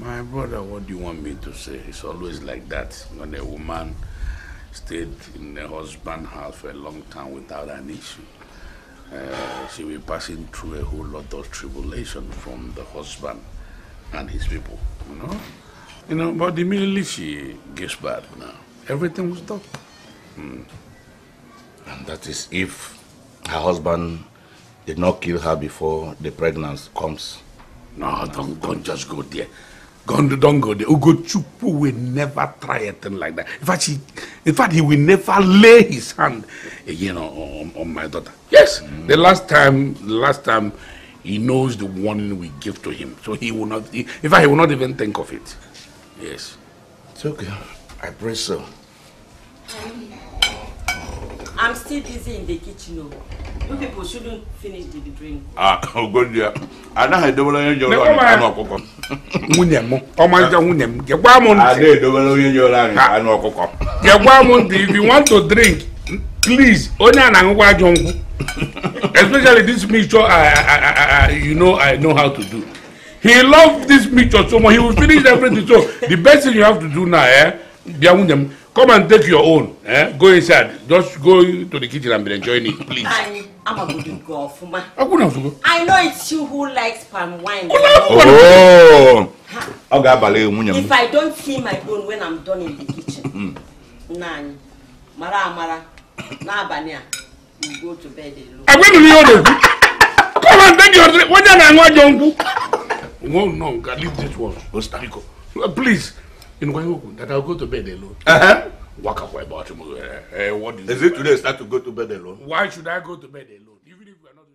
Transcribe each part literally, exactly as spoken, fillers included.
My brother, what do you want me to say? It's always like that. When a woman stayed in her husband's house for a long time without an issue, uh, she will be passing through a whole lot of tribulation from the husband and his people, you know? You know, but immediately she gets bad now. Everything was done. Hmm. And that is if her husband did not kill her before the pregnancy comes. No, don't, don't just go there. Don't, don't go there. Ugochupu will never try anything like that. In fact, he, in fact, he will never lay his hand again on, on, on my daughter. Yes, mm. the last time, the last time, he knows the warning we give to him, so he will not. He, in fact, he will not even think of it. Yes, it's okay. I pray so. I'm still busy in the kitchen. You people shouldn't finish the drink. Ah, good dear. I know I don't know your own. I know Coco. Munem, oh my God, Munem. Get one month. I don't know your own. I know Coco. Get one month. If you want to drink, please. Only an angwa jungle. Especially this mixture, I, I, I, you know, I know how to do. He loves this mixture so much. He will finish everything. So the best thing you have to do now, eh? Dear Munem. Come and take your own. Eh? Go inside. Just go to the kitchen and be enjoying it, please. I, I'm a good girl, Fuma. I know it's you who likes palm wine. Oh! If I don't see my own when I'm done in the kitchen, Nani, Mara Mara, Nabania, you go to bed alone. I'm going to be honest. Come and take your drink. What did I do? No, no, leave this one. Please. In Waiwoku, that I'll go to bed alone. Uh-huh. Walk away, Baltimore. Hey, what do you Is it today start to go to bed alone? Why should I go to bed alone? Even if we're not doing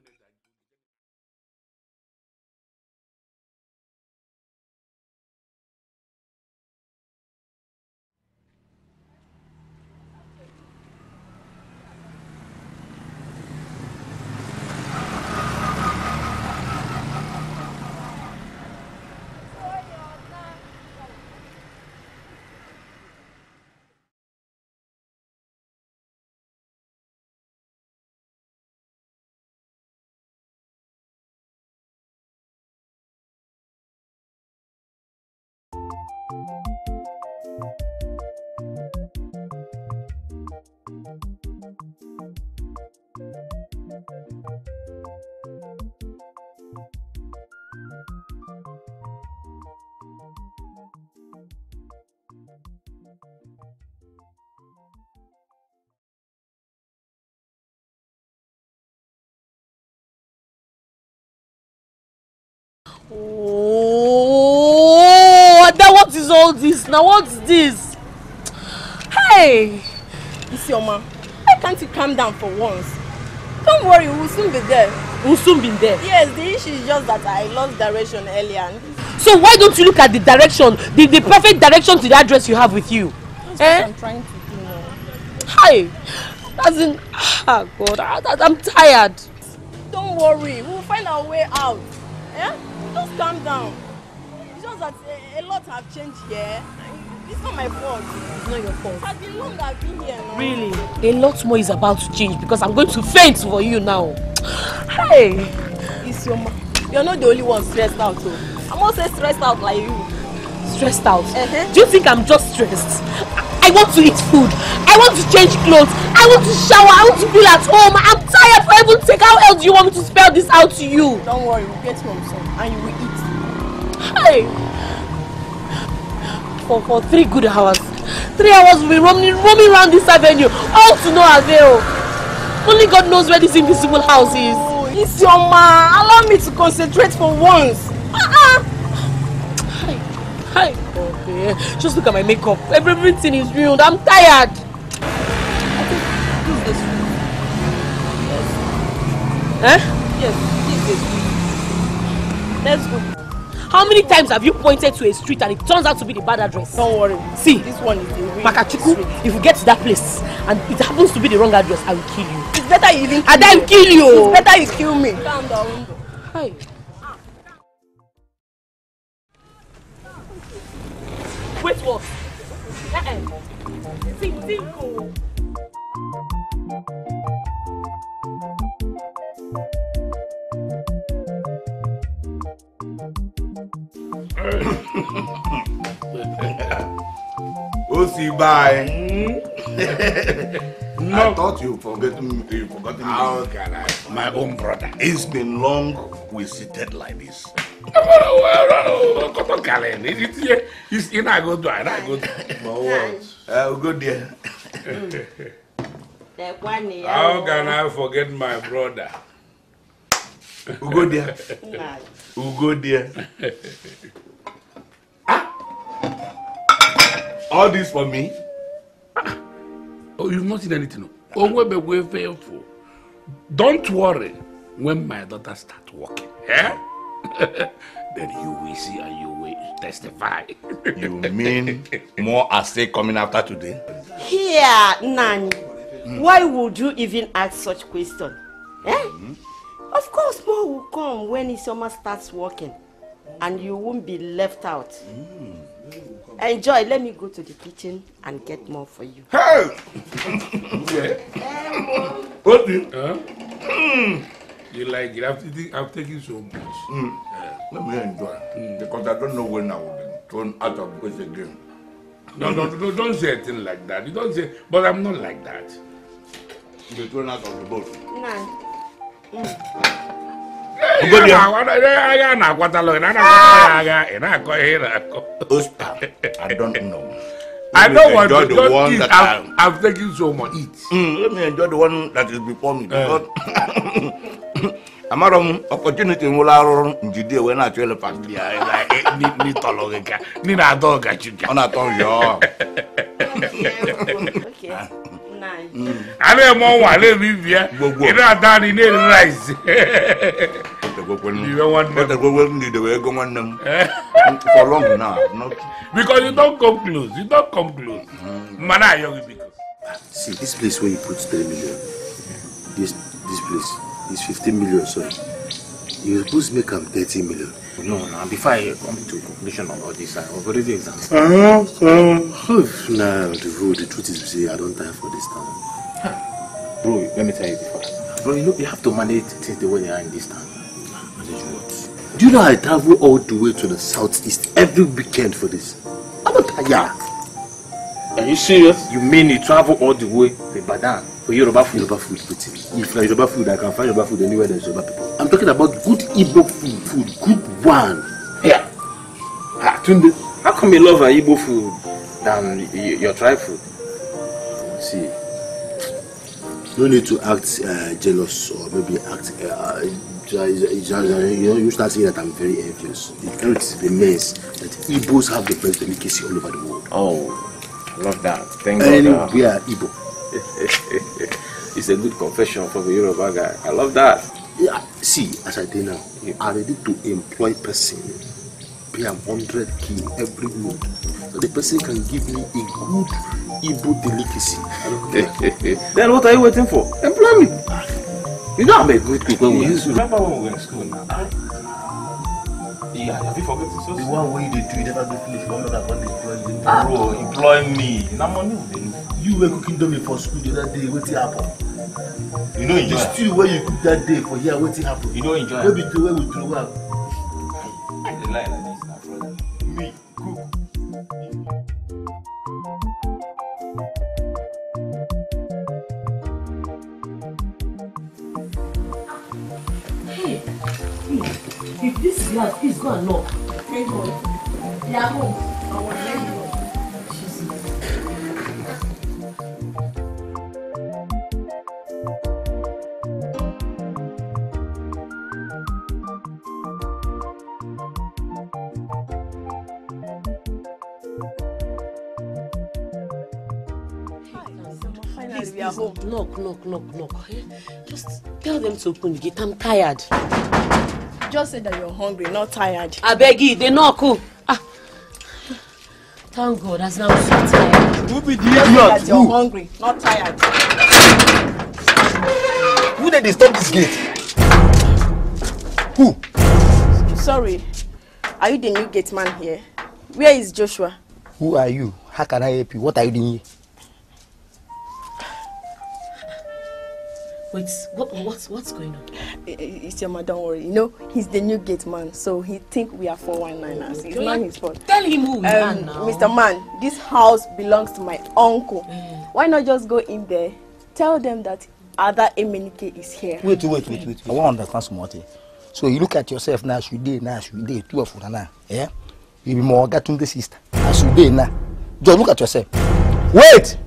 Oh, that what is all this? Now what's this? Hey, Isioma, why can't you calm down for once? Don't worry, we'll soon be there. We'll soon be there. Yes, the issue is just that I lost direction earlier. So why don't you look at the direction, the, the perfect direction to the address you have with you? That's eh? what I'm trying to do now. Hi, as in, ah, oh God, I, I'm tired. Don't worry, we'll find our way out. Eh? Just calm down. It's just that a, a lot have changed here. It's not my fault. It's not your fault. It has been long that I've been here now. Really? A lot more is about to change because I'm going to faint for you now. Hey! It's your mom. You're not the only one stressed out though. I'm also stressed out like you. Stressed out? Uh-huh. Do you think I'm just stressed? I, I want to eat food. I want to change clothes. I want to shower. I want to feel at home. I'm tired for heaven's sake. How else do you want me to spell this out to you? Don't worry. We'll get home soon and you will eat. Hey! For, for three good hours. Three hours we'll be roaming, roaming around this avenue, all to no avail. Only God knows where this invisible house is. Oh, it's your man. Allow me to concentrate for once. Uh-uh. Hi. Hi. Okay. Just look at my makeup. Everything is ruined. I'm tired. I think this is the sweet. Yes. Huh? Yes, this is the sweet. Let's go. How many times have you pointed to a street and it turns out to be the bad address? Don't worry. See, this one is the real Makachiku, street. If you get to that place and it happens to be the wrong address, I will kill you. It's better you didn't kill me. And then kill you. It's better you kill me. Down the window. Hi. Wait, what? Uh-uh. Think, think, oh. All right. you buy. Mm. I thought you forgot me. You forgot me. How can I? My own brother. It's been long we seated like this. It's in I go to I go to. I'll go there. How can I forget my brother? Ugo dear. Ugo dear. All this for me? Oh, you've not seen anything. Oh, we're faithful. Don't worry. When my daughter starts walking, eh? Then you will see and you will testify. You mean more assay coming after today? Here, Nani. Mm. Why would you even ask such question? Eh? Mm. Of course, more will come when Isioma starts working, and you won't be left out. Mm. Enjoy. Let me go to the kitchen and get more for you. Hey! What do you? Huh? Mm. You like it? I've taken, I've taken so much. Mm. Yeah. Let me enjoy. Mm. Because I don't know when I will be thrown out of place again. No, no, no, don't say a thing like that. You don't say, but I'm not like that. You're thrown out of the boat. No. I don't know. I don't want to the one eat. That I'm, I'm taking so much. Eat. Mm, let me enjoy the one that is before me. Because I'm out of opportunity in Judea when I tell the family. I dog at you. I'm not on your. Okay. I don't want I live here. You not done in rice. You don't want them. For long now. Because you don't come close. You don't come close. Mm. See, this place where you put three million. This this place is fifteen million, sorry. You're supposed to make them thirty million. No, no, before I come to conclusion of all this, I already examined. Uh -huh. Now, the road, the truth is, you see, I don't time for this town. Huh. Bro, let me tell you before. Bro, you know, you have to manage things the way they are in this town. Manage what? Do you know I travel all the way to the southeast every weekend for this? I'm not tired. Are you serious? You mean you travel all the way to Ibadan? For Yoruba food? Yoruba food, if like Yoruba food, I can find Yoruba food anywhere there's Yoruba people. I'm talking about good Igbo food, food, good one. Yeah. Ah, Tunde, how come you love Igbo food than your tribe food? See, no need to act uh, jealous or maybe act. Uh, you know, you start saying that I'm very envious. The truth remains that Igbos have the best delicacy all over the world. Oh, love that. Thank God. Uh, we are Igbo. It's a good confession from a Yoruba guy. I love that. Yeah, see, as I do now, yeah. I ready to employ person, pay a hundred key every month, so the person can give me a good Igbo delicacy. Then what are you waiting for? Employ me. You know I'm a good cook when we used to. Remember when we were in school now? Yeah, have you forgotten? So the one way they do, you never do finish. One that one employ me. Ah. Bro, employ me. Now money will be. You were cooking dummy for school the other day, what's happened? You know, enjoy. The stew where you cook that day for here, what's happened? You don't enjoy. Maybe the way we throw up. I didn't like that. Hey, hey, if this glass is gone, no. Thank God. They are home. I will let you. Knock, knock, knock, knock. Just tell them to open the gate. I'm tired. Just say that you're hungry, not tired. I beg you, they knock. Ah. Thank God, as now so tired. Who be the idiot? You're Who? Hungry, not tired. Who did they stop this gate? Who? Sorry. Are you the new gate man here? Where is Joshua? Who are you? How can I help you? What are you doing here? Wait, what, what's, what's going on? Isioma, don't worry. You know, he's the new gate man, so he think we are four one niners. It's not his fault. Tell him who we um, are now. Mister Man, this house belongs to my uncle. Mm. Why not just go in there, tell them that other Emenike is here. Wait, wait, wait, wait. I want to understand something. So you look at yourself now, you did, now, you did, two of now, yeah? You be more got to the sister. As you did now. Just look at yourself. Wait!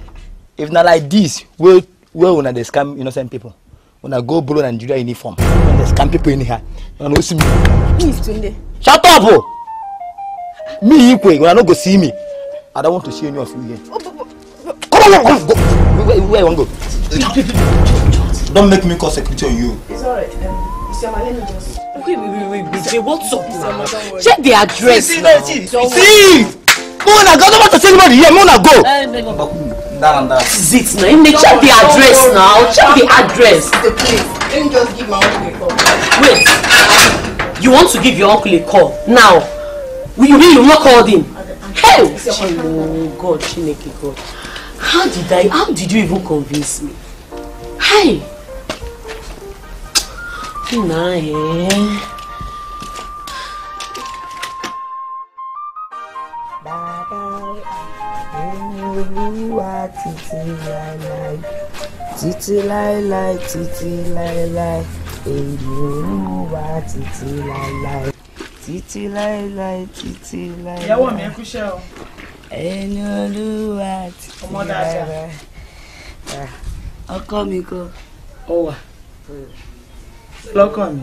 If not like this, wait. Where when they scam innocent people, when I go blue Nigeria uniform, when they scam people in here, when I go see me. Please, Tunde. Shut up, bro. Me, you when I don't go see me, I don't want to see any of you here. Oh, but, but, come on, come on, go. Where, where you want to go? Don't make me call security on you. It's alright. Um, Isioma, let me just. Wait, wait, wait, wait. What's up? Isioma, check the address. See, now. see, don't see. Go I don't want to see anybody here. Mona, go. Uh, Down, down. This is it now. You need check the address now. Check the address. The place. Let me just give my uncle a call. Wait. You want to give your uncle a call now? Will you really not call him? Hey. Oh God, Chineke God. How did I? How did you even convince me? Hey. Nah, eh. Titi lai lai, titi lai lai, titi lai lai, Yoruba titi lai lai, titi lai lai, titi lai lai. Yawo mi e kushel. Oluwa titi lai lai. Ọkọ mi ko. Owa. Lọ́kọ mi.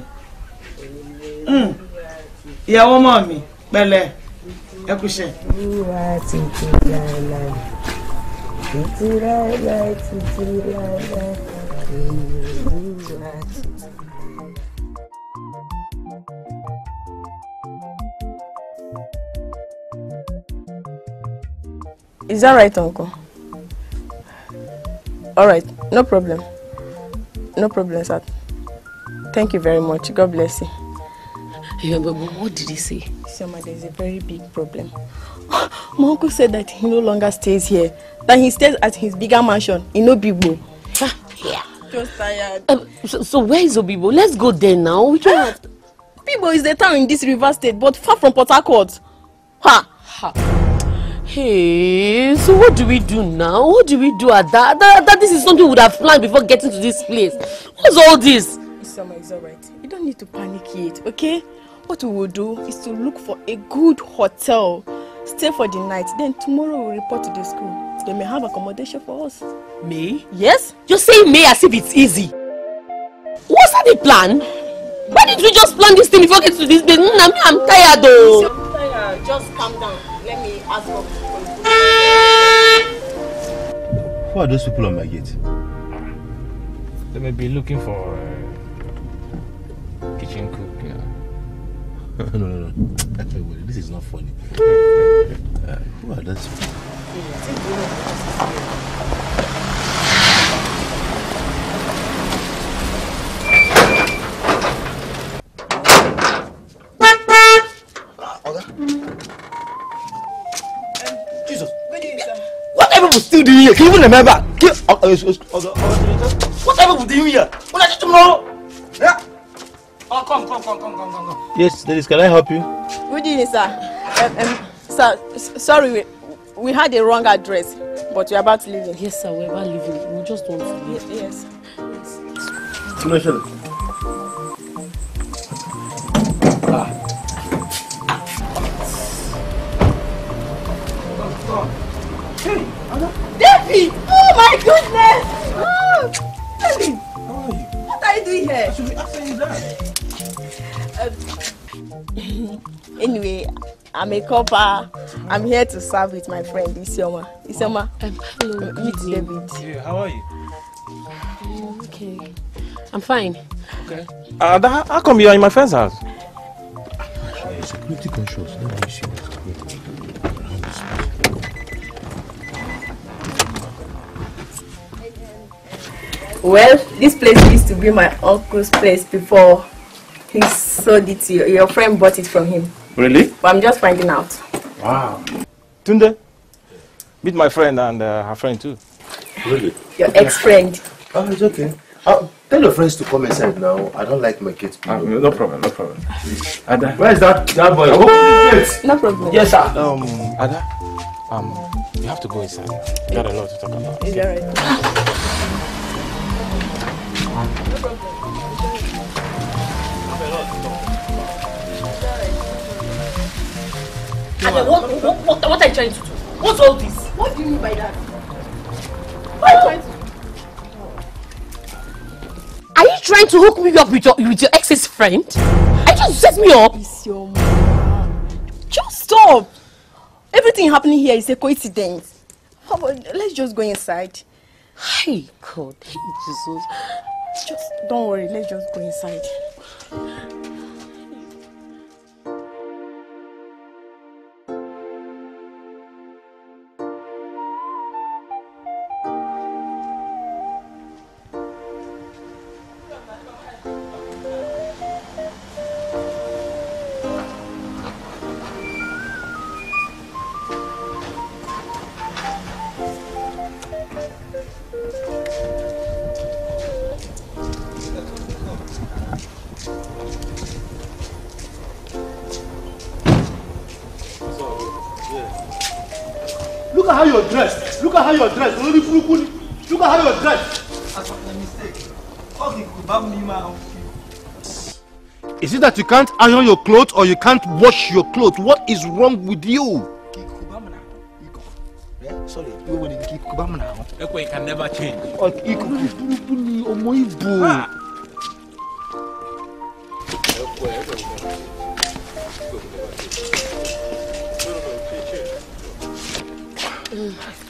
Mm. Yawo mọ mi, pẹ̀lẹ́. E kushel. Oluwa titi lai lai. Is that right, uncle? All right, no problem. No problem, sir. Thank you very much. God bless you. Yeah, but what did he say? Isioma, there's a very big problem. My uncle said that he no longer stays here. That he stays at his bigger mansion in Obigbo. Yeah. Just tired. Uh, so, so where is Obigbo? Let's go there now. We can't. Obigbo is the town in this river state, but far from Port Harcourt. Ha. Ha. Hey. So what do we do now? What do we do at that? That, that this is something we would have planned before getting to this place. What's all this? Isioma is all right. You don't need to panic yet, okay? What we will do is to look for a good hotel. Stay for the night, then tomorrow we'll report to the school. They may have accommodation for us. May? Yes? You say May as if it's easy. What's that the plan? Why didn't we just plan this thing before getting to this place? I'm, I'm tired though. I'm tired. Just calm down. Let me ask for people. Who are those people on my gate? They may be looking for uh, kitchen cook. No, no, no. This is not funny. Uh, who are those people? Jesus. Whatever was still doing here? Can you even remember? Whatever was doing here? What are you tomorrow? Yeah. Oh, come, come, come, come, come, come. Yes, ladies, can I help you? Good evening, sir. Um, um, sir, sorry, we, we had the wrong address, but we're about to leave. Yes, sir, we're about leaving. We just want to leave. Yes. Yes. No, sir. Ah. Hey, Debbie! Oh, my goodness! Oh, Debbie! How are you? What are you doing here? I should be asking you that. Anyway, I'm a copper. I'm here to serve with my friend Isioma. Isioma, hello. Meet David. How are you? I'm okay. I'm fine. Okay. Uh, that, how come you are in my friend's house? Security controls. Well, this place used to be my uncle's place before. He sold it to you. Your friend bought it from him. Really? But I'm just finding out. Wow. Tunde, meet my friend and uh, her friend too. Really? Your ex-friend. Oh, it's okay. Oh, Tell your friends to come inside now. I don't like my kids. Uh, no problem, no problem. Ada. Where is that, that boy? Oh, no problem. Yes, sir. Um, Ada, um, you have to go inside. You got a lot to talk about. Is that right? No problem. Ada, what, what, what, what are you trying to do? What's all this? What do you mean by that? What are you trying to do? Are you trying to hook me up with your, with your ex's friend? Are you trying to set me up? Just stop! Everything happening here is a coincidence. How about, let's just go inside. Hey, God, hey, Jesus. Just don't worry, let's just go inside. Is it that you can't iron your clothes or you can't wash your clothes? What is wrong with you? Sorry, you can never change.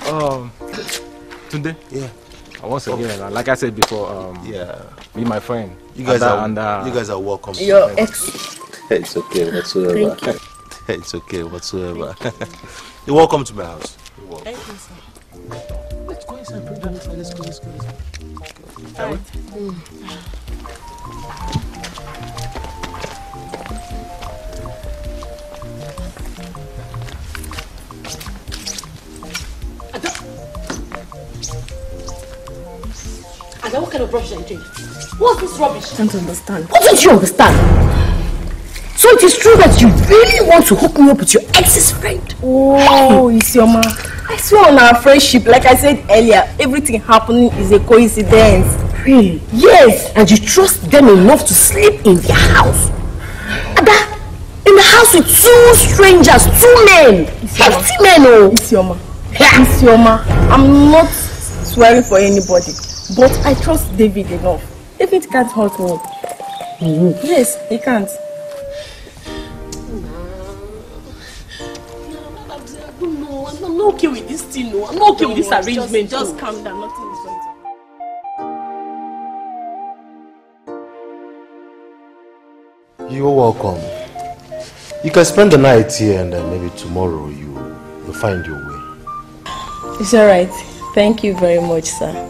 Ah. Um, Tunde? Yeah. Once again, okay. Like I said before, um, yeah, be my friend. You guys and, are and, uh, you guys are welcome. Your ex. It's okay whatsoever. Thank you. It's okay whatsoever. Thank you. You're welcome to my house. You're welcome. Thank you, sir. Let's go inside. Let's go. Let's go. Let's go. All right. Now what kind of rubbish are you doing? What's this rubbish? I don't understand. What don't you understand? So it is true that you really want to hook me up with your ex's friend? Oh, Isioma. I swear on our friendship, like I said earlier, everything happening is a coincidence. Really? Yes, and you trust them enough to sleep in their house. Ada, in the house with two strangers, two men. Fifty men, oh. Isioma. Isioma, I'm not swearing for anybody. But I trust David enough. David can't hurt me. Mm-hmm. Yes, he can't. No, no, no, I'm not okay with this thing. No. I'm not okay with this arrangement. Just, just calm down. Nothing is wrong. You're welcome. You can spend the night here, and uh, maybe tomorrow you will find your way. It's all right. Thank you very much, sir.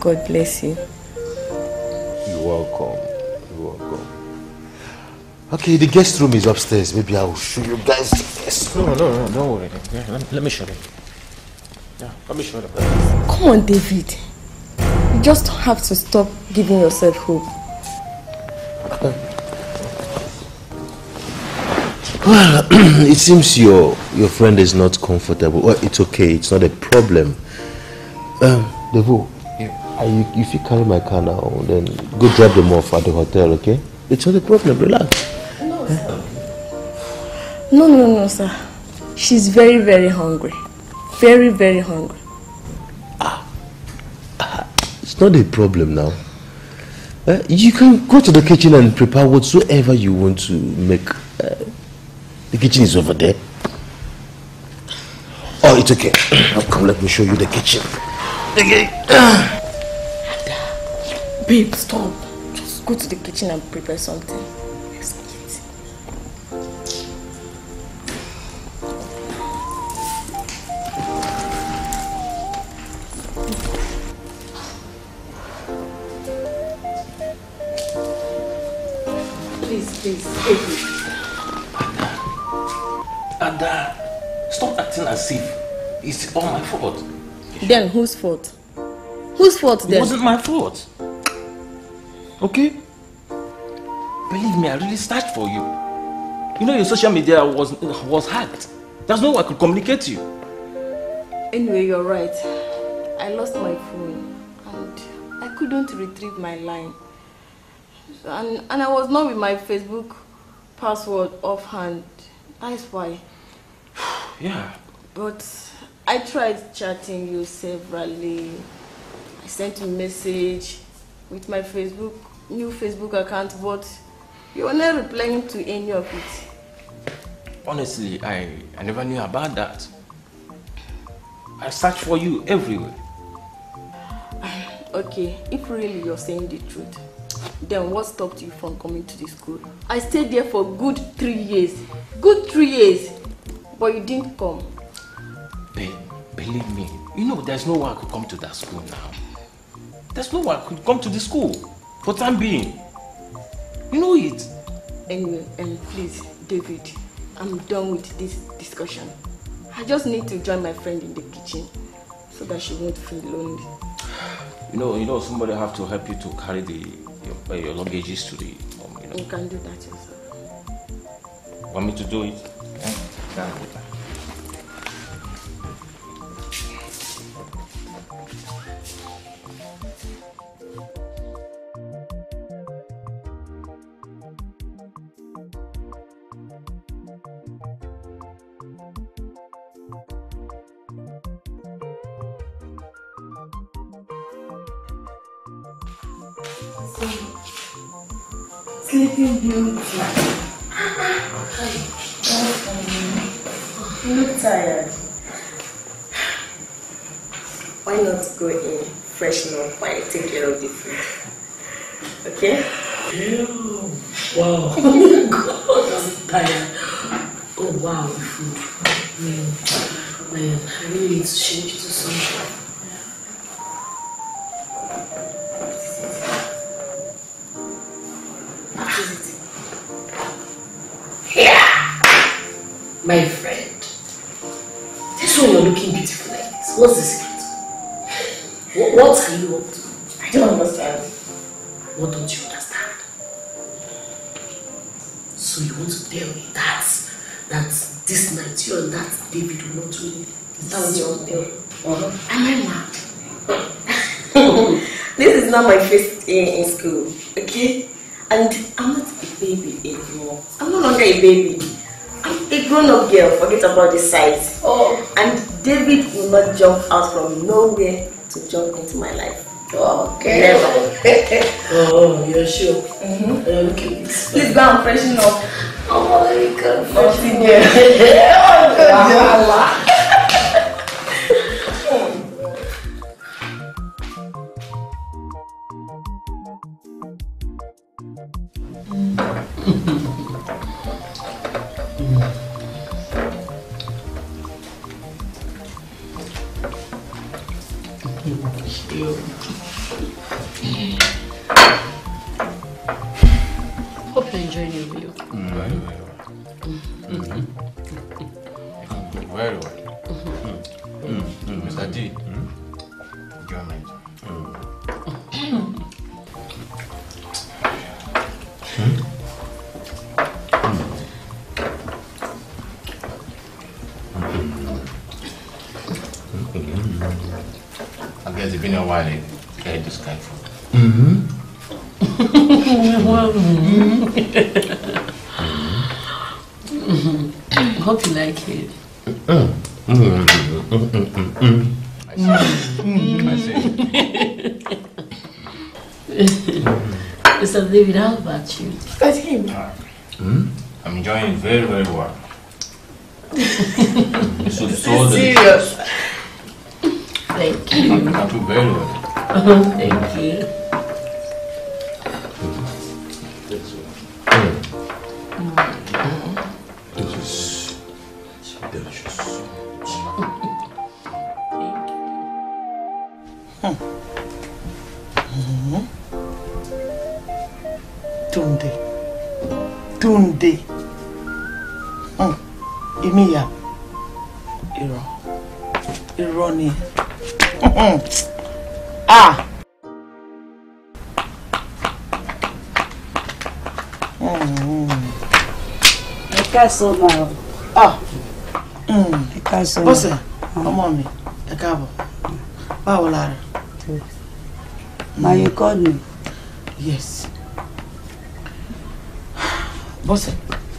God bless you. You're welcome. You're welcome. Okay, the guest room is upstairs. Maybe I'll show you guys the guest room. No, no, no, don't worry. Yeah, let, let me show them. Yeah, let me show them. Come on, David. You just have to stop giving yourself hope. Well, it seems your your friend is not comfortable. Well, it's okay. It's not a problem. Um, Devo. You, if you carry my car now, then go drop them off at the hotel, okay? It's not a problem, relax. No, eh? Sir. No, no, no, sir. She's very, very hungry. Very, very hungry. Ah. Ah. It's not a problem now. Uh, you can go to the kitchen and prepare whatsoever you want to make. Uh, the kitchen is over there. Oh, it's okay. Come, let me show you the kitchen. Okay. Babe, stop. Just go to the kitchen and prepare something. Let's eat. Please, please, please. And uh, stop acting as if it's all my fault. Then whose fault? Whose fault then? It wasn't my fault. Okay? Believe me, I really searched for you. You know, your social media was, was hacked. There's no way I could communicate to you. Anyway, you're right. I lost my phone and I couldn't retrieve my line. And, and I was not with my Facebook password offhand. That's why. Yeah. But I tried chatting you severally. I sent a message with my Facebook, new Facebook account, but you were not replying to any of it. Honestly, I, I never knew about that. I searched for you everywhere. Okay, if really you're saying the truth, then what stopped you from coming to the school? I stayed there for good three years. Good three years. But you didn't come. Be believe me, you know there's no way I could come to that school now. There's no way I could come to the school for time being. You know it. Anyway, and please, David, I'm done with this discussion. I just need to join my friend in the kitchen so that she won't feel lonely. You know, you know, somebody have to help you to carry the your, your luggages to the. Um, you know. You can do that yourself. Want me to do it? Yeah. Yeah. Sleeping beauty. You look tired. Why not go in, freshen up while I take care of the food? Okay? Ew. Wow. Oh God, I'm tired. Oh wow, the food. Man, man, I really need to change to something. My friend, this one you're looking beautiful like this. What's the secret? What, what are you up to? I don't understand. What don't you understand? So you want to tell me that that this night you and that David will not do anything? Is that what you want to tell me? Uh-huh. Am I mad? This is not my first day in school, okay? And I'm not a baby anymore. I'm no longer a baby. A grown-up girl, forget about the size. Oh, and David will not jump out from nowhere to jump into my life. Oh, okay. Never. Oh, you're sure? Mm-hmm. Okay. Please go and freshen up. Oh my God, freshen up. Oh God, wow. David, how about you? At him. Hmm? I'm enjoying it very, very well. This is so serious. Thank you. I'm happy very well. Oh, thank you. This is delicious. Thank you. Tunde, Tunde, mm. Imiya, Iro, Ironi, ah, Castle now. Ah. Hmm. Castle. What's it? Come on me. A cabo. Wow, Lara. Now you called me. Yes. What's it?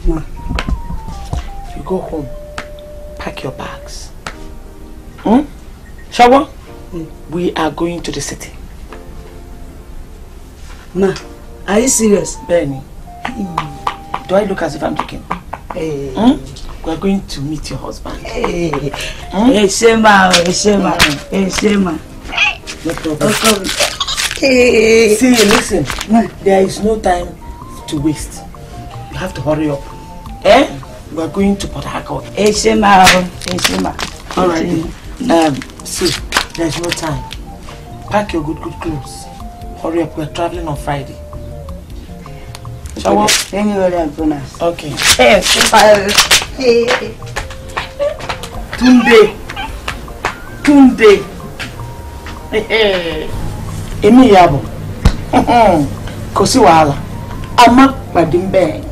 Ma. You go home. Pack your bags. Hmm. Shower. Mm. We are going to the city. Ma, are you serious, Benny? Mm. Do I look as if I'm joking? Hey. Mm? We are going to meet your husband. Hey, Shema, Shema, Shema. No problem. Welcome. Hey. See, listen. Ma. There is no time to waste. You have to hurry up. Eh? Mm. We are going to Port Harcourt. Hey, Shema, Shema. All right. Um. See, there is no time. Pack your good, good clothes. Hurry up, we're traveling on Friday. Shall we? Okay. Hey, Tunde. Tunde. Hey, Emi yabo. Kosi wala. Ama badimbe.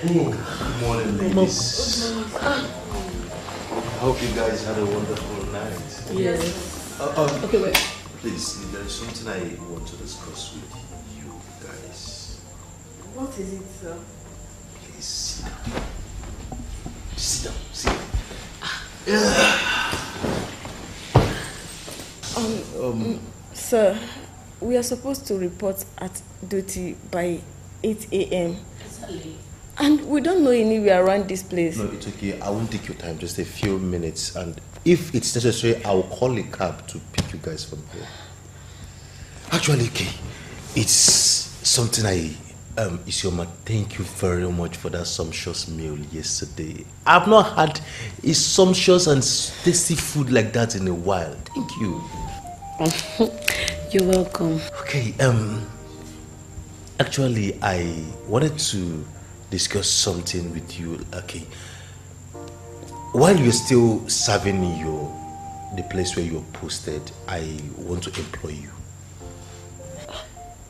Good morning, ladies. I hope you guys had a wonderful night. Yes. Uh, um, okay, wait. Please, there is something I want to discuss with you guys. What is it, sir? Please sit down. Sit down. Sit down. Yeah. Um, um, sir, we are supposed to report at duty by eight A M and we don't know anywhere around this place. No, it's okay. I won't take your time. Just a few minutes. And if it's necessary, I will call a cab to pick you guys from here. Actually, okay. It's something I... Um, Isioma, thank you very much for that sumptuous meal yesterday. I've not had a sumptuous and tasty food like that in a while. Thank you. You're welcome. Okay. Um. Actually, I wanted to... discuss something with you, okay. While you're still serving in your the place where you're posted, I want to employ you.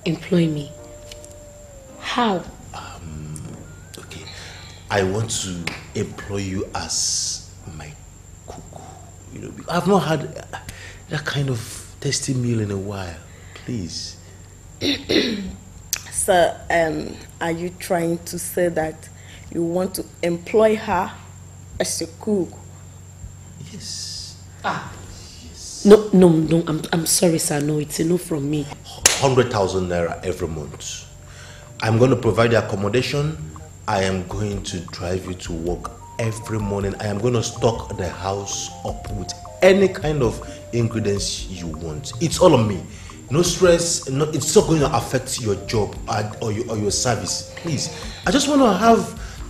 Employ me? How? Um, okay. I want to employ you as my cook. You know, I've not had that kind of tasty meal in a while. Please. Sir, um, are you trying to say that you want to employ her as a cook? Yes. Ah, yes. No, no, no, I'm, I'm sorry, sir. No, it's a no from me. one hundred thousand naira every month. I'm going to provide the accommodation. I am going to drive you to work every morning. I am going to stock the house up with any kind of ingredients you want. It's all on me. No stress, no, it's not going to affect your job or your, or your service, please. I just want to have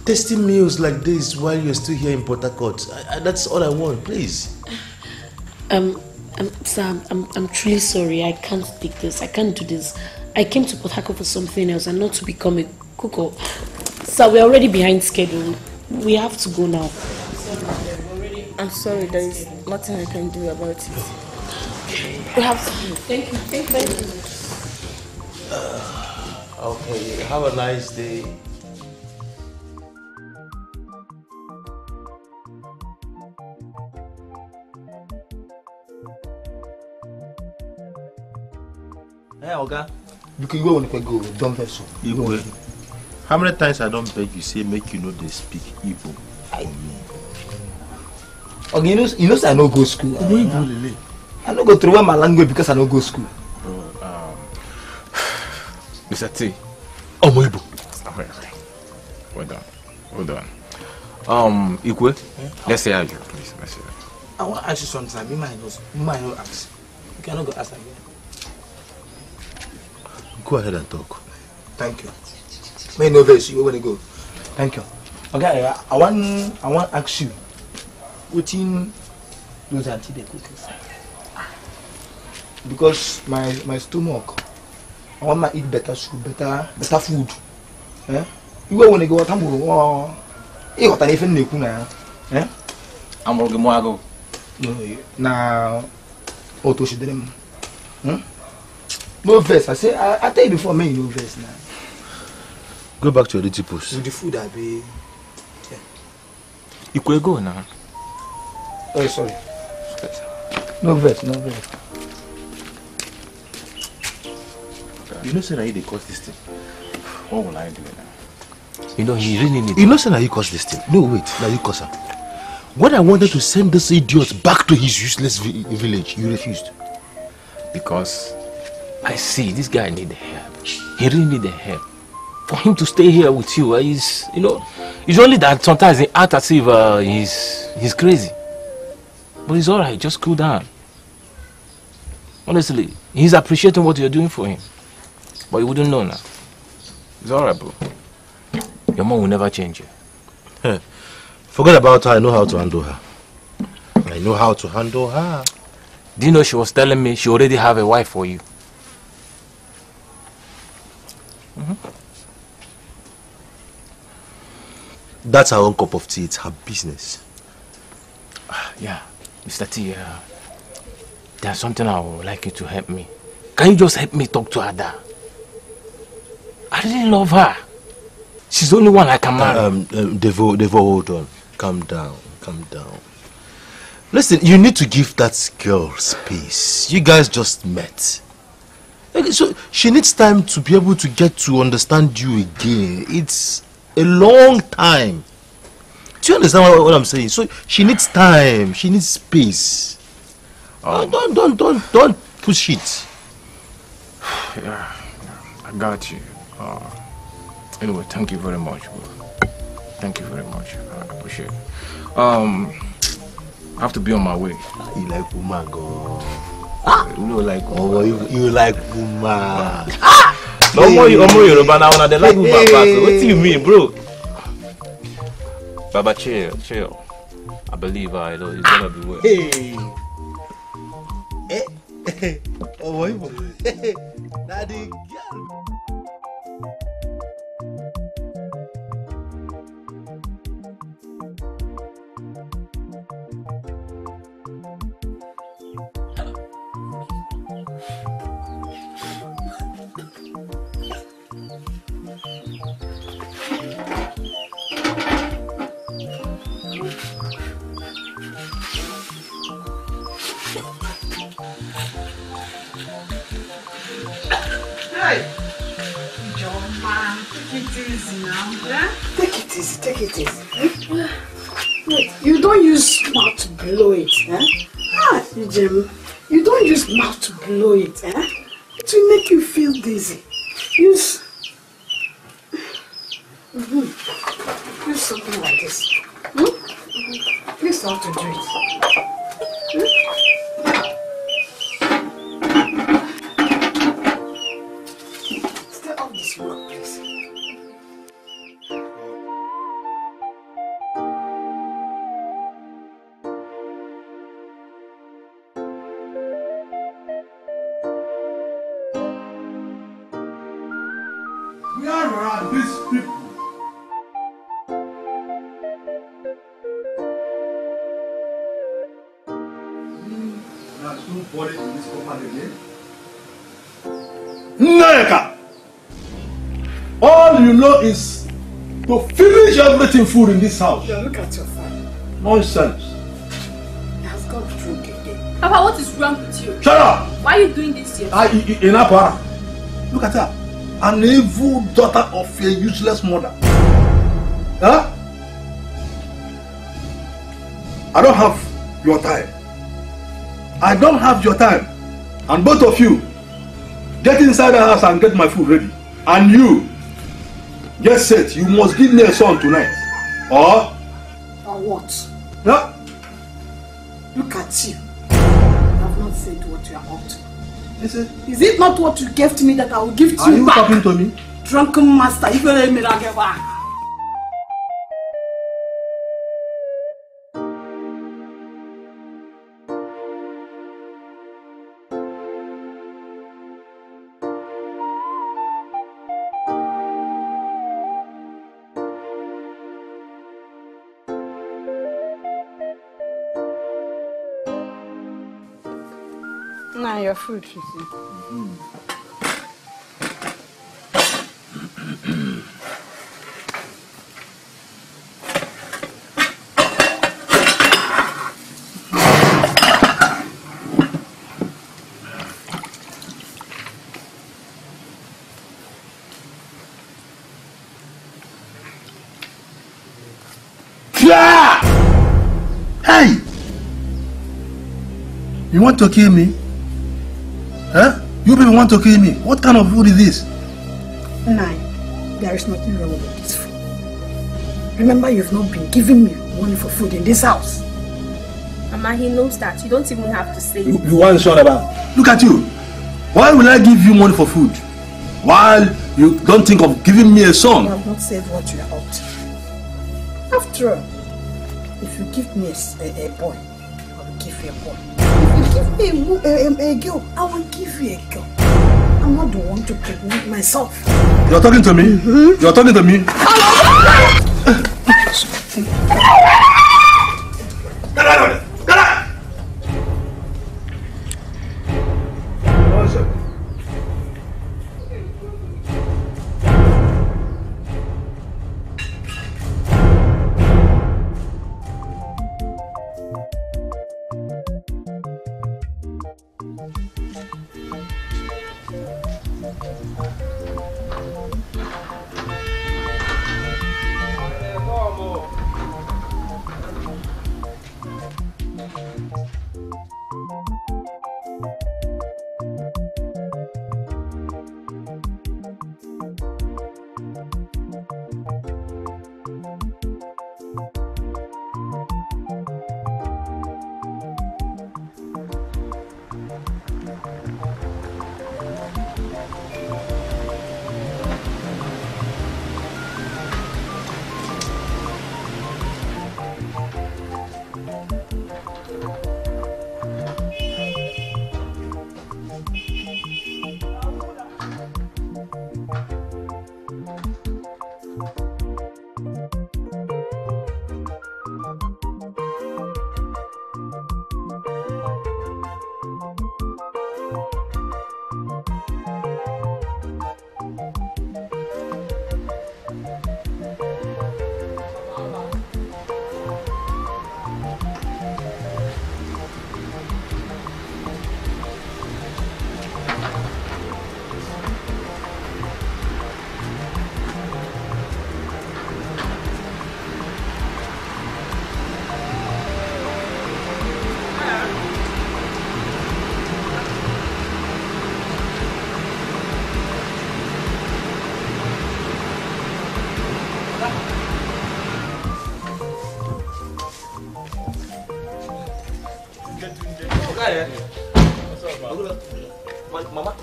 tasty meals like this while you're still here in Port Harcourt. That's all I want, please. Um, um Sam, I'm, I'm truly sorry. I can't take this. I can't do this. I came to Port Harcourt for something else and not to become a cook. Sir, we're already behind schedule. We have to go now. I'm sorry, there is nothing I can do about it. Perhaps. Thank you. Thank you. Uh, okay. Have a nice day. Hey, Oga. You can go when you go. Don't beg so. Igbo. How many times I don't beg you say make you know they speak Igbo for me? Okay, you know, you know I don't go school. Igbo, I don't go through my language because I don't go to school. Bro, um, Mister T. Oh, my book. Well done. Well done. Um, Igwe, yeah? Let's say I do, please. Let's say I want to ask you something. You might not, you might not ask. You cannot go ask again. Go ahead and talk. Thank you. May no verse, you want to go. Thank you. Okay, I, I want, I want to ask you. What in those auntie they cook inside? Because my my stomach, I want to eat better food, better better food. Eh? You go when you go, I'm going. Oh, you got anything new now? Eh? I'm working more ago. Now, auto should dream. No verse. I say, I, I tell you before, man, you no verse now. Go back to your little post. With the food I be. Yeah. You could go now. Oh, sorry. No verse, no verse. You know, sir, I did cause this thing. What will I do now? You know, he really needs. You know, sir, I caused this thing. No, wait, now you cause her. When I wanted to send this idiot back to his useless vi village, you refused. Because I see this guy needs help. He really needs help. For him to stay here with you, uh, is you know, it's only that sometimes he acts as if uh, he's he's crazy. But it's all right. Just cool down. Honestly, he's appreciating what you're doing for him. But you wouldn't know now. It's alright, bro. Your mom will never change you. Hey, forget about her. I know how to handle her. I know how to handle her. Do you know she was telling me she already have a wife for you? Mm-hmm. That's her own cup of tea. It's her business. Uh, yeah, Mister T, uh, there's something I would like you to help me. Can you just help me talk to Ada? I really love her. She's the only one I can marry. Um, um, Devo, Devo, hold on. Calm down, calm down. Listen, you need to give that girl space. You guys just met. Okay, so she needs time to be able to get to understand you again. It's a long time. Do you understand what I'm saying? So she needs time. She needs space. Um, no, don't, don't, don't, don't push it. Yeah, I got you. Uh, anyway, thank you very much, bro. Thank you very much. I appreciate it. Um, I have to be on my way. You like Uma, go. Ah. You know, like Uma. Oh, you, you like Uma. Ah! No more Yoruba now, they like Uma. What do you mean, bro? Baba, chill, chill. I believe I know it's gonna be well. Hey! Hey! Oh, hey! Daddy! Take it easy, take it easy. Wait, you don't use mouth to blow it, eh? Ah, Ijoma, you don't use mouth to blow it, eh? It will make you feel dizzy. Use... Mm-hmm. Use something like this. Hmm? Mm-hmm. Please don't do it. Is to finish everything food in this house. Yeah, look at your father. Nonsense. He has gone through again. Papa, what is wrong with you? Shut up! Why are you doing this here? I, in Apara. Look at her. An evil daughter of a useless mother. Huh? I don't have your time. I don't have your time. And both of you, get inside the house and get my food ready. And you, get set. You must give me a son tonight. Or? Or what? Huh? Look at you. You have not said what you are up to. Is it? Is it not what you gave to me that I will give to you back? Are you talking to me? Drunken master, you better let me get back. Now your food, you see. Yeah! Hey! You want to kill me? Huh? You people want to kill me? What kind of food is this? Nine, there is nothing wrong with this food. Remember, you've not been giving me money for food in this house. Mama, he knows that. You don't even have to say it. You aren't sure about. Look at you. Why will I give you money for food? While you don't think of giving me a son? You have not said what you are up to. After all, if you give me a, a, a boy, I will give you a boy. Give me a, a, a girl, I will give you a girl. I'm not the one to pregnant myself. You're talking to me? Mm-hmm. You're talking to me? Get out of it! Get out! One second.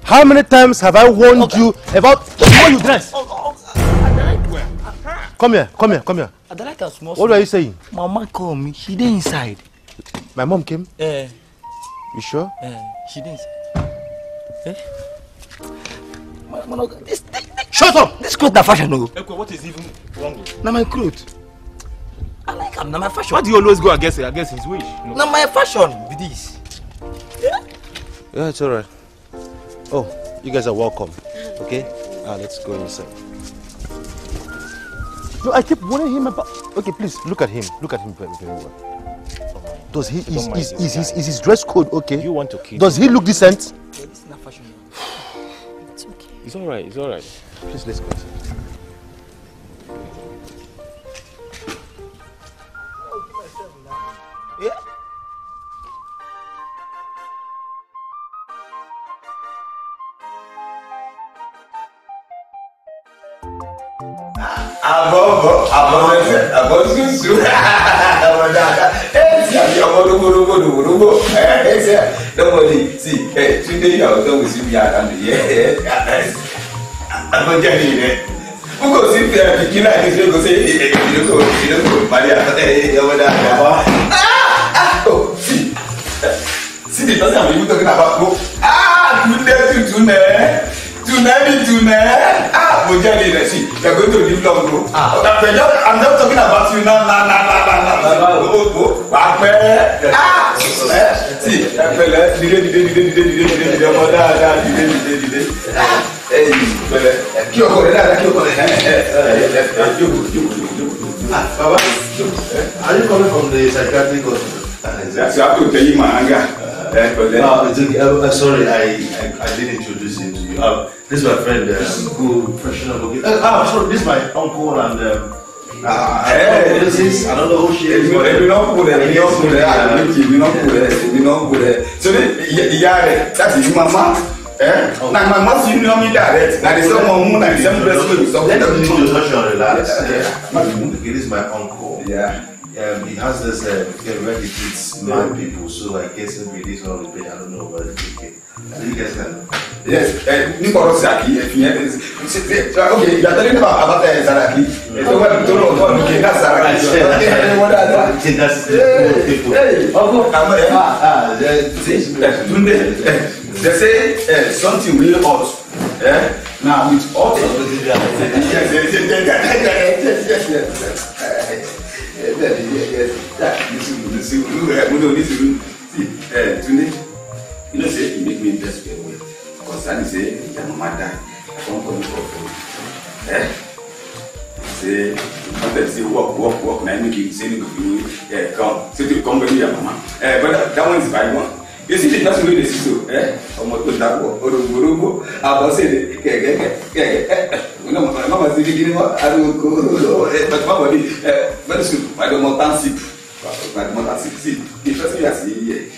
How many times have I warned okay. you about how you dress? Oh, oh, oh. I come here, come here, come here. I like a small what are you saying? Mama called me. She didn't inside. My mom came? Eh. You sure? Eh. She didn't. Eh? My, my, this, this, this, shut up! This clothes that fashion no. What is even wrong with? Now my clothes. I like him. Now my fashion. Why do you always go against against his wish? No. Now my fashion with this. Yeah. Yeah, it's alright. Oh, you guys are welcome. Okay? Ah, let's go inside. No, I keep warning him about... Okay, please, look at him. Look at him very, very well. Does he... Is, is, is, his, is his dress code okay? You want to kill Does he look decent? It's not fashionable. It's okay. It's alright, it's alright. Please, let's go inside. Yeah? Abobo, abobo, abobo, susu, abobo, dada. Hey, see, abobo, abobo, abobo, abobo. Hey, see, nobody, see. Hey, today I was going to see my aunt. Yeah, guys, abobo, jani. We go see the killer. We go see. We go, we go. Maria, hey, abobo, dada. Ah, oh, see, see the person I'm talking about. Ah, Tunde, Tunde, Tunde, Tunde. Ah. Abuja leaders, see, they're going to live long ago. Ah. I'm not talking about you now, now, now, now, now, now. Oh, oh, ah! See, Pele, did they, did they, did they, did they, did they, did they, did they, did they, did they, did they, did they, did they, this is my friend, uh, school professional. Ah, sorry, this is my uncle and um, ah, hey, this is another who she is. We don't put it. We don't put it. We don't put it. We don't put it. So yeah, that's you, mama. Eh? Now my mom, you know me direct. Now there's someone who like seven best friends. Let them do the social relax. Yeah, it is my uncle. Yeah. Um, he has this uh, where he treats mad people, so I guess it'll be this one. I don't know, but it's okay. I think you guys can. Yes, Nicolas Zaki, if you have okay, you are talking about Zaraki. It's over the total of the Kinga Zaraki. That's the they say something really hot. Now, with all the yes, yes, yes. You know, this is Tunde. You know, say you make me invest for your way. Because I say, your mama died. I don't come for food. Eh? Say, I say, walk, walk, walk. Now make you say, come. Say to come with your mama. Eh, but that one is by one. You see, the person doing this so, eh? I'm not going that walk. Orubo, orubo. I was saying, okay, okay, okay. No, my mama said, you know what? I don't go. But mama did. Very soon, I don't want to sit. I don't want to sit. The first thing I see,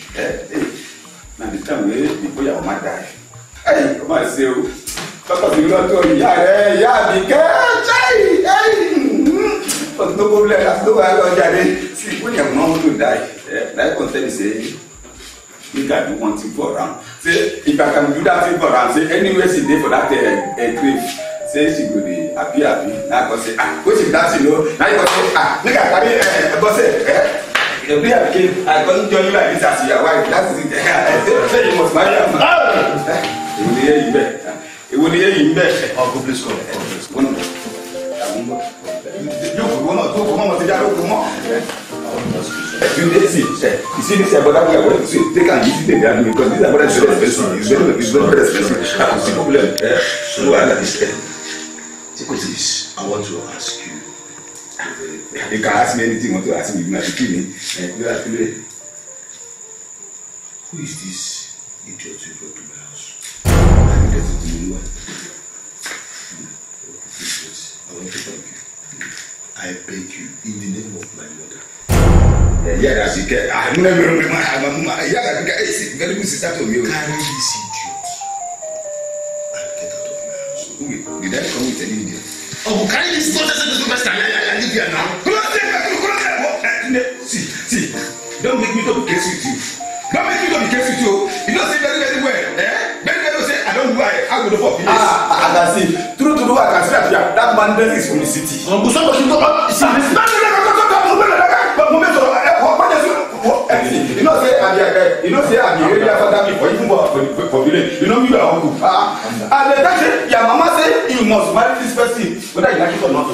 now the time before your mama died. Hey, come on, say, Papa, you don't tell me, yeah, yeah, be careful. But no problem, that's no idea. See, when your mom will die, like content is saying, you can do one thing for around. Say, if I can do that thing for around, say, anywhere she did for that grave. Say she go be happy, happy. Now go say, ah, go she dance, you know. Now you go say, ah, make her carry, eh, go say, eh. The player became, I couldn't join you like this as your wife. That's it. I say, you must marry her. Ah, you will hear you back. You will hear you back. Oh, go please come. One more. You go one or two. Come on, together. Come on. You see, you see this about that way. So take and visit the garden because this about is very special. It's very, it's very special. I can see problem. So I understand. I want to ask you. You can ask me anything you want to ask me, you can kill me. Who is this idiot who brought to my house? I'm going to do one. I want to thank you. I beg you, in the name of my mother. Yeah, that's it. I'm not going to be my mama. Yeah, that's it. Very good sister to me. Carry this idiot. Did I come with an Indian? Oh, carry this nonsense into the Western. I live here now. See, see, don't make me talk case with you. Don't make me talk case with you. You don't say very, very well. Eh? Very, very well say, I don't know why. I will not for this. Ah, and I see. True to do, I can see that that man there is from the city. Oh, but somebody talk about this. Don't you know, say, I'm here. You know, say, I'm here. You know, say, I'm here. You know, you are uncle. Ah, and that's it. Your mama said, you must marry this person, whether you like it or not.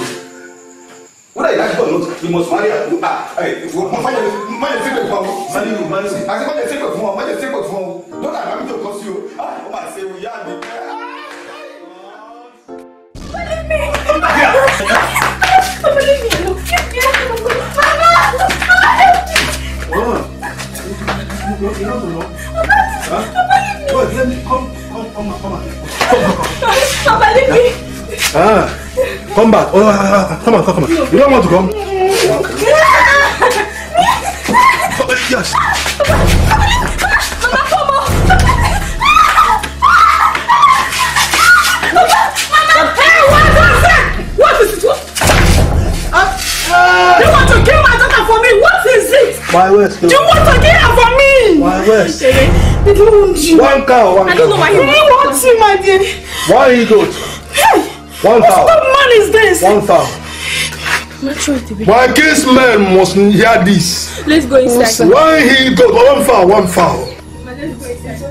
Whether you like it or not, you must marry her. Ah, hey, marry the sake of one. Marry you, marry you. I said, marry the sake of one, marry the sake of one. Don't allow me to curse you. Ah, I say, we are the what do you mean? What do you mean? Mama! You don't know. Huh? What? Let me come. Come, come, come, come. Papa, leave me. Ah, come back. Oh, come on, come on. You don't want to come? Yes. Mama, come on. Mama, Mama. Hey, what is that? What is it? You want to kill my daughter for me? What is it? My words. You want to kill her for me? My words. They don't want you. One cow, one cow. I don't know why you want him, my dear. Why are you good? Hey! One cow. What man is this? One cow. My case man must hear this. Let's go inside. Why he good? One foul, one foul. Let's go inside.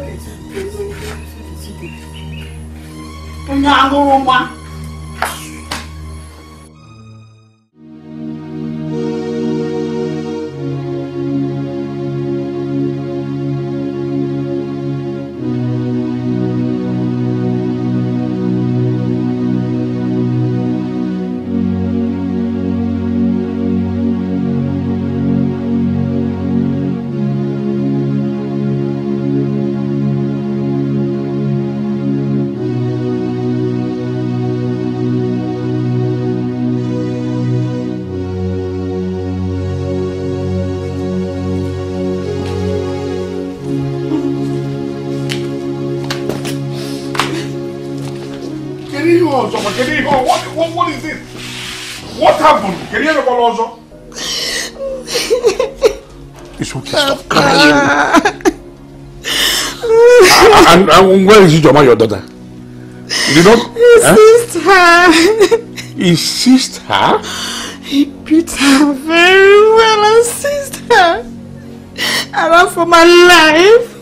And, and where is Ijoma, your daughter? You know? He huh? her. He seized her? He beat her very well and seized her. I ran for my life.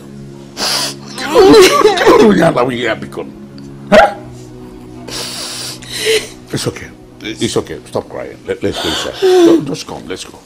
It's okay. It's okay. Stop crying. Let, let's go inside. No, just come. Let's go.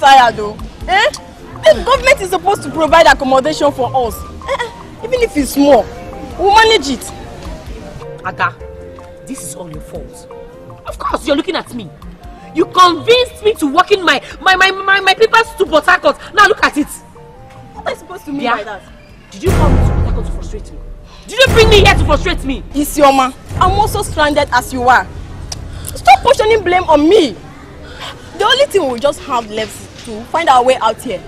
Tired though, eh? The government is supposed to provide accommodation for us, eh? Even if it's small, we'll manage it. Aga, this is all your fault. Of course, you're looking at me. You convinced me to work in my my my my, my papers to Port Harcourt. Now look at it. What am I supposed to mean yeah. by that? Did you come to Port Harcourt to frustrate me? Did you bring me here to frustrate me? Isioma, I'm also stranded as you are. Stop portioning blame on me. The only thing we just have left is to find our way out here.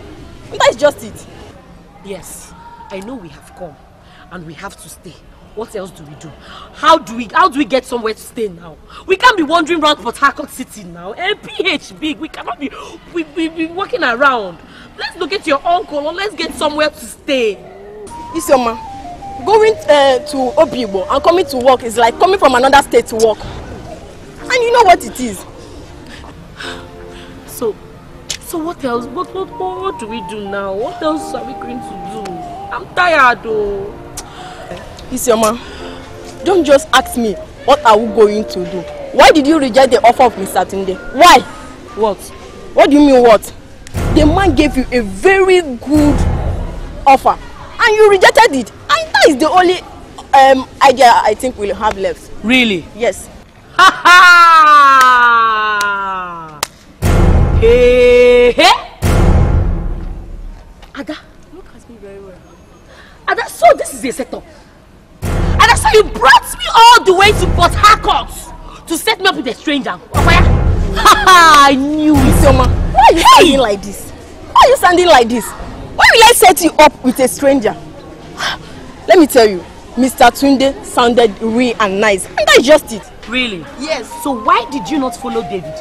And that's just it. Yes, I know we have come and we have to stay. What else do we do? How do we how do we get somewhere to stay now? We can't be wandering around Port Harcourt City now. L P H big. We cannot be we we be walking around. Let's look at your uncle or let's get somewhere to stay. Isioma, going uh, to Obigbo and coming to work is like coming from another state to work. And you know what it is. So, so what else? What, what, what, what do we do now? What else are we going to do? I'm tired though. Isioma, don't just ask me what are we going to do. Why did you reject the offer of Mister Tunde? Why? What? What do you mean what? The man gave you a very good offer and you rejected it. And that is the only um, idea I think we'll have left. Really? Yes. Ha ha! Hey, hey. Ada, look at me very well. Ada, so this is a setup. Ada, so you brought me all the way to Port Harcourt to set me up with a stranger. Oh, I knew it. Isioma, Why are you hey. standing like this? Why are you standing like this? Why will I set you up with a stranger? Let me tell you, Mister Tunde sounded real and nice, and that's just it. Really? Yes. So why did you not follow David?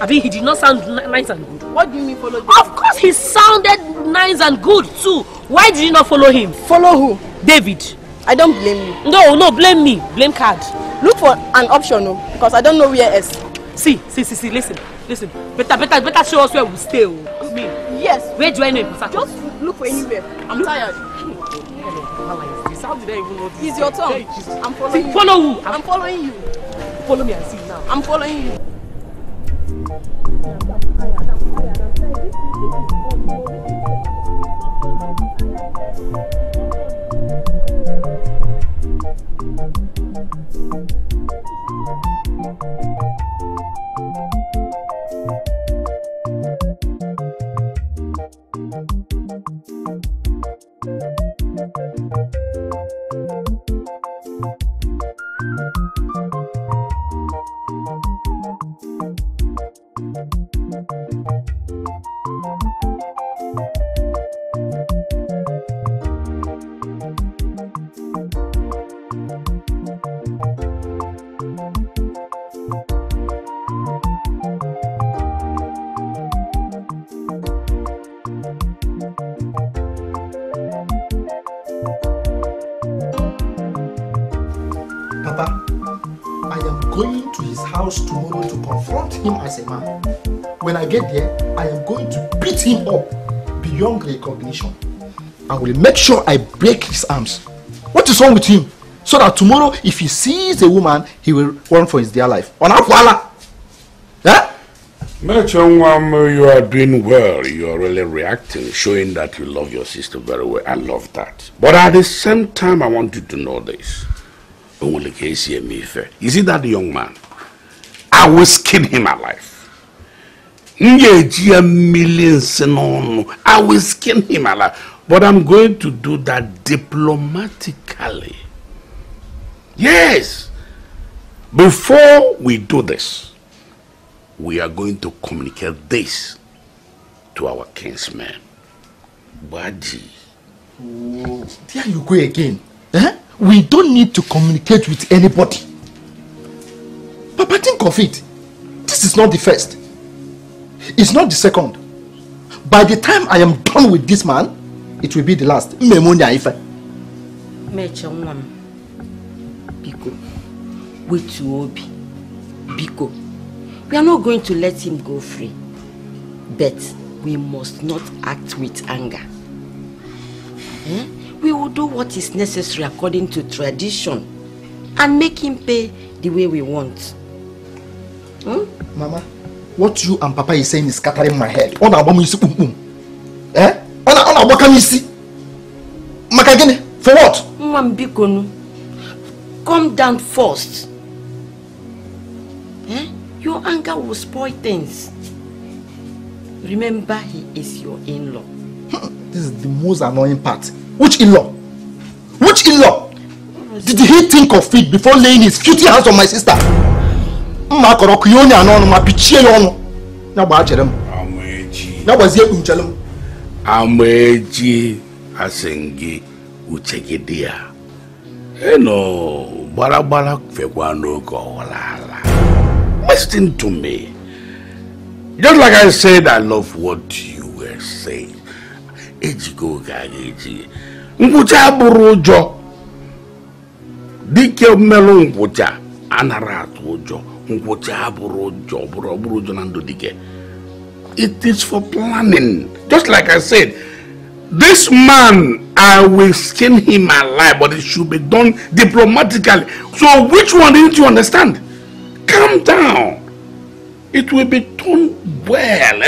I mean, he did not sound nice and good. What do you mean follow David? Of course he sounded nice and good too. Why did you not follow him? Follow who? David. I don't blame you. No, no, blame me. Blame card. Look for an option, no, because I don't know where else. See, see, see, see, listen, listen. Better, better, better show us where we stay. Oh. Me. Yes. Where do I know? Just look for anywhere. I'm look. tired. How did I even know this? It's your turn. I'm following see, you. Follow who? I'm, I'm following you. Follow me and see now. I'm following you. When I get there, I am going to beat him up beyond recognition. I will make sure I break his arms. What is wrong with him? So that tomorrow, if he sees a woman, he will run for his dear life. Onakwala! Eh? Mechonwam, you are doing well. You are really reacting, showing that you love your sister very well. I love that. But at the same time, I want you to know this. You see that young man? I will skin him alive. I will skin him alive. But I'm going to do that diplomatically. Yes. Before we do this, we are going to communicate this to our kinsman. Badi. Oh, there you go again. Eh? We don't need to communicate with anybody. Papa, think of it. This is not the first. It's not the second. By the time I am done with this man, it will be the last. We are not going to let him go free. But we must not act with anger. Eh? We will do what is necessary according to tradition and make him pay the way we want. Hmm? Mama. What you and Papa is saying is scattering my head. On a bomb is boom boom. Eh? On a on a what can you see? Makagene for what? Mwambikono, come down first. Eh? Your anger will spoil things. Remember, he is your in-law. This is the most annoying part. Which in-law? Which in-law? Did he think of it before laying his cutie hands on my sister? Amaechi. Amaechi asenge uchegedia. Eno barabara fekwano ko walala. Listen to me. Just like I said, I love what you were saying. Ejigo gageji. Mbucha burujo. Dike melo mbucha anaratujo. It is for planning. Just like I said, this man, I will skin him alive, but it should be done diplomatically. So which one didn't you understand? Calm down. It will be done well.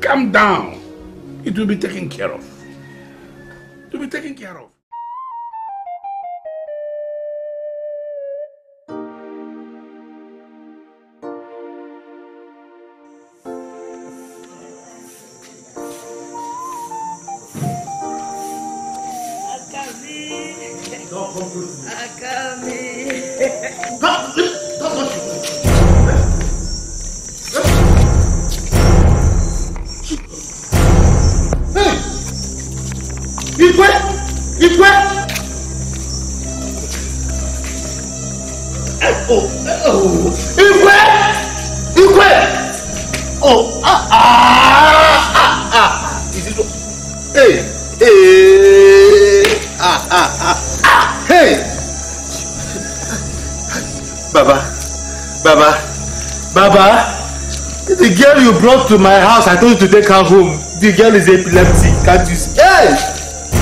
Calm down. It will be taken care of. It will be taken care of. Come, come, come, come. Oh, ah, ah, ah, is it? Hey, hey, ah, ah, ah, ah, hey, Baba, Baba, Baba, the girl you brought to my house, I told you to take her home. The girl is epileptic, can't you see? Hey,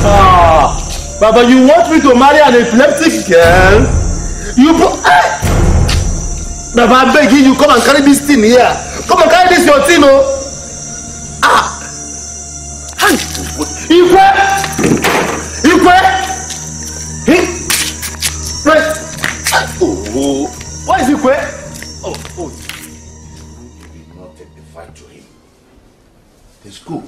ah, Baba, you want me to marry an epileptic girl? You brought, hey, Baba, I'm begging you, come and carry this thing here. Come and carry this your thing, oh. Ah. Hey. Ife. Ife. Hey. Right. Oh. What is Ife? Oh, oh. You did not take the fight to him. It's cool.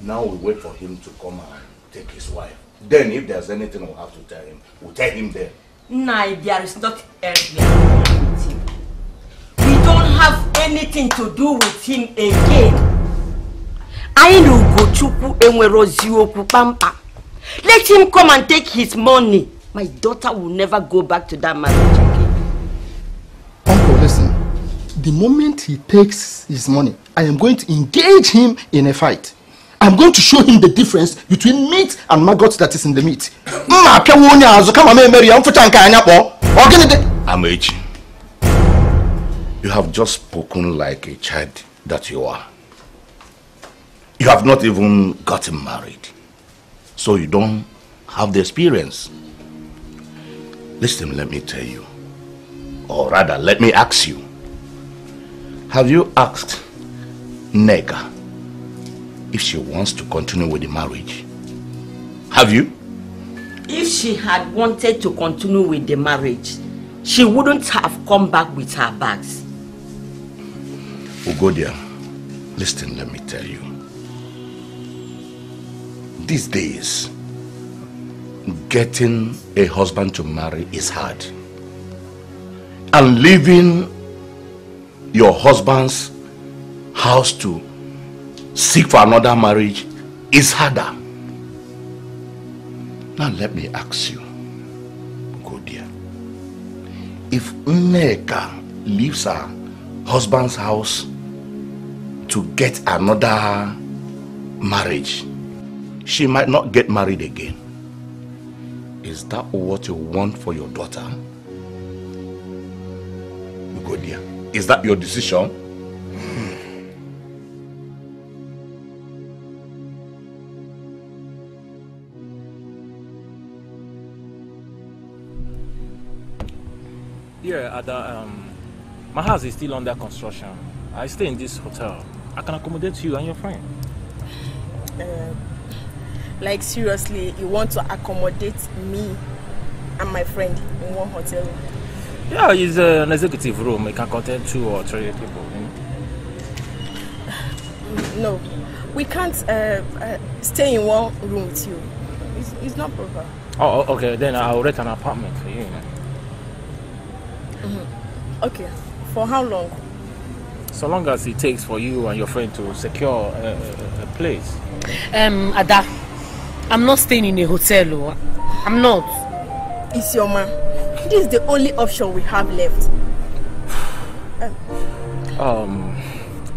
Now we wait for him to come and take his wife. Then if there's anything we'll have to tell him, we'll tell him then. No, there is not anything. Don't have anything to do with him again. I know Ugochukwu enwero zioku pampa. Let him come and take his money. My daughter will never go back to that marriage again. Uncle, listen. The moment he takes his money, I am going to engage him in a fight. I'm going to show him the difference between meat and maggots that is in the meat. Amaechi. You have just spoken like a child that you are. You have not even gotten married. So you don't have the experience. Listen, let me tell you. Or rather, let me ask you. Have you asked Nneka if she wants to continue with the marriage? Have you? If she had wanted to continue with the marriage, she wouldn't have come back with her bags. Ugodia, listen, let me tell you. These days, getting a husband to marry is hard. And leaving your husband's house to seek for another marriage is harder. Now let me ask you, Ugodia, if Nneka leaves her husband's house to get another marriage, she might not get married again. Is that what you want for your daughter? Ugodia, is that your decision? Yeah, at the, um, my house is still under construction. I stay in this hotel. I can accommodate you and your friend. Uh, like seriously, you want to accommodate me and my friend in one hotel? Yeah, it's uh, an executive room. It can contain two or three people. You know? No, we can't uh, uh, stay in one room with you. It's, it's not proper. Oh, okay. Then I'll rent an apartment for you. you know? Mm-hmm. Okay. For how long? So long as it takes for you and your friend to secure a, a place. Um, Ada, I'm not staying in a hotel. I'm not. Isioma, this is the only option we have left. um, um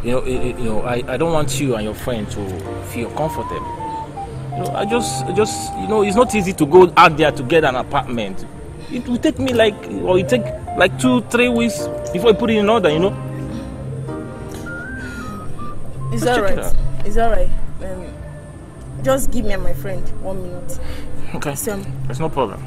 you know, you know, I, I don't want you and your friend to feel comfortable. You know, I just, just, you know, it's not easy to go out there to get an apartment. It will take me like, or it take like two, three weeks before I put it in order. You know. It's alright. It's alright. Um, just give me and my friend one minute. Okay. So, there's no problem.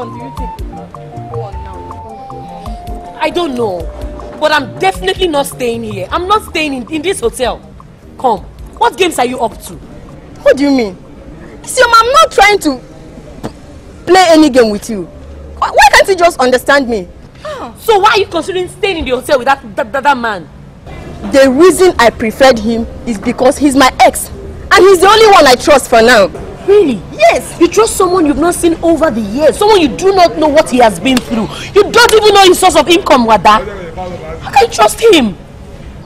Do you think you go on now? I don't know, but I'm definitely not staying here. I'm not staying in, in this hotel. Come, what games are you up to? What do you mean? See, I'm not trying to play any game with you. Why, why Can't you just understand me? Oh. So why are you considering staying in the hotel with that, that, that man? The reason I preferred him is because he's my ex. And he's the only one I trust for now. Really? Yes. You trust someone you've not seen over the years. Someone you do not know what he has been through. You don't even know his source of income, Wada. How can you trust him?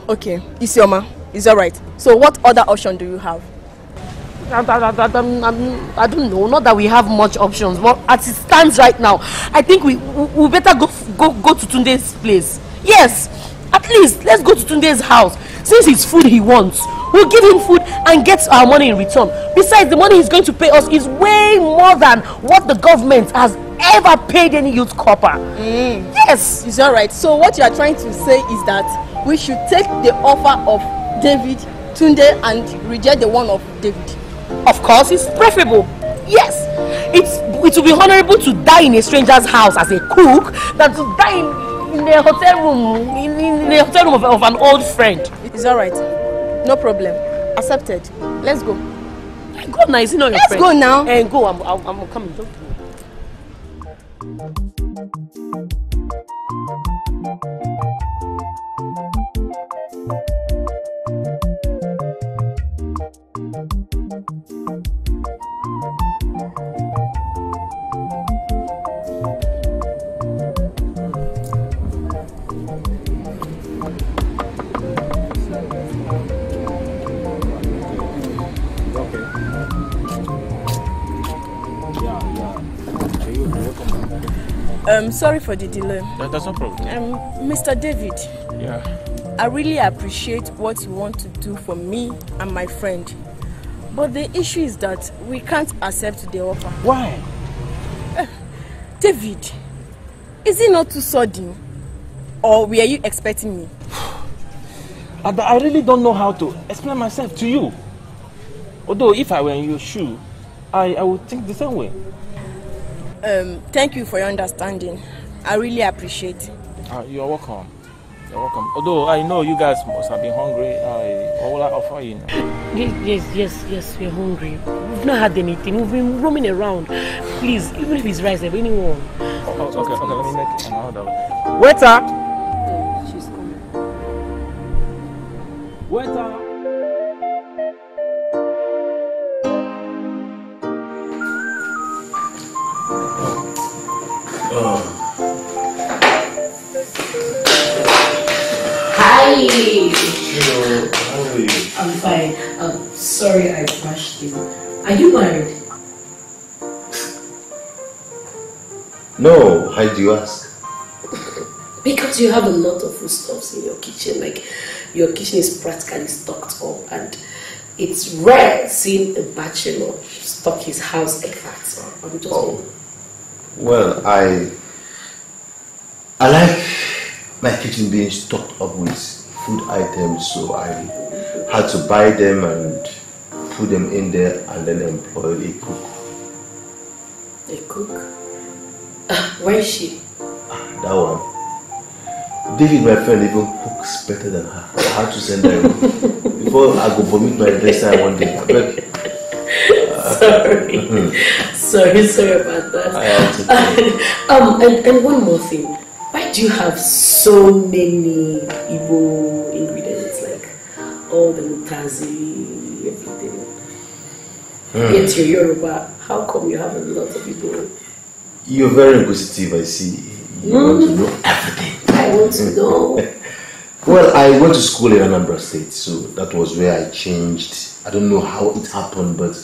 Okay, Isioma, it's alright. So what other option do you have? I, I, I, I, I don't know. Not that we have much options. Well, as it stands right now, I think we we, we better go, go go to Tunde's place. Yes, at least let's go to Tunde's house. Since it's food he wants, we'll give him food and get our money in return. Besides, the money he's going to pay us is way more than what the government has ever paid any youth copper. Mm. Yes, it's all right. So what you are trying to say is that we should take the offer of David Tunde and reject the one of David. Of course, it's preferable. Yes, it's it will be honorable to die in a stranger's house as a cook than to die in, in a hotel room in, in the hotel room of, of an old friend. It's all right, no problem. Accepted. Let's go. Go now, you know your friend. Let's go now. And go. I'm I'm, I'm coming. Don't Um, sorry for the delay. That, that's no problem. Um, Mister David. Yeah. I really appreciate what you want to do for me and my friend. But the issue is that we can't accept the offer. Why? Uh, David, is it not too sudden? Or were you expecting me? I, I really don't know how to explain myself to you. Although if I were in your shoe, I, I would think the same way. Um, thank you for your understanding. I really appreciate it. Uh, you're welcome. You're welcome. Although I know you guys must have been hungry, I all I offer you now. Yes, yes, yes, yes, we're hungry. We've not had anything. We've been roaming around. Please, even if it's rice, if anyone. Oh, oh, okay, okay, let me make another one. Waiter! Yeah, she's coming. Waiter! I'm fine. I'm sorry I crashed you. Are you married? No, why do you ask? Because you have a lot of foodstuffs in your kitchen. Like, your kitchen is practically stocked up, and it's rare seeing a bachelor stock his house like that. So I'm just oh. Well, I I like my kitchen being stocked up with food items, so I had to buy them and put them in there and then employ a cook. A cook? Uh, where is she? Ah, that one. David, my friend, even cooks better than her. I had to send her before I go vomit my dresser one day. Sorry. sorry, sorry about that. I had to uh, um, and, and one more thing. Why do you have so many Igbo ingredients, like all the mutazi, everything? Mm. Yet you're Yoruba. How come you have a lot of Igbo? You're very inquisitive, I see. You mm. want to know everything. I want to know. Well, I went to school in Anambra State, so that was where I changed. I don't know how it happened, but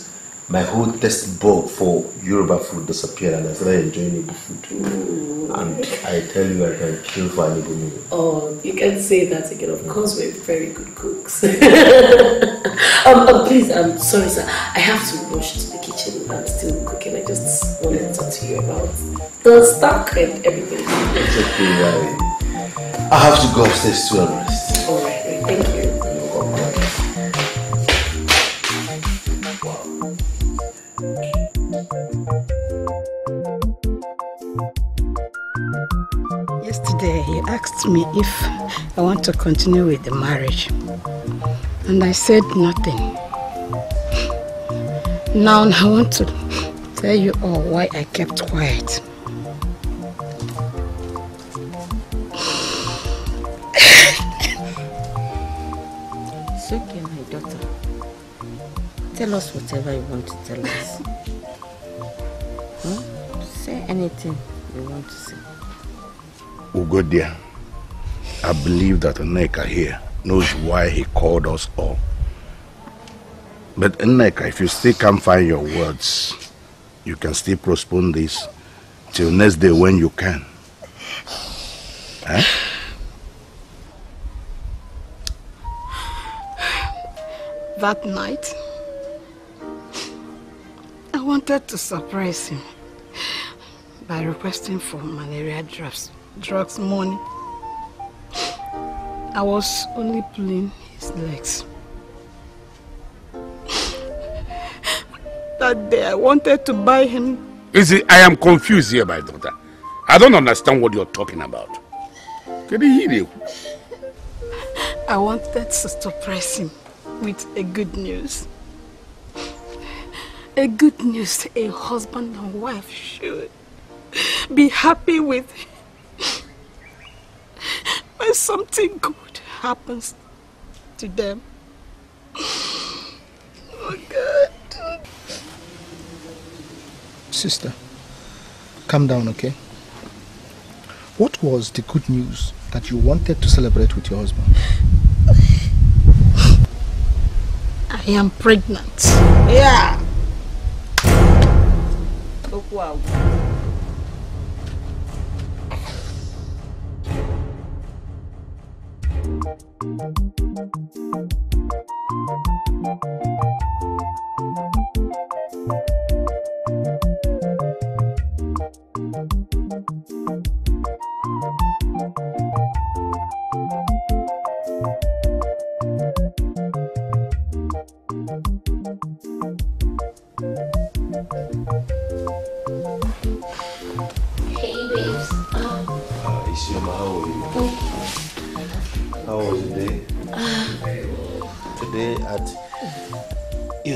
my whole textbook for Yoruba food disappeared and I started enjoying Igbo food. Mm. And I tell you, I can kill for an Igbo meal. Oh, you can say that again. Of course, we're very good cooks. um, oh, please, I'm sorry, sir. I have to rush to the kitchen. I'm still cooking. I just wanted to talk to you about the stock and everything. It's okay, right? I have to go upstairs to rest. All right, thank you. He asked me if I want to continue with the marriage, and I said nothing. Now I want to tell you all why I kept quiet. Tell us whatever you want to tell us. Hmm? Say anything you want to say. Ugo dear, I believe that Nneka here knows why he called us all. But Nneka, if you still can't find your words, you can still postpone this till next day when you can. Huh? That night, I wanted to surprise him by requesting for malaria drugs, drugs money. I was only pulling his legs. That day I wanted to buy him. You see, I am confused here, my daughter. I don't understand what you're talking about. Can you hear you? I wanted to surprise him with a good news. A good news a husband and wife should be happy with when something good happens to them. Oh God. Sister, calm down, okay? What was the good news that you wanted to celebrate with your husband? I am pregnant. Yeah! Oh, wow.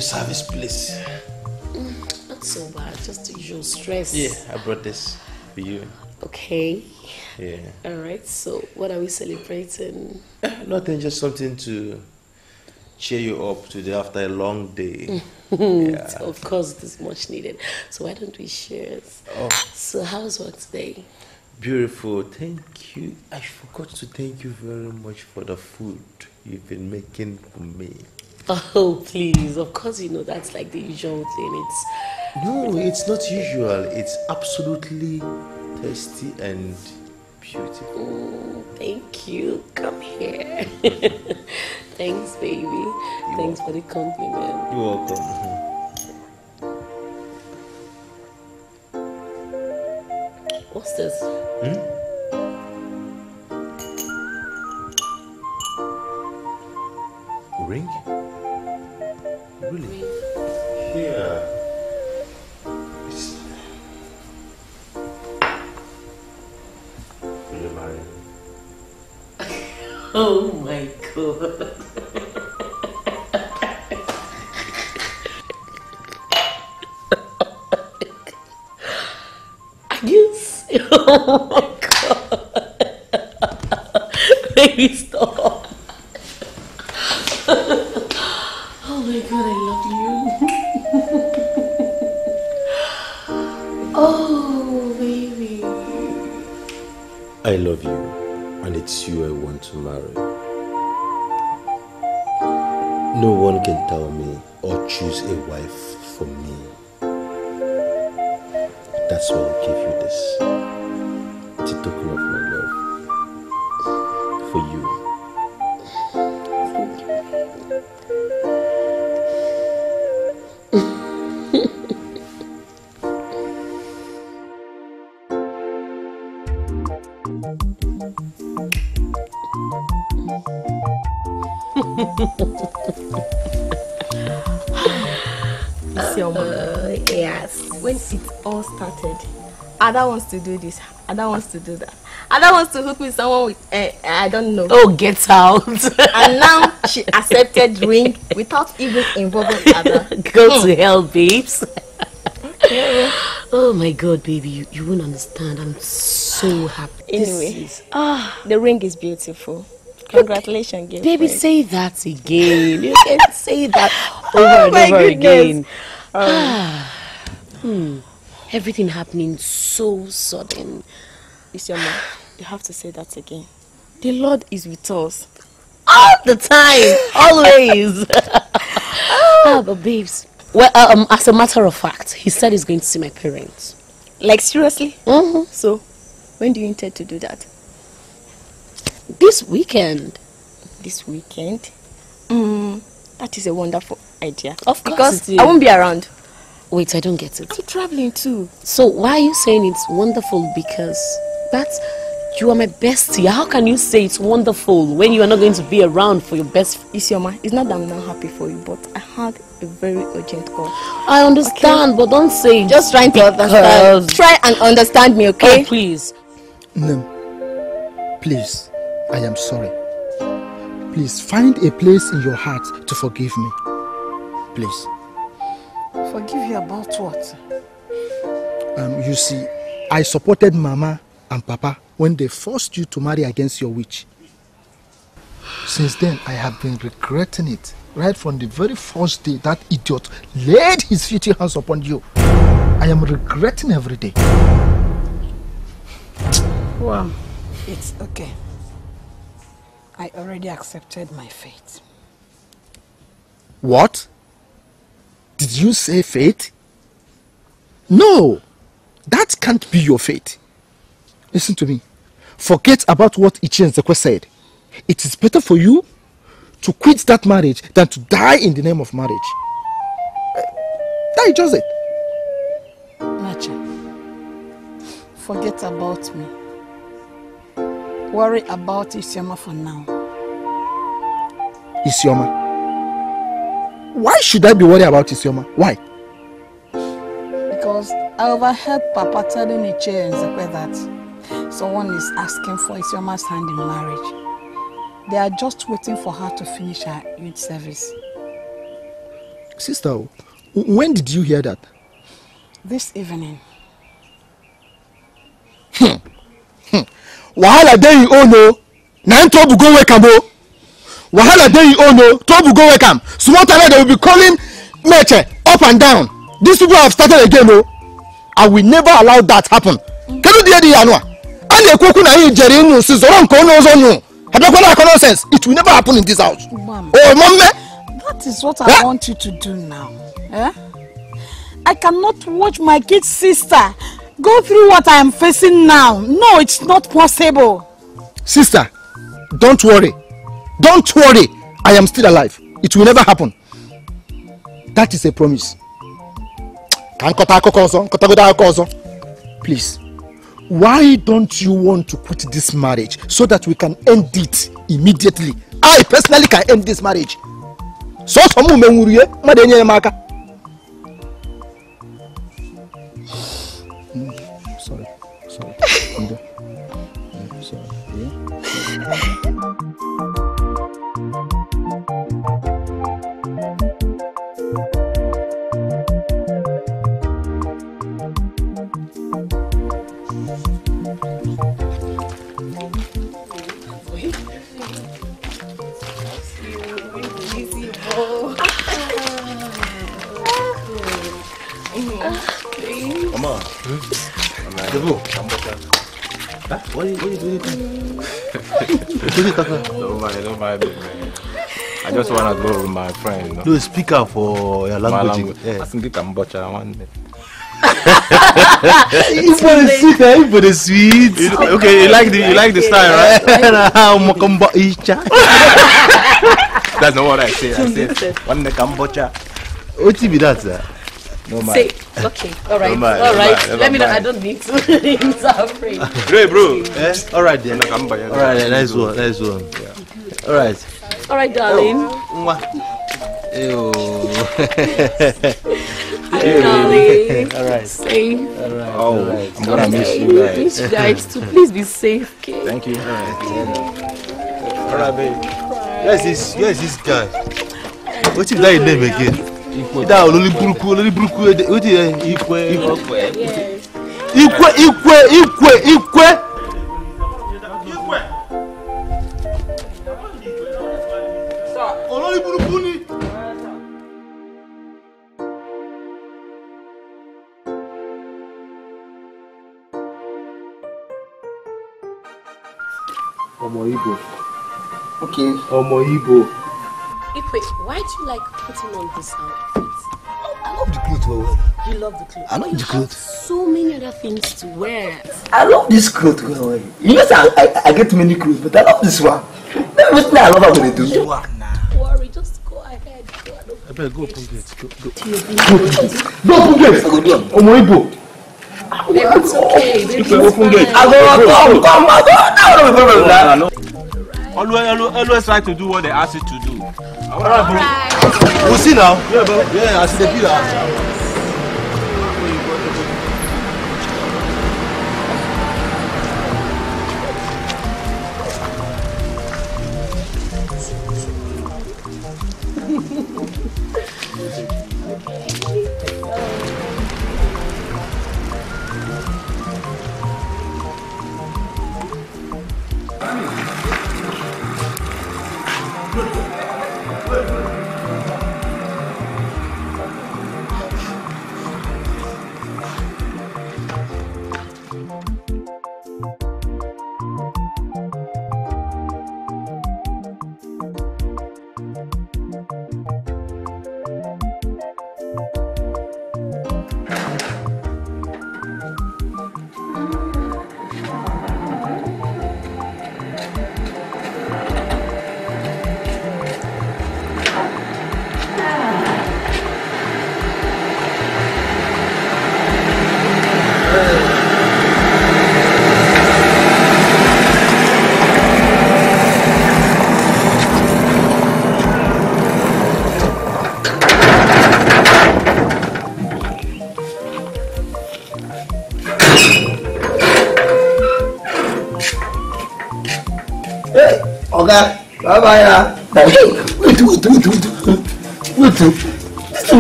Service place. Mm, not so bad, just the usual stress. Yeah, I brought this for you. Okay. Yeah. Alright, so what are we celebrating? Nothing, just something to cheer you up today after a long day. Yeah. So of course, it is much needed. So why don't we share it? Oh. So how's work today? Beautiful. Thank you. I forgot to thank you very much for the food you've been making for me. Oh, please. Of course, you know, that's like the usual thing. It's No, it's not usual. It's absolutely tasty and beautiful. Mm, thank you. Come here. Thanks, baby. You're Thanks welcome. for the compliment. You're welcome. What's this? Hmm? Ring? Really? Yeah. It's... Will you marry? Oh my God. Are you serious? Oh my God. Baby, stop. I love you, and it's you I want to marry. No one can tell me or choose a wife for me. That's why I gave you this. It's a token of my love for you. Thank you. uh, yes. When it all started, Ada wants to do this, Ada wants to do that, Ada wants to hook with someone with uh, I don't know. Oh, get out! And now she accepted ring without even involving Ada. Go to hell, babes. Okay. Oh my God, baby, you, you won't understand. I'm so happy. Anyway, ah, the ring is beautiful. Congratulations, girlfriend. Baby, say that again. You can say that. over oh and over goodness. again. Um, hmm. Everything happening so sudden. Isioma, you have to say that again. The Lord is with us. All the time. Always. oh. oh, but babes. Well, um, as a matter of fact, he said he's going to see my parents. Like, seriously? Mm-hmm. So, when do you intend to do that? This weekend. This weekend? Mm, that is a wonderful idea. Of course Because it is. I won't be around. Wait, I don't get it. I'm traveling too. So, why are you saying it's wonderful? Because that's... You are my bestie. How can you say it's wonderful when you are not going to be around for your best? Isioma, it's not that I'm not happy for you, but I had a very urgent call. I understand, okay? But don't say. Just trying to understand. Try and understand me, okay? Oh, please. No. Please, I am sorry. Please find a place in your heart to forgive me. Please. Forgive you about what? Um, you see, I supported Mama and Papa when they forced you to marry against your wish. Since then, I have been regretting it. Right from the very first day that idiot laid his filthy hands upon you. I am regretting every day. Wow. It's okay. I already accepted my fate. What? Did you say fate? No! That can't be your fate. Listen to me. Forget about what Ichi and Zekwe said. It is better for you to quit that marriage than to die in the name of marriage. That is just it. Nacha, forget about me. Worry about Isioma for now. Isioma? Why should I be worried about Isioma? Why? Because I overheard Papa telling Ichi and Zekwe that someone is asking for Isioma's hand in marriage. They are just waiting for her to finish her youth service. Sister, when did you hear that? This evening. Hmm. Hmm. Wahala dey you oh no. Nine trouble go wake am. Wahala dey you oh no. Trouble go wake am. Small time they will be calling Meche up and down. These people have started again, no. I will never allow that happen. Can you hear the Anua? It will never happen in this house. Mom, oh, Mom, that is what I yeah? want you to do now. Eh? I cannot watch my kid sister go through what I am facing now. No, it's not possible. Sister, don't worry. Don't worry. I am still alive. It will never happen. That is a promise. Please. Why don't you want to quit this marriage so that we can end it immediately? I personally can end this marriage. So someone may worry, madam Emeka. Sorry, sorry. I'm sorry. Yeah. Come on. What are you doing? Don't mind, don't mind it, man. I just want to go with my friend. You know? Do a speaker for your language. I think you can butcher one day. It's for the sweet, eh? For the sweet. Okay, you like the, you like the style, right? That's not what I say. I say one day can butcher. What do you mean that, sir? No man. Say, okay, all right, no all right. No Let no me know. I don't need to. I'm so afraid. Great, bro. Eh? All right, then. Yeah. All right, yeah, nice one, nice one. Yeah. All right. All right, darling. Ew. Hi, darling. All right. Safe. All right. Oh, all right. I'm gonna miss you guys. Miss you guys too. Please be safe. Okay? Thank you. All right. Yeah. All right, babe. Where's this? Where's this guy? What's his like name again? Equal, equal, equal, equal, equal, equal. Omo Igbo. Okay. Omo Igbo. Ipe, why do you like putting on this outfit? Oh, I love the clothes. Well. You love the clothes? I love the clothes. So many other things to wear. I love this clothes. Well. You know, I, I, I get many clothes, but I love this one. I love what they do. Don't worry, just go ahead. Go ahead. I better go open gates. Go, go. Go open gates. Omo Igbo. Baby, it's okay. Baby, it's fine. I go, come, I go. No, no, no, no. Always, always try to do what they ask you to do. All right. We'll see now. Yeah, but yeah, I see the pillar.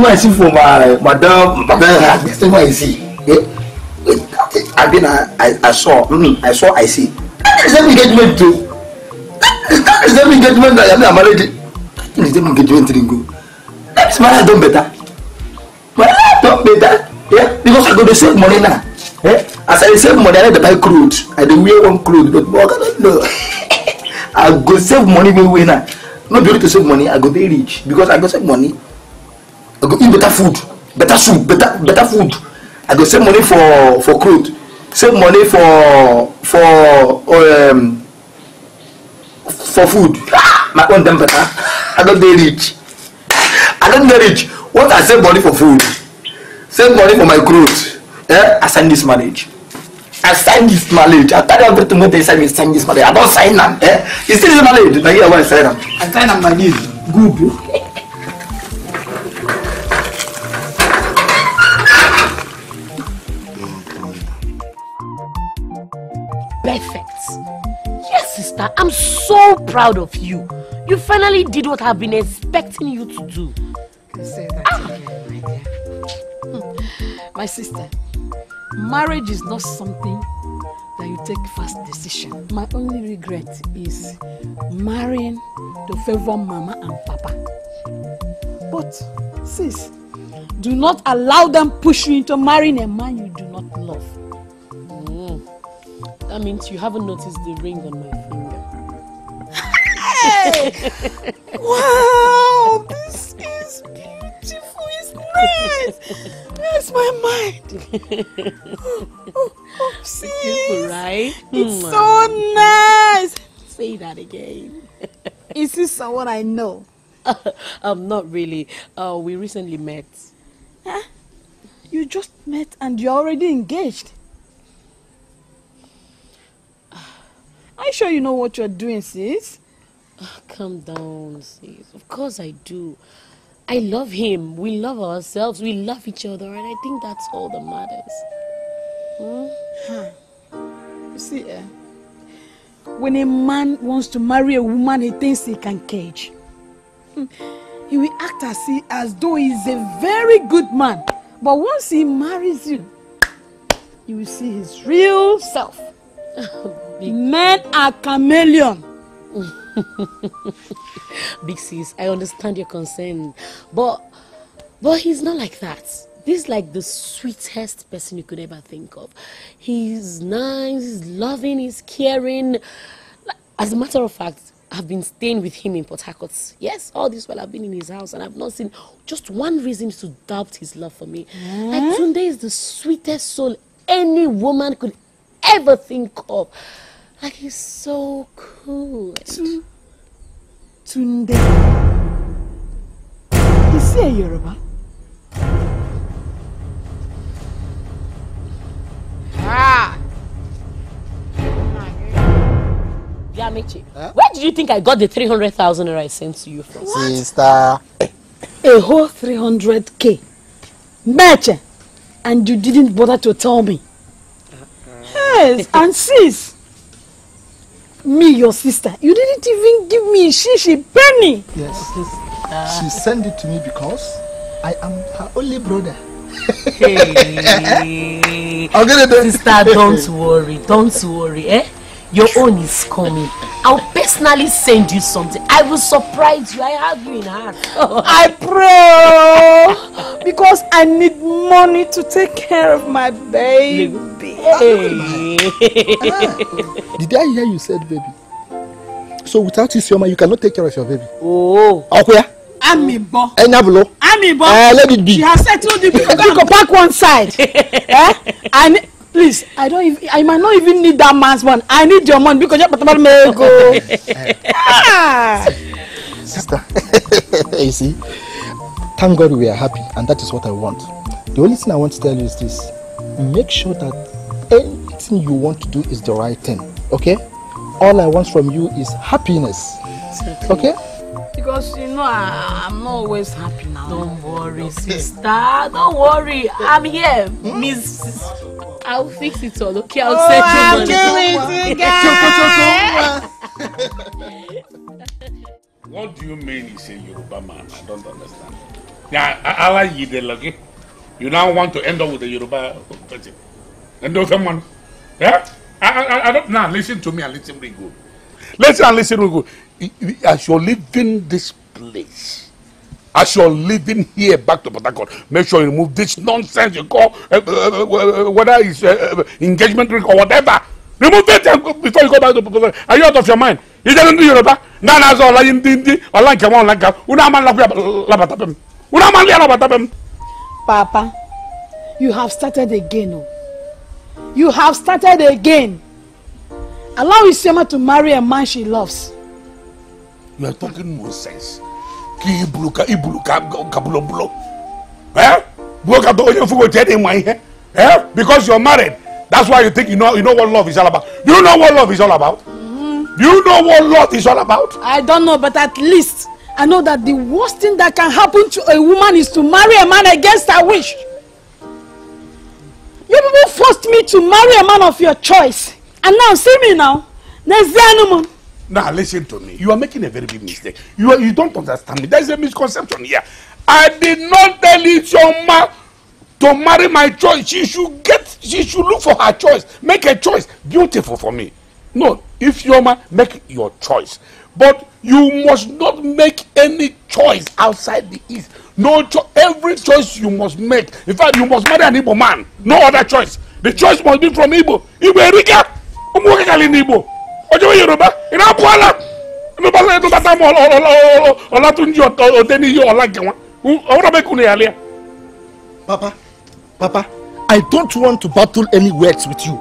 I see for my madam, this is what I see. I've been, I, I saw, I saw, I see. That is the engagement too. That is the engagement that I am married. That is the engagement too. That is my done better. My done better. Yeah, because I got the same money now. Yeah, as I save money, I need to buy clothes. I don't wear one clothes, but I don't know. I go save money when we now. Not be to save money. I go be rich because I go save money. I go eat better food, better soup, better better food. I go save money for for clothes, save money for for um for food. My own damn better. I don't get rich. I don't get rich. What I save money for food, save money for my clothes. Eh? I sign this marriage. I sign this marriage. I tell everything what they sign. I sign this marriage. I don't sign them. Eh? It's still a marriage. Now here I want to sign them. I sign them like this. Good, bro. I'm so proud of you. You finally did what I've been expecting you to do. You say that ah. again, my dear. My sister, marriage is not something that you take fast decision. My only regret is marrying to favor Mama and Papa. But, sis, do not allow them push you into marrying a man you do not love. Mm. That means you haven't noticed the ring on my finger. Wow, this is beautiful, it's nice. That's my mind. Oh, oh, oh, sis. Beautiful, right? It's mm. so nice. Say that again. Is this someone I know? Uh, um, not really. Uh, we recently met. Huh? You just met and you're already engaged? Are you sure you know what you're doing, sis? Oh, calm down, sis. Of course I do. I love him. We love ourselves. We love each other. And I think that's all that matters. Hmm? Huh. You see, uh, when a man wants to marry a woman, he thinks he can cage. He will act as, he, as though he's a very good man. But once he marries you, you will see his real self. Men are chameleon. Big sis, I understand your concern, but but he's not like that. He's like the sweetest person you could ever think of. He's nice, he's loving, he's caring. As a matter of fact, I've been staying with him in Port Harcourt. Yes, all this while I've been in his house, and I've not seen just one reason to doubt his love for me. Mm. Like, Tunde is the sweetest soul any woman could ever think of. Like, he's so cool. And... Tunde. Is he a Yoruba? Ah! Yeah, Amaechi. Huh? Where did you think I got the three hundred thousand I sent to you from? Sister. A whole three hundred K. Meche. And you didn't bother to tell me. Uh-uh. Yes, and sis. Me, your sister. You didn't even give me a shishi penny. Yes. Uh, she sent it to me because I am her only brother. Hey. Sister, don't worry. Don't worry, eh? Your own is coming. I'll personally send you something. I will surprise you. I have you in heart. I pray because I need money to take care of my baby. Hey. Did I hear you said baby? So without Isioma, you cannot take care of your baby. Oh. Okay. Amibo. Enablo. Amibo. Uh, let it be. She has settled the bill. Go back one side. Eh? And. Please, I don't. Even, I might not even need that man's one. I need your money because you're about to go. Ah. Sister, you see, thank God we are happy, and that is what I want. The only thing I want to tell you is this: make sure that anything you want to do is the right thing. Okay? All I want from you is happiness. Okay? Because you know I, I'm not always happy now. Don't worry, sister. Don't worry. I'm here, hmm? Miss. I'll fix it all, okay? I'll oh, set you on it. What do you mean he's a Yoruba man? I don't understand. Yeah, you now want to end up with a Yoruba person. And do someone. Yeah? I, I, I don't now. Listen to me and listen really good. Listen and listen really good. As you're leaving this place, as you're leaving here back to Port Harcourt, make sure you remove this nonsense you call, uh, uh, uh, whether it's uh, uh, engagement ring or whatever. Remove it and go, before you go back to Port Harcourt. Are you out of your mind? You didn't do Yoruba. Nana all like Indi, or like a one like a Unaman Labatapem. Unaman Labatapem. Papa, you have started again. You have started again. Allow Isioma to marry a man she loves. You are talking nonsense. Ibuluka, Ibuluka, Kabulo, eh? Eh? Because you're married. That's why you think you know you know what love is all about. Do you know what love is all about? Mm-hmm. Do you know what love is all about? I don't know, but at least I know that the worst thing that can happen to a woman is to marry a man against her wish. You people forced me to marry a man of your choice. And now see me now. There's animal. Now listen to me. You are making a very big mistake. You are, you don't understand me. There's a misconception here. I did not tell Ijoma to marry my choice. She should get. She should look for her choice. Make a choice. Beautiful for me. No, if Ijoma make your choice, but you must not make any choice outside the East. No choice. Every choice you must make. In fact, you must marry an Igbo man. No other choice. The choice must be from Igbo. Igbo Erika. Igbo. Papa, Papa, I don't want to battle any words with you.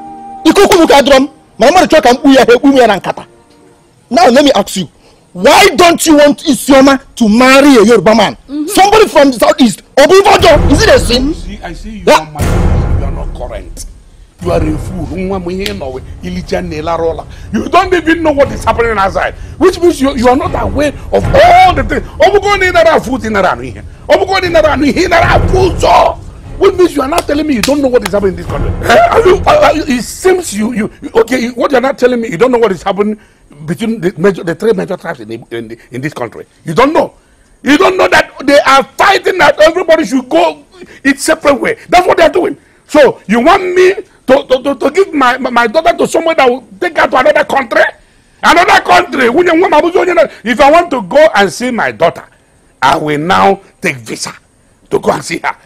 Now let me ask you, why don't you want Isioma to marry a Yoruba man? Mm-hmm. Somebody from the southeast, Obigbo, is it a sin? See, I see you, yeah. Are you are not current. You are a fool. You don't even know what is happening outside. Which means you, you are not aware of all the things. Which means you are not telling me you don't know what is happening in this country. It seems you, you okay, what you are not telling me, you don't know what is happening between the, major, the three major tribes in, the, in, the, in this country. You don't know. You don't know that they are fighting that everybody should go its separate way. That's what they are doing. So you want me to, to, to, to give my, my daughter to someone that will take her to another country? Another country! If I want to go and see my daughter, I will now take visa to go and see her.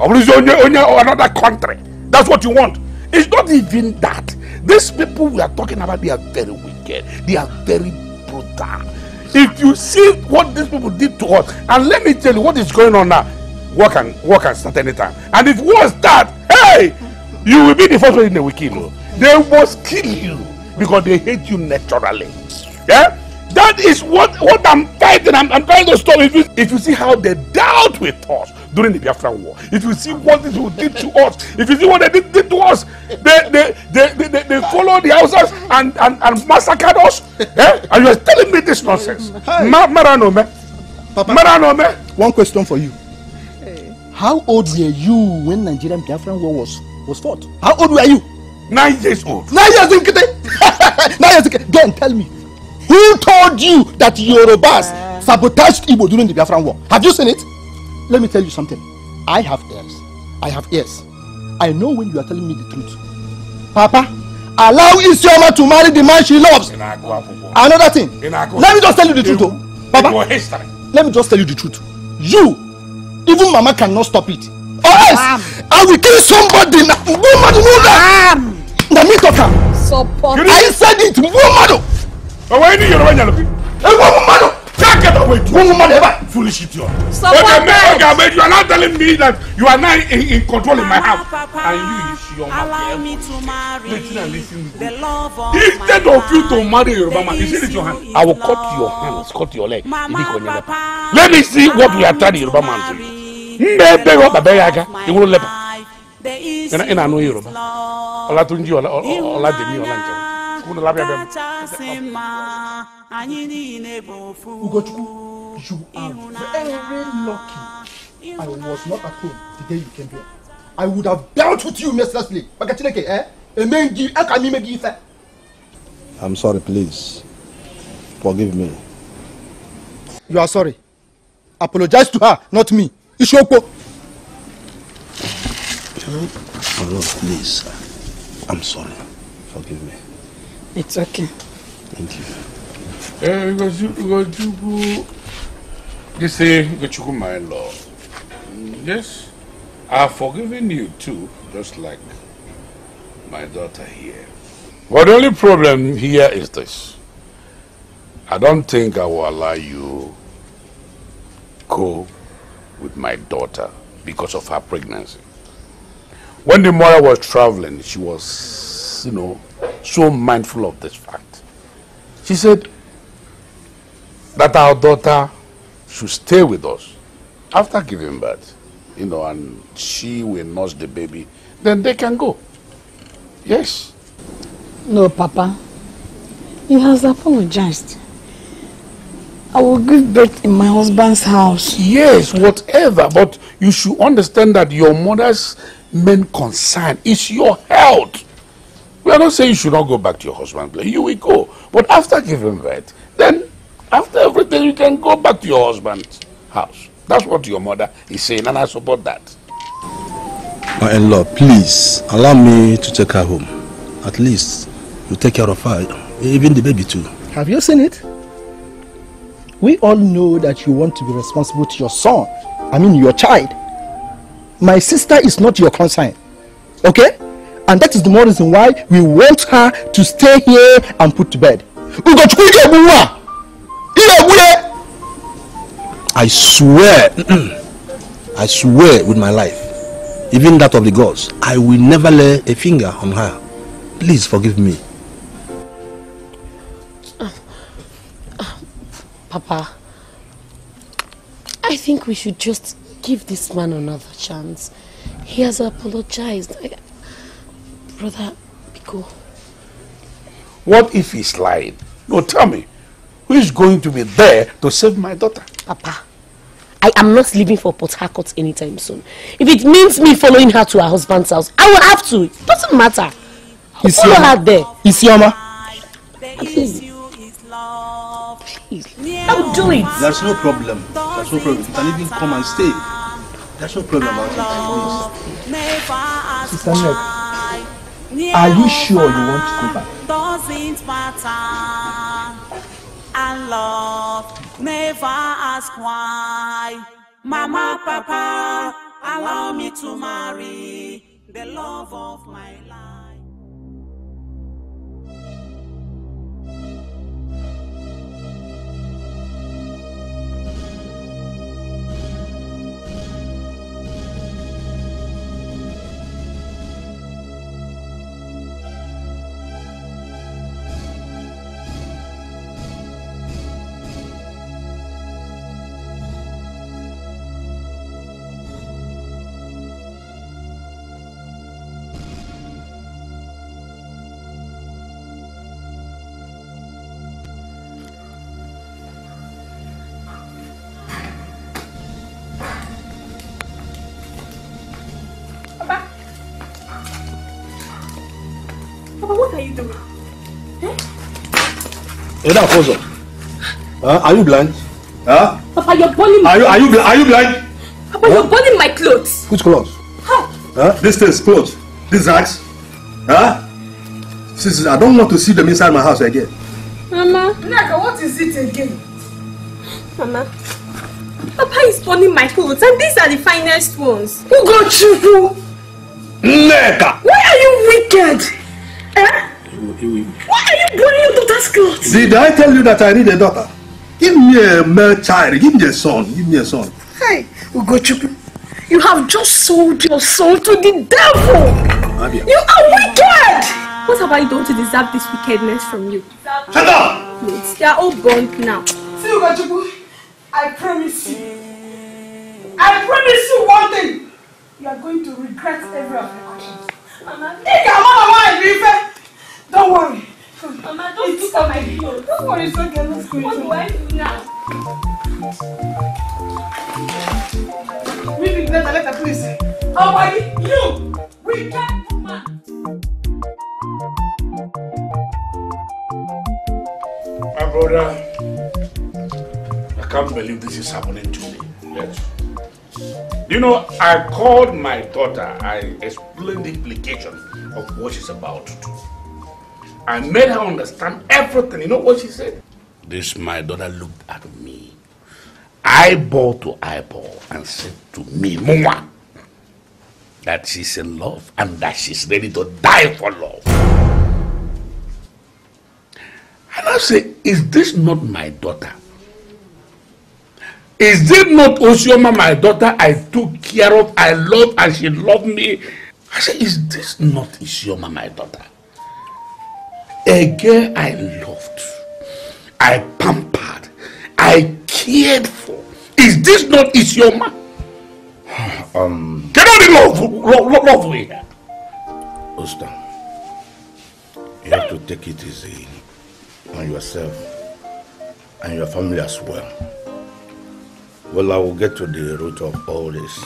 Another country. That's what you want. It's not even that. These people we are talking about, they are very weak. wicked. They are very brutal. If you see what these people did to us, and let me tell you what is going on now, war can, war can start any time. And if war starts, hey, you will be the first one they will kill you. They must kill you because they hate you naturally. Yeah? That is what, what I'm fighting. I'm, I'm trying to stop. If you, if you see how they dealt with us during the Biafran war, if you see what these people did to us, if you see what they did, did to us, they, they, they, they, they, they followed the houses and, and, and massacred us. Eh? And you're telling me this nonsense. Ma Maranome. Papa, Maranome. One question for you. Hey. How old were you when Nigerian Biafran war was, was fought? How old were you? Nine years old. Nine years old. Nine years old. Don't tell me. Who told you that Yorubas uh, sabotaged Igbo during the Biafran war? Have you seen it? Let me tell you something. I have ears. I have ears. I know when you are telling me the truth. Papa, allow Isioma to marry the man she loves. Another thing. Let me just tell you the truth. Oh. Papa, let me just tell you the truth. You, even Mama cannot stop it. Or else, I will kill somebody. Woman, woman. Let me talk her. Support. I said it. Woman. Why do you run your people? Hey, woman, man, take it away. Woman, man, ever foolish it you are. Okay, you are not telling me that you are not in, in control in my house. Papa, and you is your mother. Allow me to marry. Listen and listen. The love of instead of you to marry your mama, you see your hand. I will love. Cut your hands, cut your leg. Mama, Papa, let me see what we are trying your mama to do. Maybe what the beggar, you will never. And I know you, Roba. Ola tunji, ola, ola demi, ola njo. Ugochukwu, you are very lucky. I was not at home the day you came here. I would have dealt with you mercilessly. I'm sorry, please. Forgive me. You are sorry. Apologize to her, not me. Ishoko. Hello, please. I'm sorry. Forgive me. It's okay. Thank you. Eh, Ugochukwu. You say, Ugochukwu, my lord. Yes, I've forgiven you too, just like my daughter here. But the only problem here is this. I don't think I will allow you go with my daughter because of her pregnancy. When the mother was traveling, she was, you know, so mindful of this fact. She said that our daughter should stay with us after giving birth, you know, and she will nurse the baby. Then they can go. Yes. No, Papa. He has apologized. I will give birth in my husband's house. Yes, whatever. But you should understand that your mother's main concern is your health. We are not saying you should not go back to your husband's place. You will go. But after giving birth, then after everything, you can go back to your husband's house. That's what your mother is saying, and I support that. My in-law, please allow me to take her home. At least you take care of her, even the baby too. Have you seen it? We all know that you want to be responsible to your son. I mean, your child. My sister is not your concern. Okay? And that is the more reason why we want her to stay here and put to bed. I swear, I swear with my life, even that of the gods, I will never lay a finger on her. Please forgive me. Uh, uh, Papa, I think we should just give this man another chance. He has apologized. I Brother, Biko. What if he's lying? No, tell me. Who is going to be there to save my daughter? Papa, I am not leaving for Port Harcourt anytime soon. If it means me following her to her husband's house, I will have to. It doesn't matter. I'll follow her there. Isioma. Please. Please. I'll do it. There's no problem. There's no problem. You can even come and stay. There's no problem about it. Sister Nneka. Are you sure you want to go back? Doesn't matter. And love never ask why. Mama, Papa, allow me to marry the love of my life. are you doing? Huh? Uh, are you blind? Huh? Papa, you're burning my clothes. Are you, are you blind? Papa, huh? You're burning my clothes. Which clothes? Huh? Huh? This thing's clothes. These rags. Huh? Sis, I don't want to see them inside my house again. Mama. Nneka, what is it again? Mama. Papa is burning my clothes, and these are the finest ones. Ugochupu! Nneka! Why are you wicked? Eh? Why are you burning your daughter's clothes? Did I tell you that I need a daughter? Give me a male child. Give me a son. Give me a son. Hey, Ugochupu, you have just sold your soul to the devil. Abia. You are wicked. What have I done to deserve this wickedness from you? Shut up! Please, they are all burnt now. See, Ugochupu. I promise you. I promise you one thing. You are going to regret every of your actions. Mama, don't worry. Mama, don't look at my clothes. Don't worry, it's okay. What do I do now? We regret the letter, please. How are you? We can't, woman. My brother. I can't believe this is happening to me. Yes. You know, I called my daughter. I explained the implication of what she's about to do. I made her understand everything. You know what she said? This, my daughter looked at me, eyeball to eyeball, and said to me, Mama, that she's in love and that she's ready to die for love. And I said, is this not my daughter? Is it not Isioma, my daughter I took care of, I loved, and she loved me? I said, is this not Isioma, my daughter? A girl I loved, I pampered, I cared for. Is this not Isioma? Um. Can only love, love, love, love with her. Osta, you have to take it easy on yourself and your family as well. Well, I will get to the root of all this.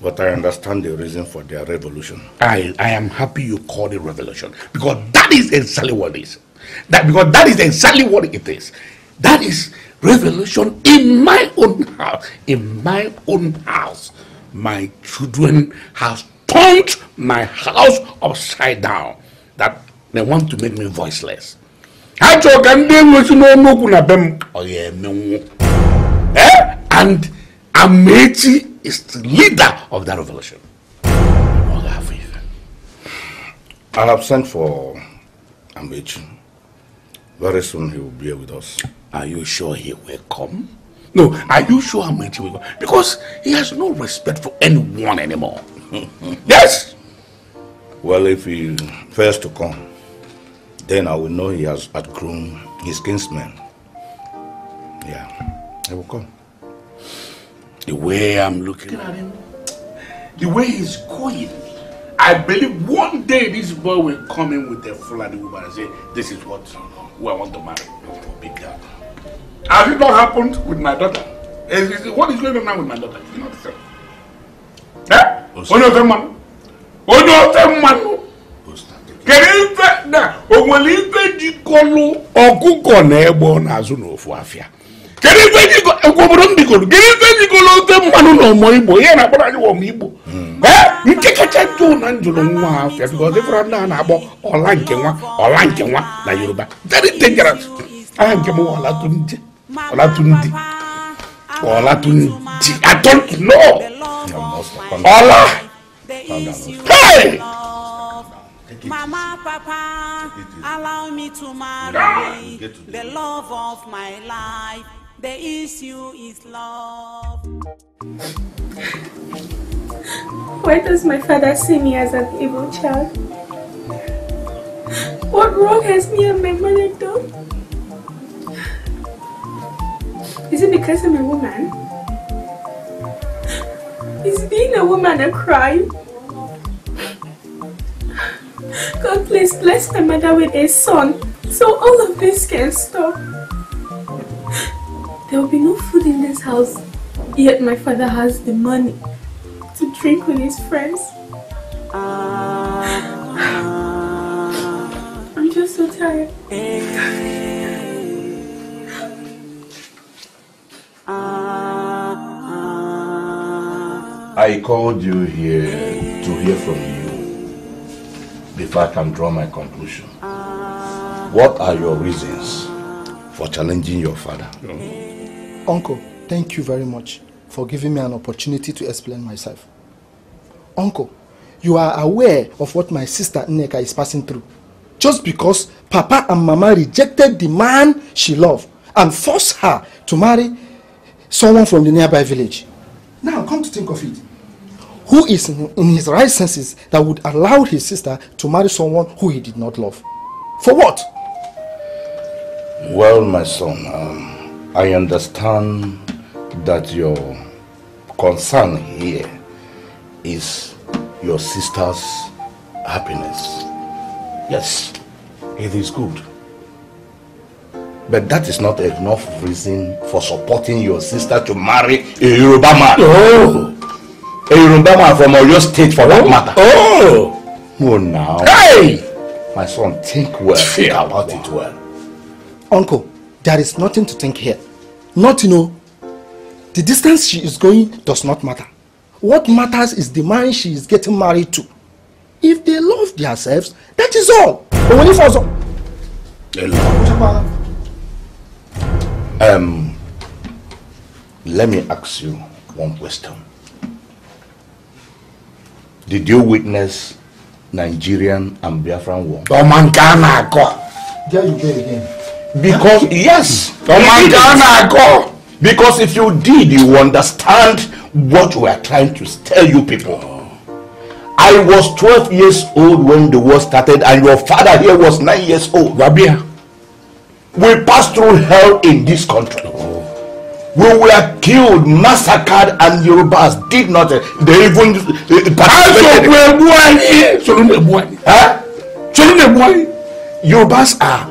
But I understand the reason for their revolution. I, I am happy you called it revolution. Because that is exactly what it is. That, because that is exactly what it is. That is revolution in my own house. In my own house. My children have turned my house upside down. That they want to make me voiceless. And Amaechi is the leader of that revolution. I have sent for Amaechi. Very soon he will be here with us. Are you sure he will come? No, are you sure Amaechi will come? Because he has no respect for anyone anymore. Yes! Well, if he fails to come, then I will know he has outgrown his kinsman. Yeah, I will come. The way I'm looking at him, the way he's going, I believe one day this boy will come in with a Fulani woman and say, this is what who I want to marry. Big girl. Has it not happened with my daughter? Is, is, what is going on now with my daughter? You know the same. Eh? Oyo Oyo Can you now? Ogwalipe di kolo okuko na egbo na azu na ofu afia. Can you think ogwoboro di kolo? Can you think kolo te manu na omo Igbo? Ye na gbara ni wo mo Igbo. Eh, nkekeche ju na njulu nwa afia because different na agbo ola nke nwa, ola nke nwa na Yoruba. Very dangerous. Ala nke mo ola Tunde. Ola Tunde. Ola Tunde. I don't know. Ola. Hey! Mama, Papa, allow me to marry no. to the love of my life. The issue is love. Why does my father see me as an evil child? What wrong has me and my mother done? Is it because I'm a woman? Is being a woman a crime? God, please bless my mother with a son, so all of this can stop. There will be no food in this house, yet my father has the money to drink with his friends. Uh, so tired. I called you here to hear from you before I can draw my conclusion. What are your reasons for challenging your father? Mm. Uncle, thank you very much for giving me an opportunity to explain myself. Uncle, you are aware of what my sister Nneka is passing through. Just because Papa and Mama rejected the man she loved and forced her to marry someone from the nearby village. Now, come to think of it. Who is in his right senses that would allow his sister to marry someone who he did not love? For what? Well, my son, um, I understand that your concern here is your sister's happiness. Yes, it is good. But that is not enough reason for supporting your sister to marry a Yoruba man. Oh. A Yoruba man from Oyo State for oh. that matter. Oh! Oh, now. Hey! My son, think well. Think about wow. it well. Uncle, there is nothing to think here. Not, you know, the distance she is going does not matter. What matters is the man she is getting married to. If they love themselves, that is all. Only for so. Um, let me ask you one question. Did you witness Nigerian and Biafran war? Omankana go. There you go again. Because yes, Omankana go. Because if you did, you understand what we are trying to tell you people. I was twelve years old when the war started, and your father here was nine years old. Rabia, we passed through hell in this country. Oh. We were killed, massacred, and Yorubas did nothing. They even uh, participated. Huh? Yorubas are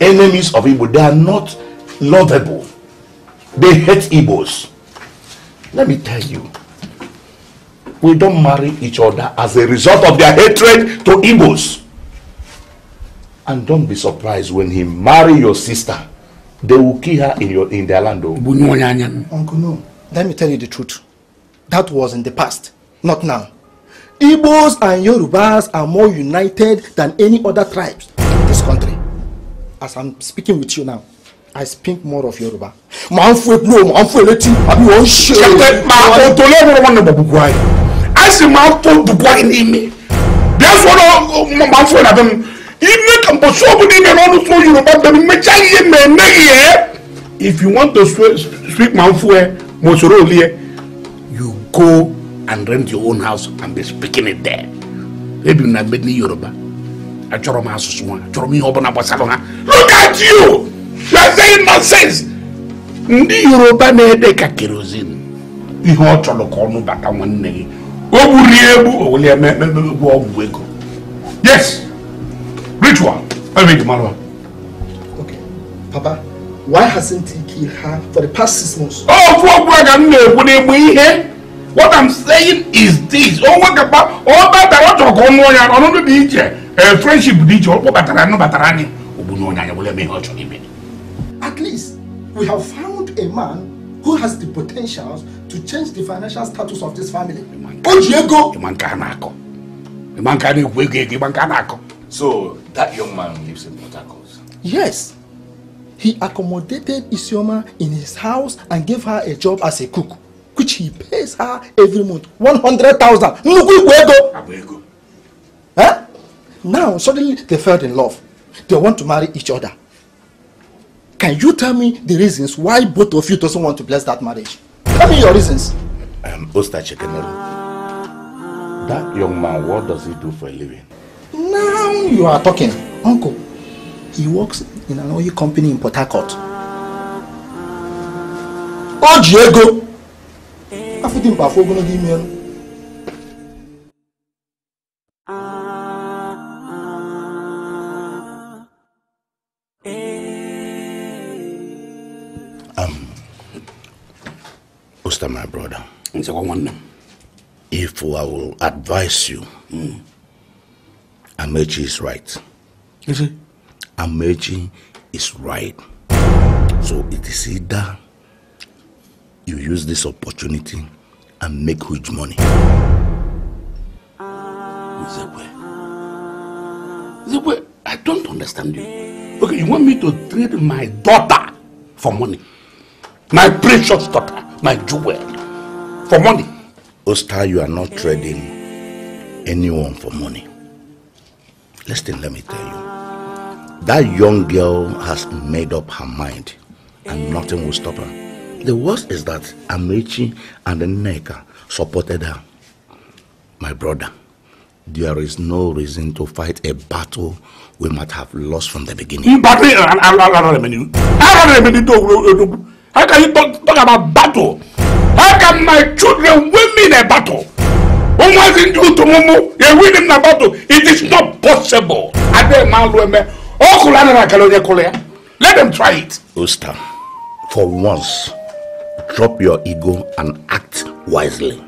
enemies of Igbo. They are not lovable. They hate Igbos. Let me tell you. We don't marry each other as a result of their hatred to Igbos. And don't be surprised when he marry your sister, they will kill her in your in their land. Uncle, no. Let me tell you the truth. That was in the past, not now. Igbos and Yorubas are more united than any other tribes in this country. As I'm speaking with you now, I speak more of Yoruba. I see my phone to boy in me. That's what my phone of them. If you want to speak Manfue, you go and rent your own house and be speaking it there. Maybe not Benny Yoruba. I draw my house. Look at you! You are saying nonsense! Ndi Yoruba ne de kerosene. You want to look on back and one name. Yes! Ritual! I mean, Manuel. Okay. Papa, why hasn't he killed her for the past six months? Oh, what I'm saying is this. Oh, what about all that? I want to go on the beach. Friendship beach. Oh, but I know about Rani. At least we have found a man who has the potentials to change the financial status of this family. So, that young man lives in Port Harcourt? Yes. He accommodated Isioma in his house and gave her a job as a cook, which he pays her every month. one hundred thousand. No, huh? Now, suddenly they fell in love. They want to marry each other. Can you tell me the reasons why both of you doesn't want to bless that marriage? Tell me your reasons. Um, Osta Chekenero, that young man, what does he do for a living? Now you are talking. Uncle, he works in an oil company in Port Harcourt. Oh, Diego! Everything before going to give me. My brother, if I will advise you, mm. Amaechi is right. Is it? Amaechi is right. So it is either you use this opportunity and make huge money. Zekwe. Zekwe, I don't understand you. Okay, you want me to trade my daughter for money? My precious daughter, my jewel, for money? Osta, you are not trading anyone for money. Listen, let me tell you. That young girl has made up her mind and nothing will stop her. The worst is that Amaechi and Nneka supported her. My brother, there is no reason to fight a battle we might have lost from the beginning. How can you talk, talk about battle? How can my children win me in a battle? Who was in you to Mumu? They win in a battle. It is not possible. Let them try it. Osta, for once, drop your ego and act wisely.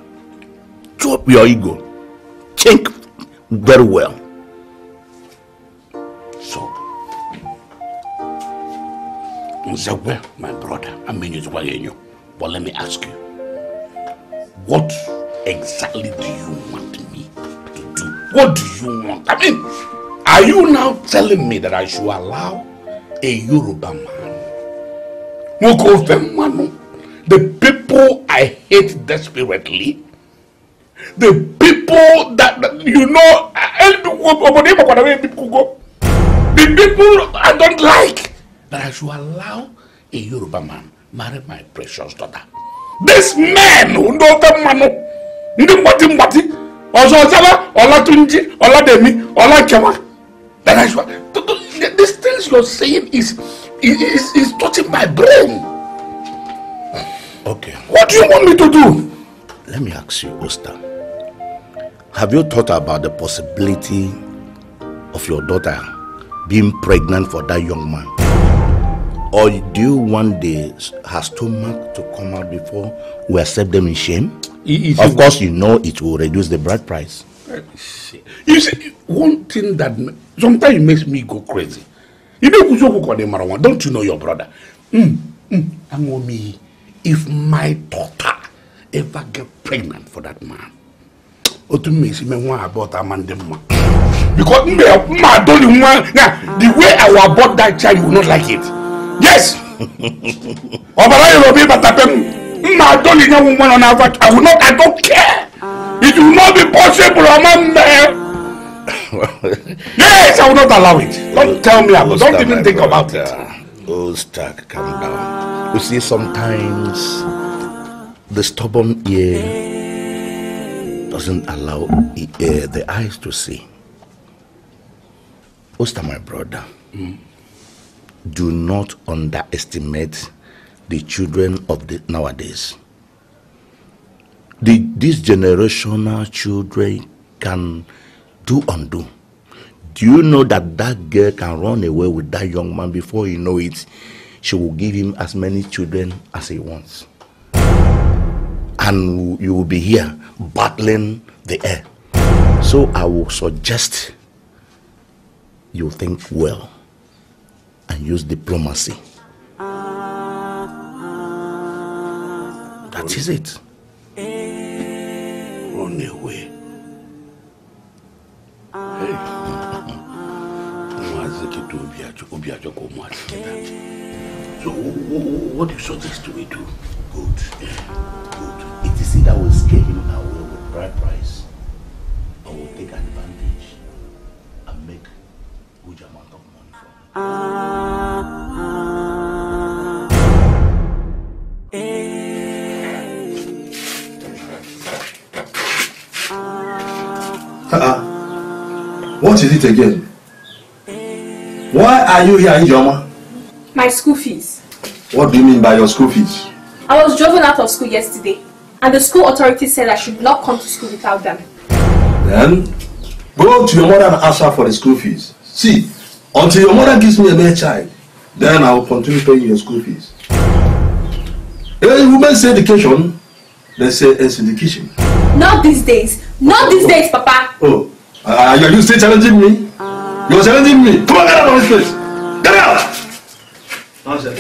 Drop your ego. Think very well. So, Nzagwe, my brother, I mean it's Wayenyo. But let me ask you, what exactly do you want me to do? What do you want? I mean, are you now telling me that I should allow a Yoruba man, the people I hate desperately, the people that, that you know, the people I don't like, that I should allow a Yoruba man marry my precious daughter. This man who knows the man, that I should. These things you're saying is is is touching my brain. Okay. What do you want me to do? Let me ask you, Osta. Have you thought about the possibility of your daughter being pregnant for that young man? Or do you want the, her stomach to come out before we accept them in shame? It, it, of course, you know it will reduce the bread price. You see, one thing that sometimes makes me go crazy. You know, don't you know your brother? Mm, mm, if my daughter ever get pregnant for that man, because the way I abort that child, you will not like it. Yes! I will not, I don't care! It will not be possible, Amanda! Yes, I will not allow it! Don't tell me about it, don't even think about it. Oh, Stark, calm down. You see, sometimes the stubborn ear doesn't allow ear, the eyes to see. Osta, my brother. Mm. Do not underestimate the children of the nowadays. The, these generational children can do undo. Do you know that that girl can run away with that young man before you know it? She will give him as many children as he wants. And you will be here battling the air. So I will suggest you think well. And use diplomacy. That is it. Run away. So what do you suggest we do? Good. Good. It is either we scare him away with bride price, or we'll take advantage and make good amount of money from him. Uh-uh. What is it again? Why are you here, Ijoma? My school fees. What do you mean by your school fees? I was driven out of school yesterday, and the school authority said I should not come to school without them. Then, go to your mother and ask her for the school fees. See. Until your mother gives me a mere child, then I will continue paying your school fees. A woman's education, they say it's in the kitchen. Not these days. Not these days, Papa. Oh, are uh, you still challenging me? You're challenging me. Come on, get out of this place. Get out! Mama!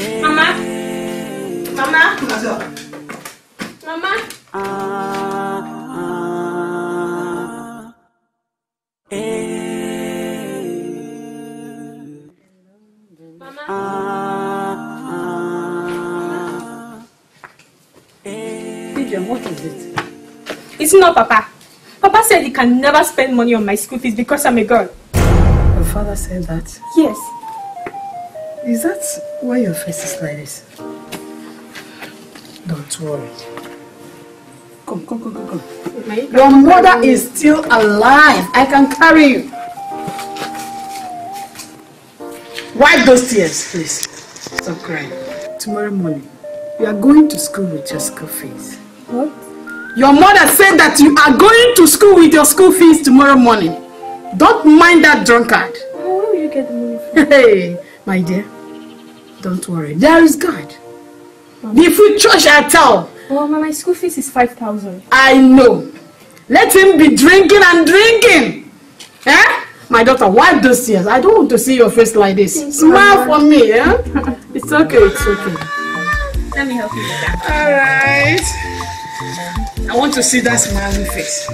Mama! Mama! Mama! Uh, uh, eh. Mama! Uh, uh, eh. Vivian, what is it? It's not Papa. Papa said he can never spend money on my school fees because I'm a girl. Your father said that? Yes. Is that why your face is like this? Don't worry. Come, come, come, come, come. You your mother me. Is still alive. I can carry you. Wipe those tears, please. Stop crying. Tomorrow morning, you are going to school with your school fees. What? Your mother said that you are going to school with your school fees tomorrow morning. Don't mind that drunkard. Oh, where will you get the money from? Hey, my dear, don't worry. There is God. Mama. The future shall tell. Oh, my school fees is five thousand. I know. Let him be drinking and drinking. Eh? My daughter, wipe those tears. I don't want to see your face like this. Thank Smile for me, eh? It's okay, it's okay. Let me help you with that. All right. I want to see that smiling face.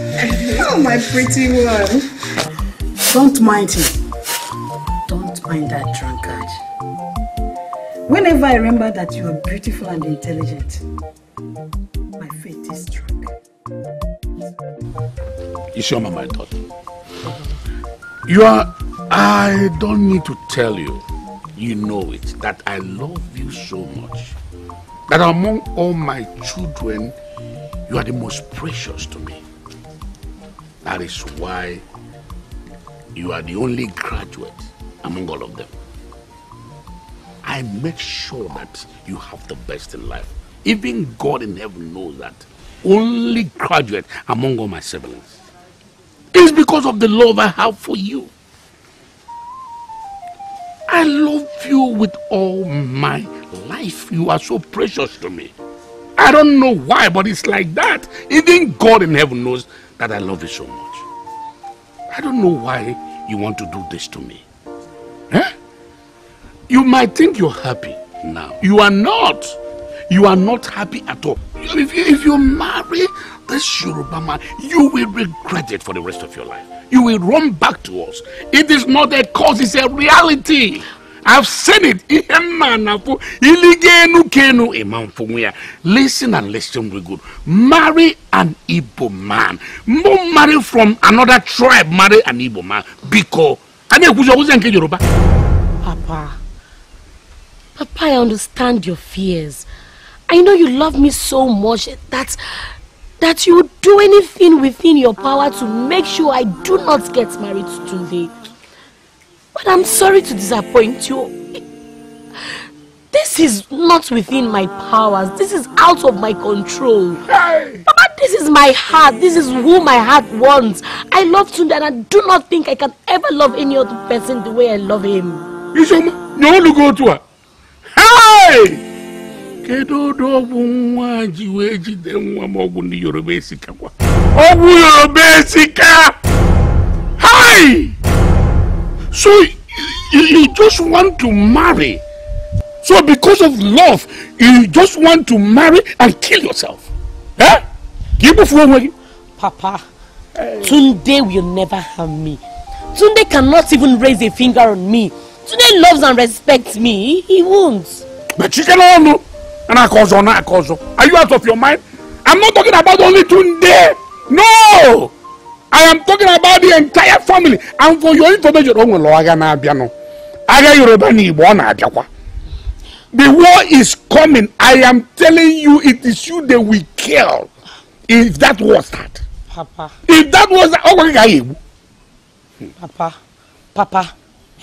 Oh, my pretty one. Don't mind him. Don't mind that drunkard. Whenever I remember that you are beautiful and intelligent, my faith is strong. Isioma, my daughter. You are... I don't need to tell you. You know it. That I love you so much. That among all my children, you are the most precious to me. That is why you are the only graduate among all of them. I make sure that you have the best in life. Even God in heaven knows that. Only graduate among all my siblings. It's because of the love I have for you. I love you with all my life. You are so precious to me. I don't know why, but it's like that. Even God in heaven knows that I love you so much. I don't know why you want to do this to me. Eh? You might think you're happy now. You are not. You are not happy at all. If you, if you marry this Yoruba man, you will regret it for the rest of your life. You will run back to us. It is not a cause, it's a reality. I've seen it. Listen and listen real good. Marry an Igbo man. Don't marry from another tribe. Marry an Igbo man. Because... Papa. Papa, I understand your fears. I know you love me so much that... that you would do anything within your power to make sure I do not get married to Tunde. But I'm sorry to disappoint you. This is not within my powers. This is out of my control. Hey. Papa, this is my heart. This is who my heart wants. I love Tunde and I do not think I can ever love any other person the way I love him. Isioma, you want to go to her? Hey! Hey! So, you, you just want to marry. So, because of love, you just want to marry and kill yourself. Eh? Papa, hey. Tunde will never harm me. Tunde cannot even raise a finger on me. Tunde loves and respects me. He won't. But you cannot know. And I cause on, I cause on. Are you out of your mind? I'm not talking about only Tunde. No! I am talking about the entire family. And for your information, the war is coming. I am telling you, it is you they will kill. If that was that. Papa. If that was that. Papa. Papa.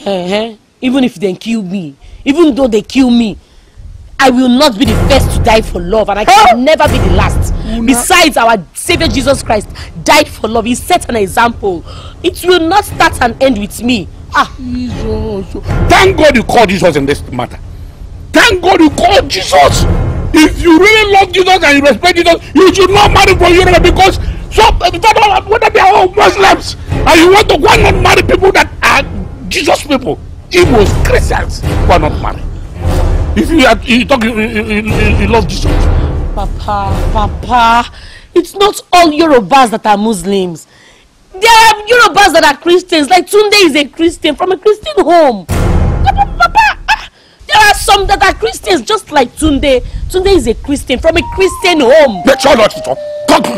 Uh-huh. Even if they kill me, even though they kill me, I will not be the first to die for love, and I can oh. never be the last. Una. Besides, our Savior Jesus Christ died for love. He set an example. It will not start and end with me. Ah. Jesus. Thank God you called Jesus in this matter. Thank God you called Jesus. If you really love Jesus and you respect Jesus, you should not marry for Europe, because some whether they are all Muslims and you want to go and marry people that are Jesus people. Igbo's Christians who are not married. If you, had, you talk, you, you, you, you love Jesus. Papa, Papa, it's not all Yorubas that are Muslims. There are Yorubas that are Christians, like Tunde is a Christian from a Christian home. Papa, Papa, ah, there are some that are Christians just like Tunde. Tunde is a Christian from a Christian home. Make sure not to talk. Talk to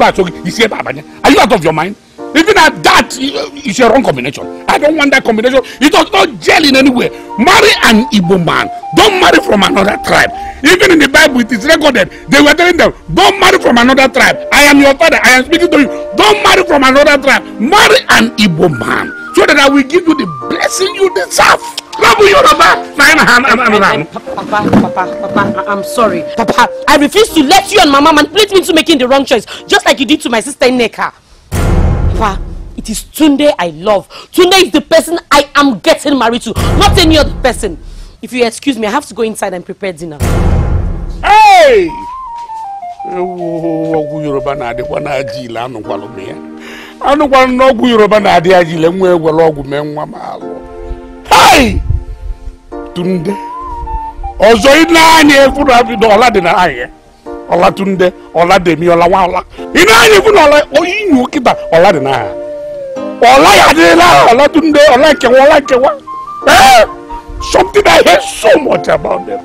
Are you out of your mind? Even at that, it's a wrong combination. I don't want that combination. It does not gel in any way. Marry an Igbo man. Don't marry from another tribe. Even in the Bible, it is recorded. They were telling them, don't marry from another tribe. I am your father. I am speaking to you. Don't marry from another tribe. Marry an Igbo man. So that I will give you the blessing you deserve. Love you, Yoruba. Papa, Papa, Papa, I'm sorry. Papa, I refuse to let you and my mom manipulate me into making the wrong choice. Just like you did to my sister Nneka. Papa, it is Tunde I love. Tunde is the person I am getting married to, not any other person. If you excuse me, I have to go inside and prepare dinner. Hey! Hey! Tunde. Ola Tunde, Ola Demi, Ola Wala. You know, you put Ola, oh, you know, Kita, Ola Dena. Ola Yadela, Ola Tunde, Ola Kewa, Ola Kewa. Eh? Something I hear so much about them.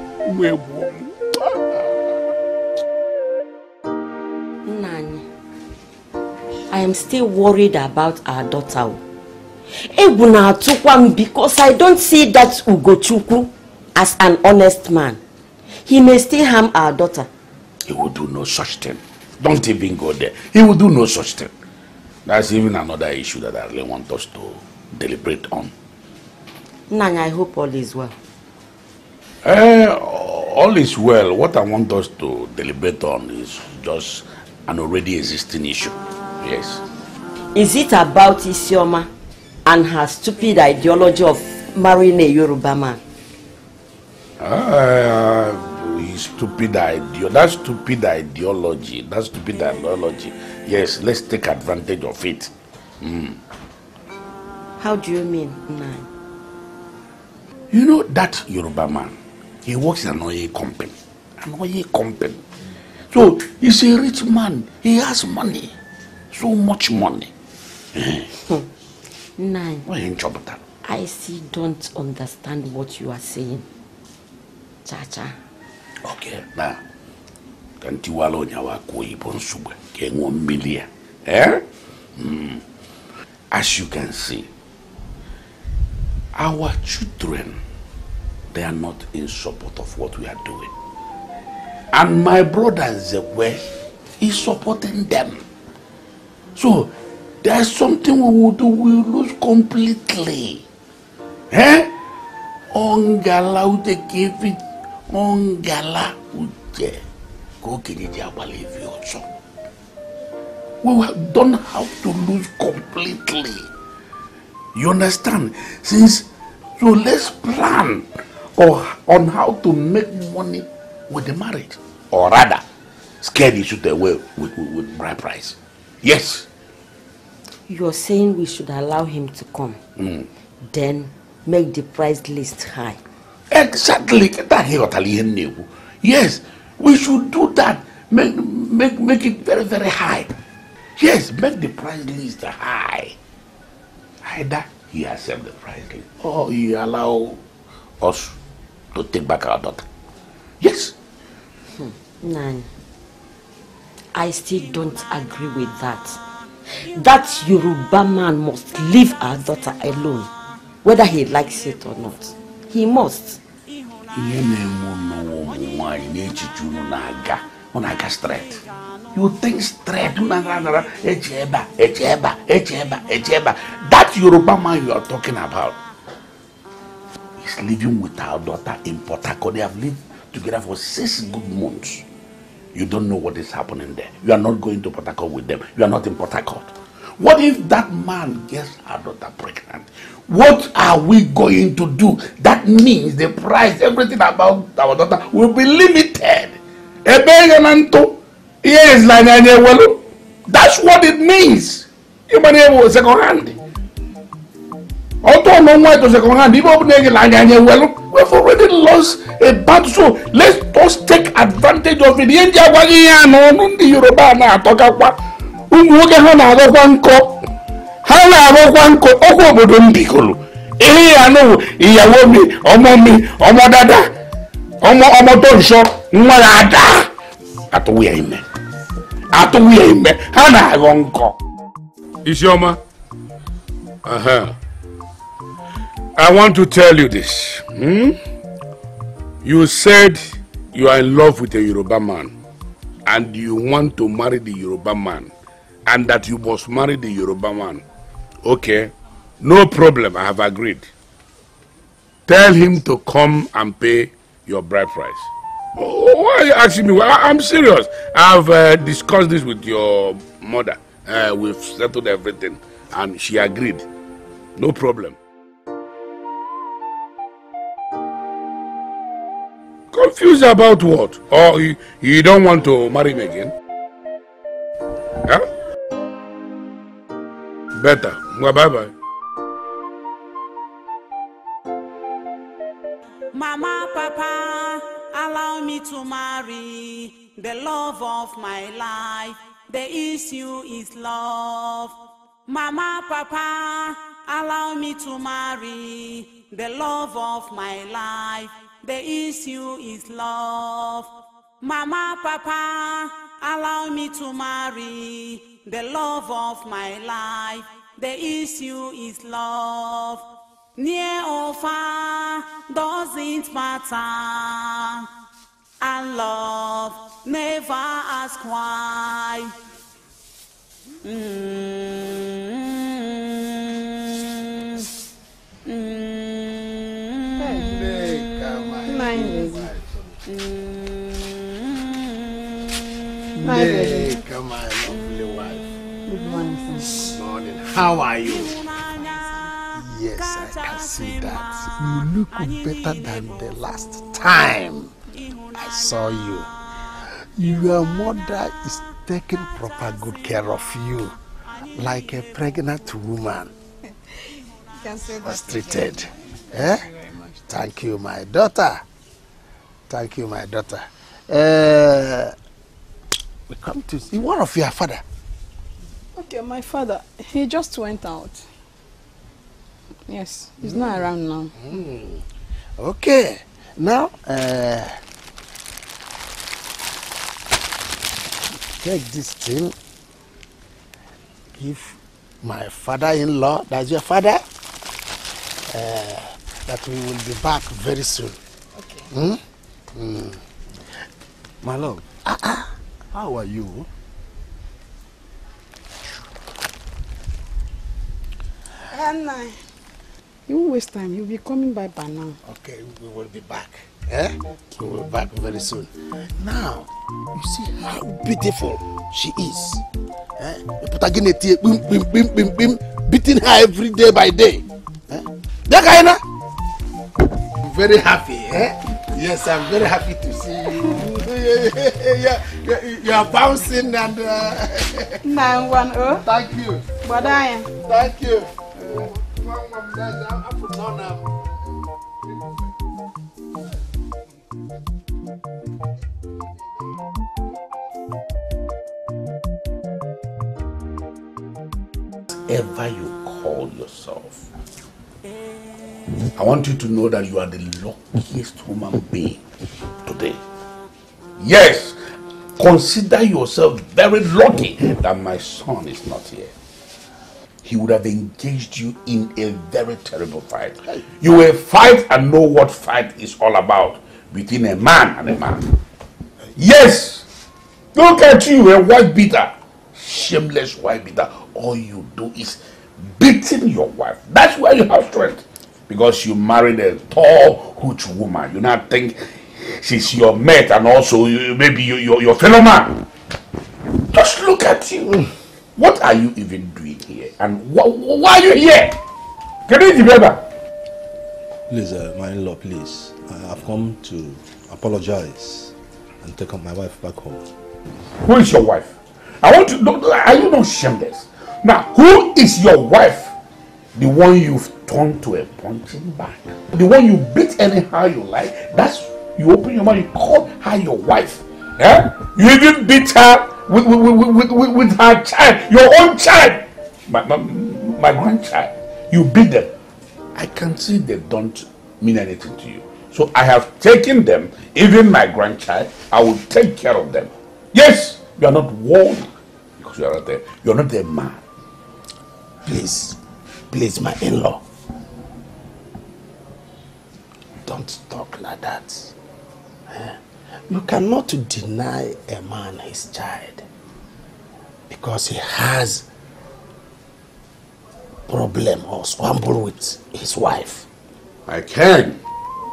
Nani, I am still worried about our daughter. Ebuna Tukwam, because I don't see that Ugochukwu as an honest man. He may still harm our daughter. He will do no such thing. Don't even go there. He will do no such thing. That's even another issue that I really want us to deliberate on. Nang, I hope all is well. Uh, all is well. What I want us to deliberate on is just an already existing issue. Yes. Is it about Isioma and her stupid ideology of marrying a Yoruba man? Uh, Stupid idea. That stupid ideology. That stupid ideology. Yes, let's take advantage of it. Mm. How do you mean, Nai? You know that Yoruba man. He works in an Oyo company. An Oyo company. So he's a rich man. He has money. So much money. Mm. Nai. Why are you in trouble with that? I see. Don't understand what you are saying. Cha cha. Okay, now, Kantiwalo Nyawako Ibon Sube, Kengwon Milia. Eh? Mm. As you can see, our children, they are not in support of what we are doing. And my brother Zewe is supporting them. So, there's something we will do, we will lose completely. Eh? Ongala, they give it. Ongala uje kokinija believe you so. We don't have to lose completely. You understand? Since so, let's plan or on how to make money with the marriage, or rather, scare the issue away with with bride price. Yes. You are saying we should allow him to come, mm. then make the price list high. Exactly. Yes, we should do that. Make, make, make it very, very high. Yes, make the price list high. Either he accepts the price list or he allows us to take back our daughter. Yes. Hmm. Nani, I still don't agree with that. That Yoruba man must leave our daughter alone, whether he likes it or not. He must. You think straight. That Yoruba man you are talking about is living with our daughter in Port Harcourt. They have lived together for six good months. You don't know what is happening there. You are not going to Port Harcourt with them. You are not in Port Harcourt. What if that man gets our daughter pregnant? What are we going to do? That means the price, everything about our daughter will be limited. That's what it means. Second hand. Although no one to second hand, people we've already lost a battle. So let's just take advantage of it. India the Yoruba na atoka kwa. Umuoge hana agokwanko. Hana agokwanko okwo bodo mbikolo. Ehe anu iyawo mi, omo mi, omo dada. Omo omo to nso nwa ada. Atuwe ime. Atuwe ime. Hana agonko. Isioma. Uh-huh. I want to tell you this. Hmm? You said you are in love with a Yoruba man and you want to marry the Yoruba man and that you must marry the Yoruba man. Okay, no problem, I have agreed. Tell him to come and pay your bride price. Oh, why are you asking me? Well, I'm serious. I've uh, discussed this with your mother. Uh, we've settled everything and she agreed. No problem. Confused about what? Or you, you don't want to marry him again? Huh? Better. Bye-bye. Mama, Papa, allow me to marry the love of my life. The issue is love. Mama, Papa, allow me to marry the love of my life. The issue is love. Mama, Papa, allow me to marry the love of my life. The issue is love. Near or far doesn't matter. And love never ask why. Mm-hmm. Mm-hmm. Hey, come on, lovely wife. Good morning, sir. Morning. How are you? Yes, I can see that. You look better than the last time I saw you. Your mother is taking proper good care of you, like a pregnant woman. Was treated. Eh? Thank you, my daughter. Thank you, my daughter. Uh, we come to see one of your father. Okay, my father, he just went out. Yes, he's mm. not around now. Mm. Okay, now, uh, take this thing. Give my father-in-law, that's your father, uh, that we will be back very soon. Okay. Mm? Mm. My love, uh -uh. how are you? And I, you waste time. You'll be coming by by now. Okay, we will be back. Eh? We will be back very soon. Now, you see how beautiful she is. Eh? Bim, bim, bim, bim, bim, beating her every day by day. Eh? I'm very happy. Eh? Yes, I'm very happy to see you. You are bouncing and... Uh... nine one zero. Thank you. But I am. Thank you. Whatever you call yourself, I want you to know that you are the luckiest human being today. Yes, consider yourself very lucky that my son is not here. He would have engaged you in a very terrible fight. You will fight and know what fight is all about between a man and a man. Yes, look at you, a wife beater, shameless wife beater. All you do is beating your wife. That's why you have strength. Because you married a tall, huge woman. You now think she's your mate and also you, maybe you, you, your fellow man. Just look at you. What are you even doing here? And wh wh why are you here? Can you remember? Please, uh, my in-law, please. Uh, I've come to apologize and take up my wife back home. Who is your wife? I want to know. Are you not shameless? Now, who is your wife? The one you've turned to a punching bag. The one you beat anyhow you like. That's, you open your mouth, you call her your wife. Eh? You even beat her with, with, with, with, with her child, your own child. My, my, my grandchild. You beat them. I can see they don't mean anything to you. So I have taken them, even my grandchild, I will take care of them. Yes, you are not warned because you are not there. You are not a man. Please, please, my in-law. Don't talk like that. Eh? You cannot deny a man his child because he has problem or squabble with his wife. I can.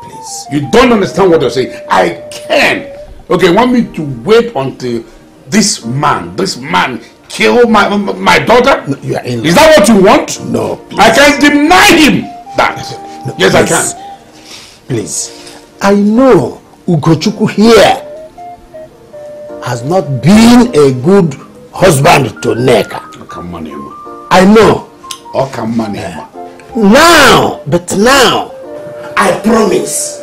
Please. You don't understand what you're saying. I can. Okay, want me to wait until this man, this man, kill my my daughter? No, you are in love. Is that what you want? No. Please. I can deny him that. No, yes, please. I can. Please. I know Ugochukwu here has not been a good husband to Nneka. I know. Uh, now, but now, I promise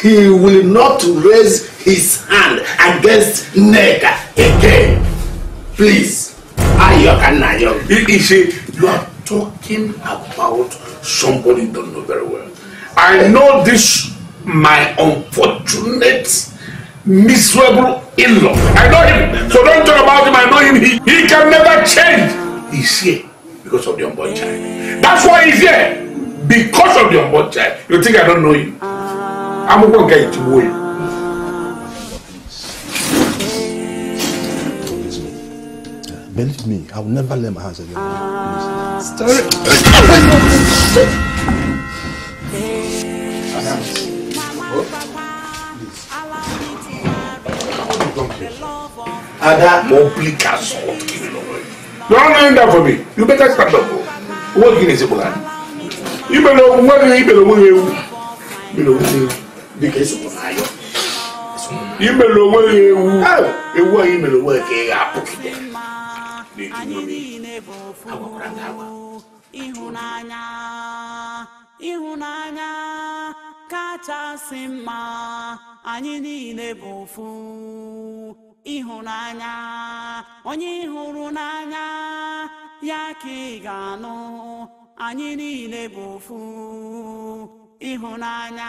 he will not raise his hand against Nneka again. Please, Ayok and Ayok. You see, you are talking about somebody you don't know very well. I know this, my unfortunate, miserable in-law. I know him, so don't talk about him. I know him. He, he can never change. You see. Because of the unborn child. That's why he's here. Because of the unborn child. You think I don't know him? I'm going to get you away. Believe me, I will never lay my hands on you. Story. Ada, complete assault. You are not in that for me. You better stand up. What is it? You better know what you better know. You know, the case of you better know where you are. You better work here. I put it there. I will Ihunanya, onye ihurunanya, ya ka ị ga-anụ, anyị niile bụ ofu, ihunanya.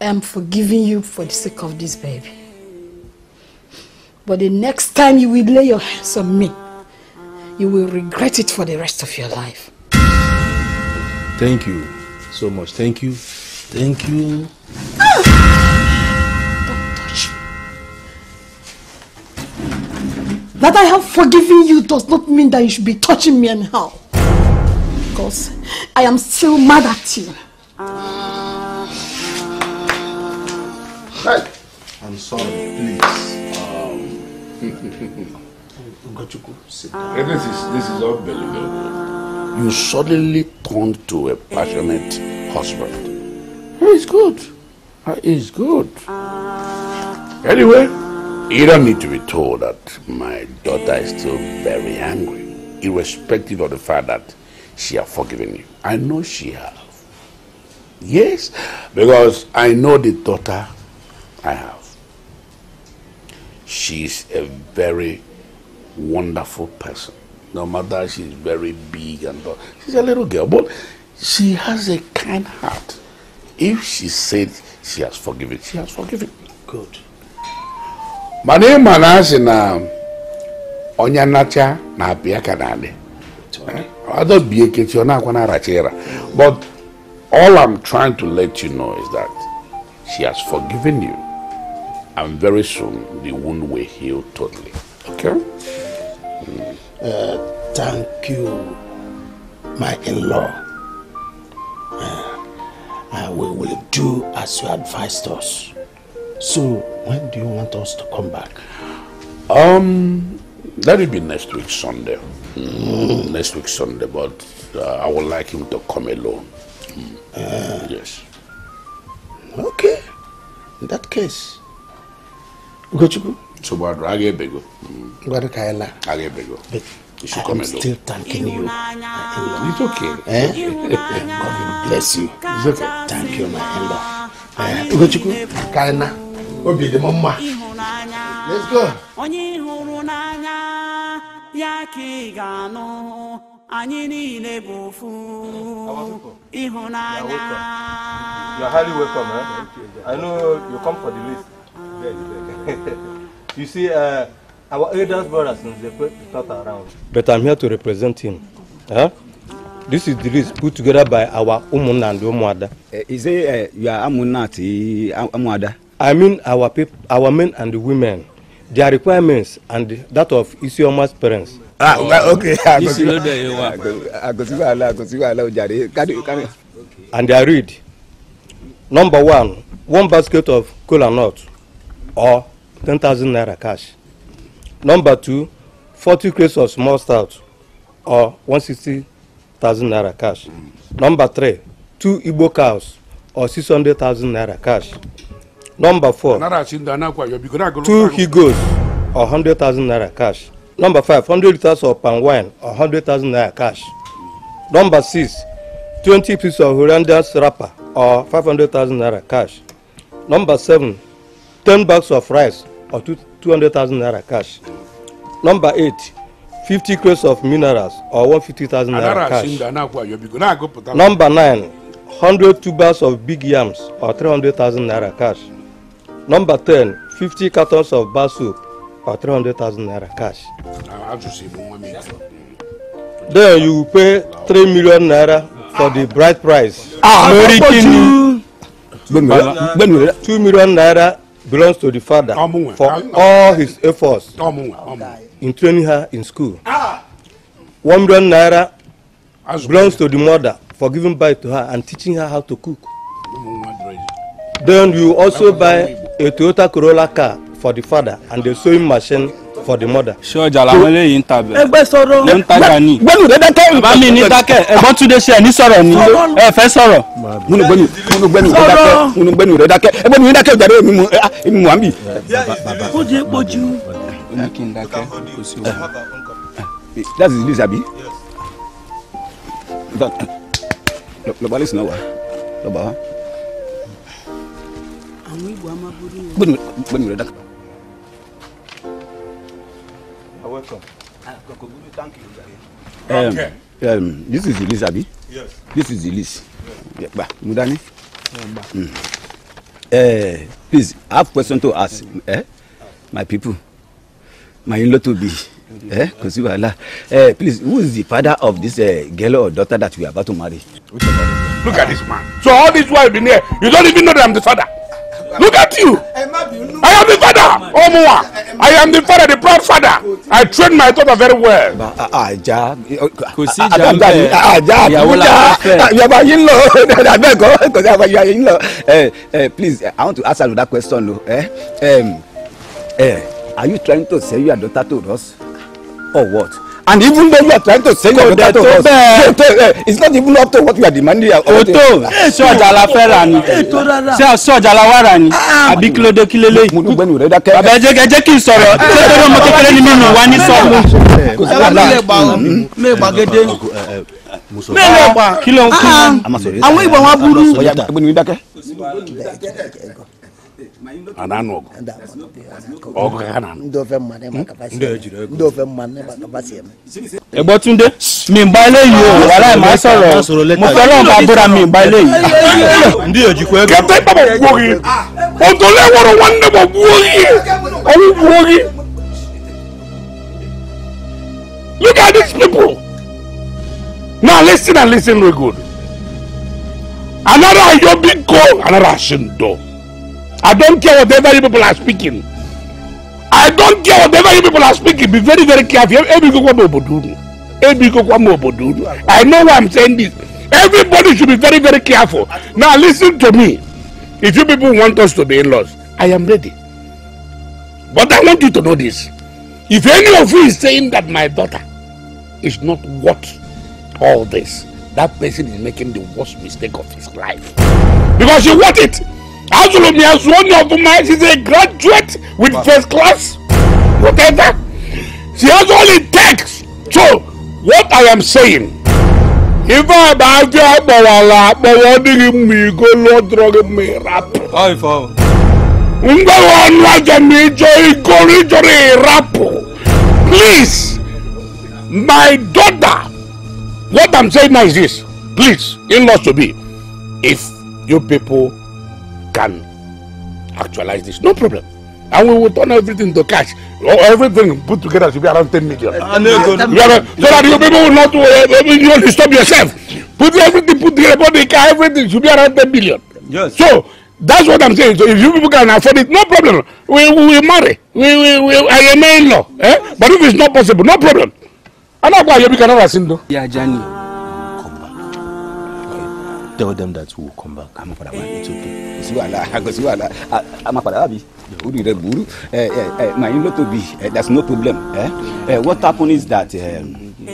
I'm forgiving you for the sake of this baby. But the next time you will lay your hands on me, you will regret it for the rest of your life. Thank you so much. Thank you. Thank you. Ah! Don't touch me. That I have forgiven you does not mean that you should be touching me anyhow. Because I am still mad at you. Hey. I'm sorry, please. This is this is unbelievable. You suddenly turned to a passionate husband. It's good. It's good. Anyway, you don't need to be told that my daughter is still very angry, irrespective of the fact that she has forgiven you. I know she has. Yes, because I know the daughter I have. She's a very wonderful person. No matter she's very big and tall. She's a little girl, but she has a kind heart. If she said she has forgiven, she has forgiven. Good. My name is Onyanacha na Biakanade. But all I'm trying to let you know is that she has forgiven you. And very soon, the wound will heal totally. Okay? Mm. Uh, thank you, my in-law. Uh, we will do as you advised us. So, when do you want us to come back? Um, That will be next week Sunday. Mm. Next week Sunday, but uh, I would like him to come alone. Mm. Uh, yes. Okay. In that case, Ugochukwu. So what? Agebego. Guadakaela. Agebego. You should I come am alone. Still thanking you. It's okay. Eh? God will bless you. It's okay. Thank you, my elder. Uh, Ugochukwu, Kaina. Obi the mama. Let's go. You are highly welcome, eh? I know you come for the list. You see, uh, our elders brothers since they put not around. But I'm here to represent him. Huh? This is the list put together by our Umuna and Umuada. Uh, is it uh, you are Amunati Amuada? I mean our people, our men and the women, their requirements and that of Isioma's parents. Ah, okay. I got you. I got you. I got you. I got you. Can you can you? And I read. Number one, one basket of cola nut, or ten thousand naira cash. Number two, forty crates of small stout, or one sixty thousand naira cash. Number three, two Igbo cows, or six hundred thousand naira cash. Number four, two higos or one hundred thousand naira cash. Number five, one hundred liters of palm wine or one hundred thousand naira cash. Number six, twenty pieces of Hollandia wrapper or five hundred thousand naira cash. Number seven, ten bags of rice or two hundred thousand naira cash. Number eight, fifty crates of minerals or one hundred fifty thousand naira cash. Number nine, one hundred tubers of big yams or three hundred thousand naira cash. Number ten, fifty cartons of bar soup or three hundred thousand naira cash. Then you pay three million naira for the bride price. Ah, American. two million naira belongs to the father for all his efforts in training her in school. one million naira belongs to the mother for giving birth to her and teaching her how to cook. Then you also buy a Toyota Corolla car for the father and a sewing machine for the mother. Sure, Jalamale Intab. Ebesoro. Ntagani. Gbenu de dake. Baba mi ni dake. Ebon Tunde se ni sọ̀rọ̀ ni. Ẹ fẹ́ sọ̀rọ̀. Munu gbenu, munu gbenu de dake. Munu gbenu de dake. Ebon mi dake jare mi mu, mi mu ambi. Baba. Ko je poju. Oni kin dake. Ko si o. That is this abi. Yes. That. Lo ba listen wa. Lo ba. Welcome. Thank you. Um, um, this is the list, Abi. Yes. This is the list. Yes. Yeah, Mudani. Mm. Uh, please, I have question to ask. Eh? My people, my in-law to be. Eh? Uh, please, who is the father of this uh, girl or daughter that we are about to marry? Look at this man. So all this while I've been here, you don't even know that I'm the father. Look at you! I am the father! Omoa! I am the father, the proud father! I trained my daughter very well. Please, I want to ask you that question. Eh? Um, eh, are you trying to sell your daughter to us? Or what? And even though you are trying to say your daughter to us, it's not even up to what we are demanding. Oto, so jala ferani, so so jala warani. Abiklo de kilele. Munu benu reda ke. Abeje keje ki soro. Soro mo kekere ni minu wani soro. Me bagede. Me leba. Kilo kun. Àwọn Igbo wa buru. Benu reda ke. Ananog. Okay, Anan. Do fe mane makapasi. Do fe mane makapasi. Egbo Tunde, mi nbaile yi o, wala ma sọ̀rọ̀. Mo fẹ́ lọ babura mi nbaile yi. Ndi oji ko egbo. Ke te baba wori. O to le woro wanne bo wori. Owo wori. Look at these people. Now listen and listen real good. Another your big goal, another Shindo. I don't care whatever you people are speaking. I don't care whatever you people are speaking. Be very, very careful. I know why I'm saying this. Everybody should be very, very careful. Now listen to me. If you people want us to be in-laws, I am ready. But I want you to know this. If any of you is saying that my daughter is not worth all this, that person is making the worst mistake of his life. Because she worth it. Azulumi has one of mine. She's a graduate with wow. first class. Whatever. She has all it takes. So, what I am saying, if I buy a bawala, but what do you mean? Go Lord drug me rap. I found. Please, my daughter. What I'm saying now is this. Please, in laws to be, if you people can actualize this, no problem. And we will turn everything to cash. Everything put together should be around ten million. Uh, no, no, no, no. Are, so that you people will not uh, you will disturb yourself. Put everything put together, body, everything should be around ten million. Yes. So that's what I'm saying. So if you people can afford it, no problem. We will we marry. We we we I am in law. Eh? But if it's not possible, no problem. I'm not going to have a though. Yeah, Johnny. Come back. Okay. Tell them that we will come back. I'm not it's okay. It's well, I go see I'm not going to have my in-law to be. That's no problem. Eh? Uh, what happened is that. Um, uh,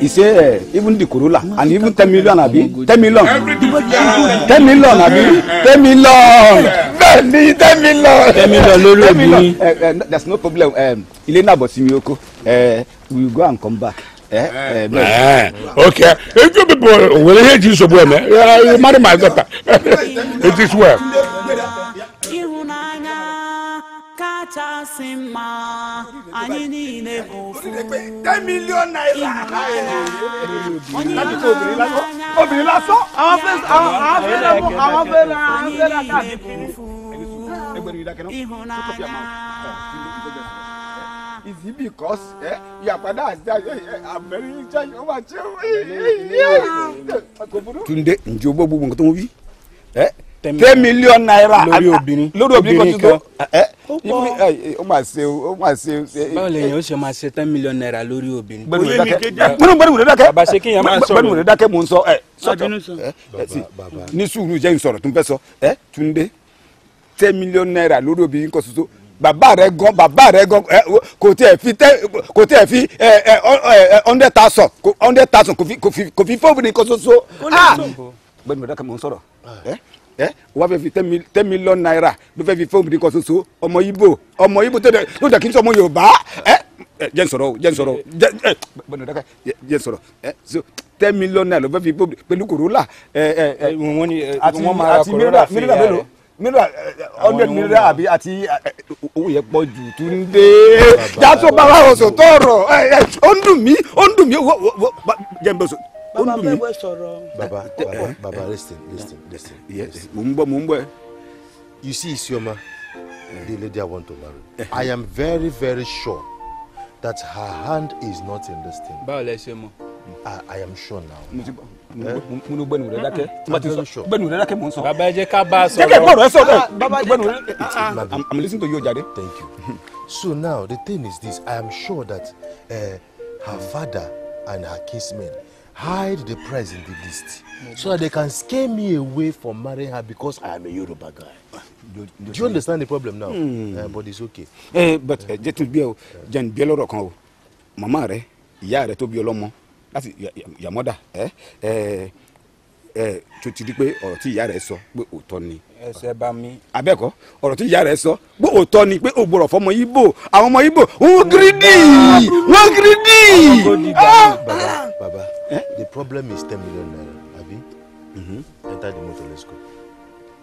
he said uh, even the Corolla and even ten million, Abi. ten million. ten million, Abi. ten million. ten million. That's no problem. Um, Elena Bosimiyoko. Uh, we will go and come back. Eh? Eh, eh, eh. Okay. If you people will hate you so well, you marry my daughter. It is well. ten million naira. Our Is it because eh, your father has died? I'm very sorry. Oh my God! Tunde, Njobo, Bubu, Ngotomobi, eh? ten million naira. Lori Obini, Lori Obini, Koto, eh? Oh my God! Oh my God! Ba le yo se ma se ten million naira Lori Obini. Banu banu banu dake. Baba Sekin ya ma so. Banu banu dake mo nso eh. So baba. Ni suru je nsoro tun pe so eh? Tunde, ten million naira Lori Obini ko so. Baba Regon, Baba Regon, Kote Fi, Kote Fi, under thousand, under thousand, Kofi, Kofi, Kofi, Kofi, Kofi, Ah! But we don't come on sorrow. Eh? Eh? We have ten, ten million naira. We have Kofi, Kofi, Omoyibo, Omoyibo. Today, we don't keep some Yoruba. Eh? Jensoro, Jensoro, but we don't keep Jensoro. Eh? So. ten million naira. We have Kofi, Pelukuru. Eh eh. Money. Ati, one hundred naira ati owo ye poju Tunde da so baba o so toro eh o ndun mi o ndun mi jembe so o ndun mi baba baba listen listen listen yes mumbo mumbo you see Isioma the lady I want to marry I am very very sure that her hand is not in this thing ba le se mo I, I am sure now. Munu benu redake. Matiso sure. Benu redake monso. Baba je ka ba so. Baba I'm listening to you, Jade. Thank you. So now the thing is this: I am sure that uh, her father and her kinsmen hide the prize in the list, so that they can scare me away from marrying her because I am a Yoruba guy. Do, do, do you understand the problem now? Mm. Uh, but it's okay. Eh, but je tu biel, jen bielo rokan. Mama re, iya re to biolomo. That's it, your, your mother, eh? Eh, eh, Chutidique or Tiareso, but Otoni. Yes, about me. Abeko, or Tiareso, but Otoni, but Oboro for Moibo, our Moibo, who greedy, who greedy. Baba, Baba, eh? The problem is ten million naira, Abi. Mm hmm. Enter the motor, let's go.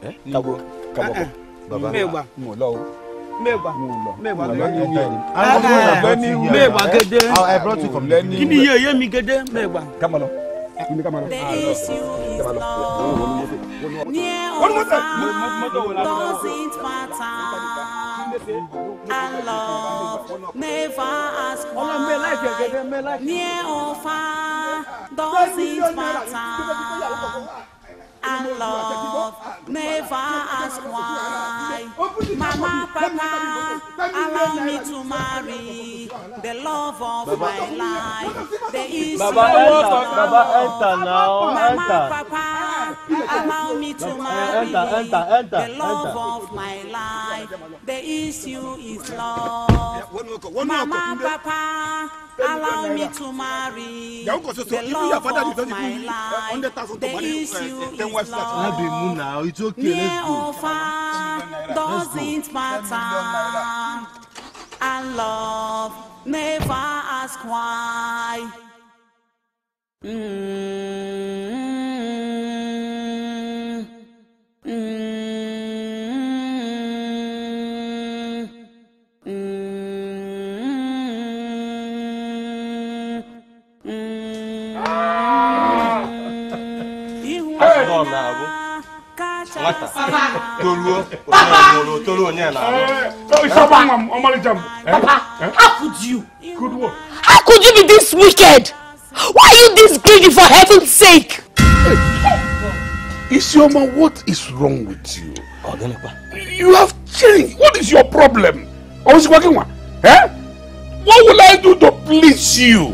Eh? Cabo, Cabo, Baba, Molo. Meba, Meba, Meba, I brought you from Lenny. Give me your yummy, get them, Meba. Come on. Come on. I love never ask why. Near or far, doesn't matter. And love, never ask why. Mama, Papa, allow me to marry the love of my life. There is no love. Mama, Papa, allow me me to marry me, the love of my life. The issue is love. Mama, Papa, allow me to marry the love of my life. The issue is love. Near or far, doesn't matter. And love, never ask why. Mm-hmm. Mm-hmm. Mm-hmm. Papa, how could you? How could you be this wicked? Why are you this greedy, for heaven's sake? Hey, Isioma, what is wrong with you? You have changed. What is your problem? Eh? What will I do to please you?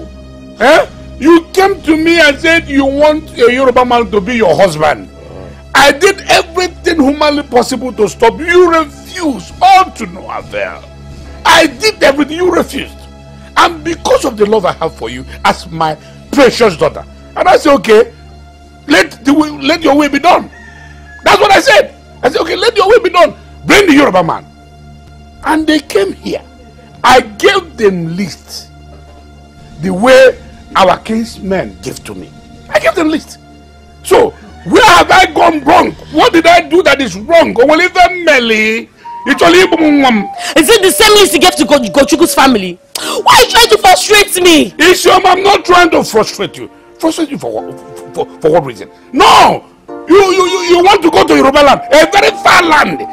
Eh? You came to me and said you want a Yoruba man to be your husband. I did everything humanly possible to stop. You refused, all to no avail. I did everything, you refused. And because of the love I have for you as my precious daughter. And I said, okay, let, the way, let your way be done. That's what I said. I said, okay, let your way be done. Bring the Yoruba man. And they came here. I gave them list. The way our kinsmen gave to me. I gave them list. So, where have I gone wrong? What did I do that is wrong? Is it the same list you gave to Gochuku's family? Why are you trying to frustrate me? Isioma, I'm not trying to frustrate you. Frustrate you for what, for, for what reason? No! You, you, you, you want to go to Yoruba land, a very far land.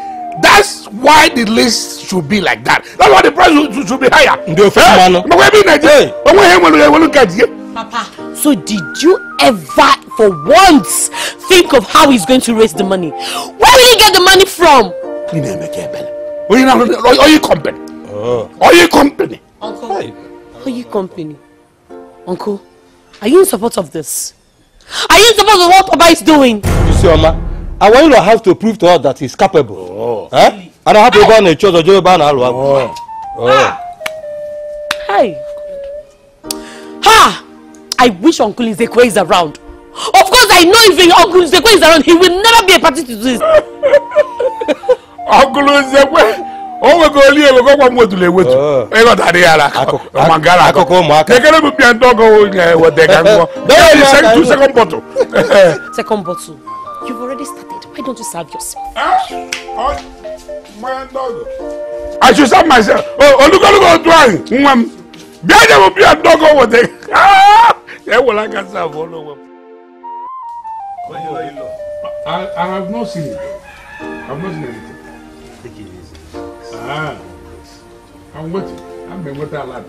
That's why the list should be like that. That's why the price should, should be higher. Hey. Papa, so did you ever for once think of how he's going to raise the money? Where will he get the money from? Oyo company. Oyo company. Uncle. Oyo company. Uncle, are you in support of this? Are you in support of what Papa is doing? You see, Oma, I want you to have to prove to her that he's capable. Oh. Huh? I don't have to go on a church or job. Oh. Oh. Hey. Ha! I wish Uncle Nzekwe is around. Of course, I know if Uncle Nzekwe is around, he will never be a party to this. Uncle Nzekwe, oh my God, we go one more to the wedding. I got that idea, I mangala, I go mark. They cannot be playing dog or what they can go. There is second two second bottle. Second bottle. You've already started. Why don't you serve yourself? My dog. I should serve myself. Oh, look, look, look, look, look. Behind them will be a dog over there. Ah, they will like us all over. Oh, I, I have not seen it. I have not seen anything. Take it easy. Ah, I'm waiting. I'm been waiting a lot.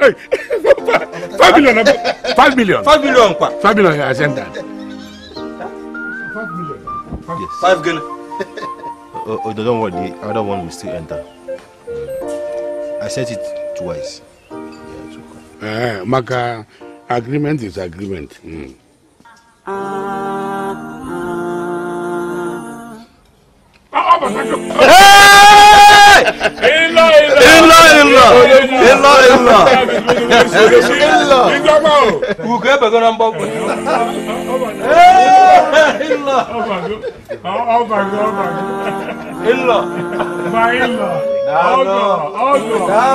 Hey, five million, five million, five million, five million. I sent that. Five million. Five, yes. Five million. Oh, oh, don't worry. The other one will still enter. I sent it. Twice. Yeah, it's okay. Uh, agreement is agreement. Mm. Uh, uh, hey! Inla, inla, inla, inla, inla, inla, inla, Oh no! Oh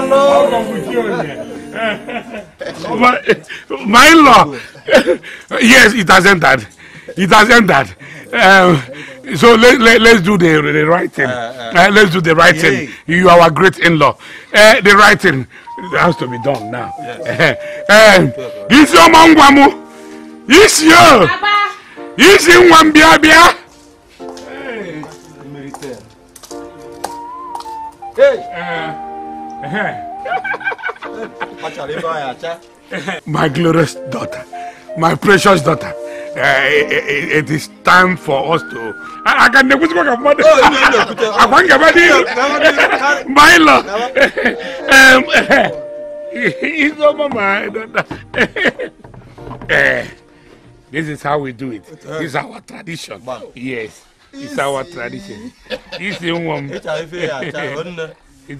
no! My, my law. Yes, it has entered. It has entered. Um, so let, let, let's do the, the writing. Uh, uh, let's do the writing. Yeah. You are our great in-law. Uh, the writing has to be done now. Is your mangwamu? Is your? Is in Wambiabia? Hey! My glorious daughter, my precious daughter, uh, it, it is time for us to. I, I can't never speak of mother. I can't get my deal. My love. It's not my mind. This is how we do it. It's our tradition. Yes, it's our tradition. This is one. It's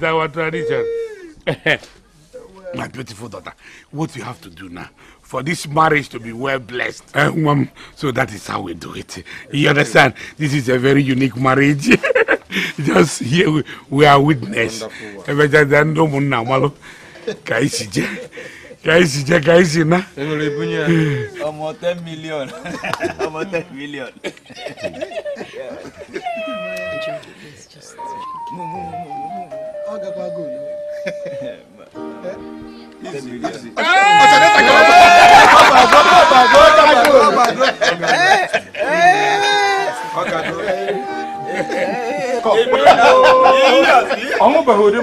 our tradition. My beautiful daughter, what you have to do now for this marriage to be well blessed, um, so that is how we do it. You understand? This is a very unique marriage. Just here we, we are witness. Guys, guys, you know, almost ten million. Almost ten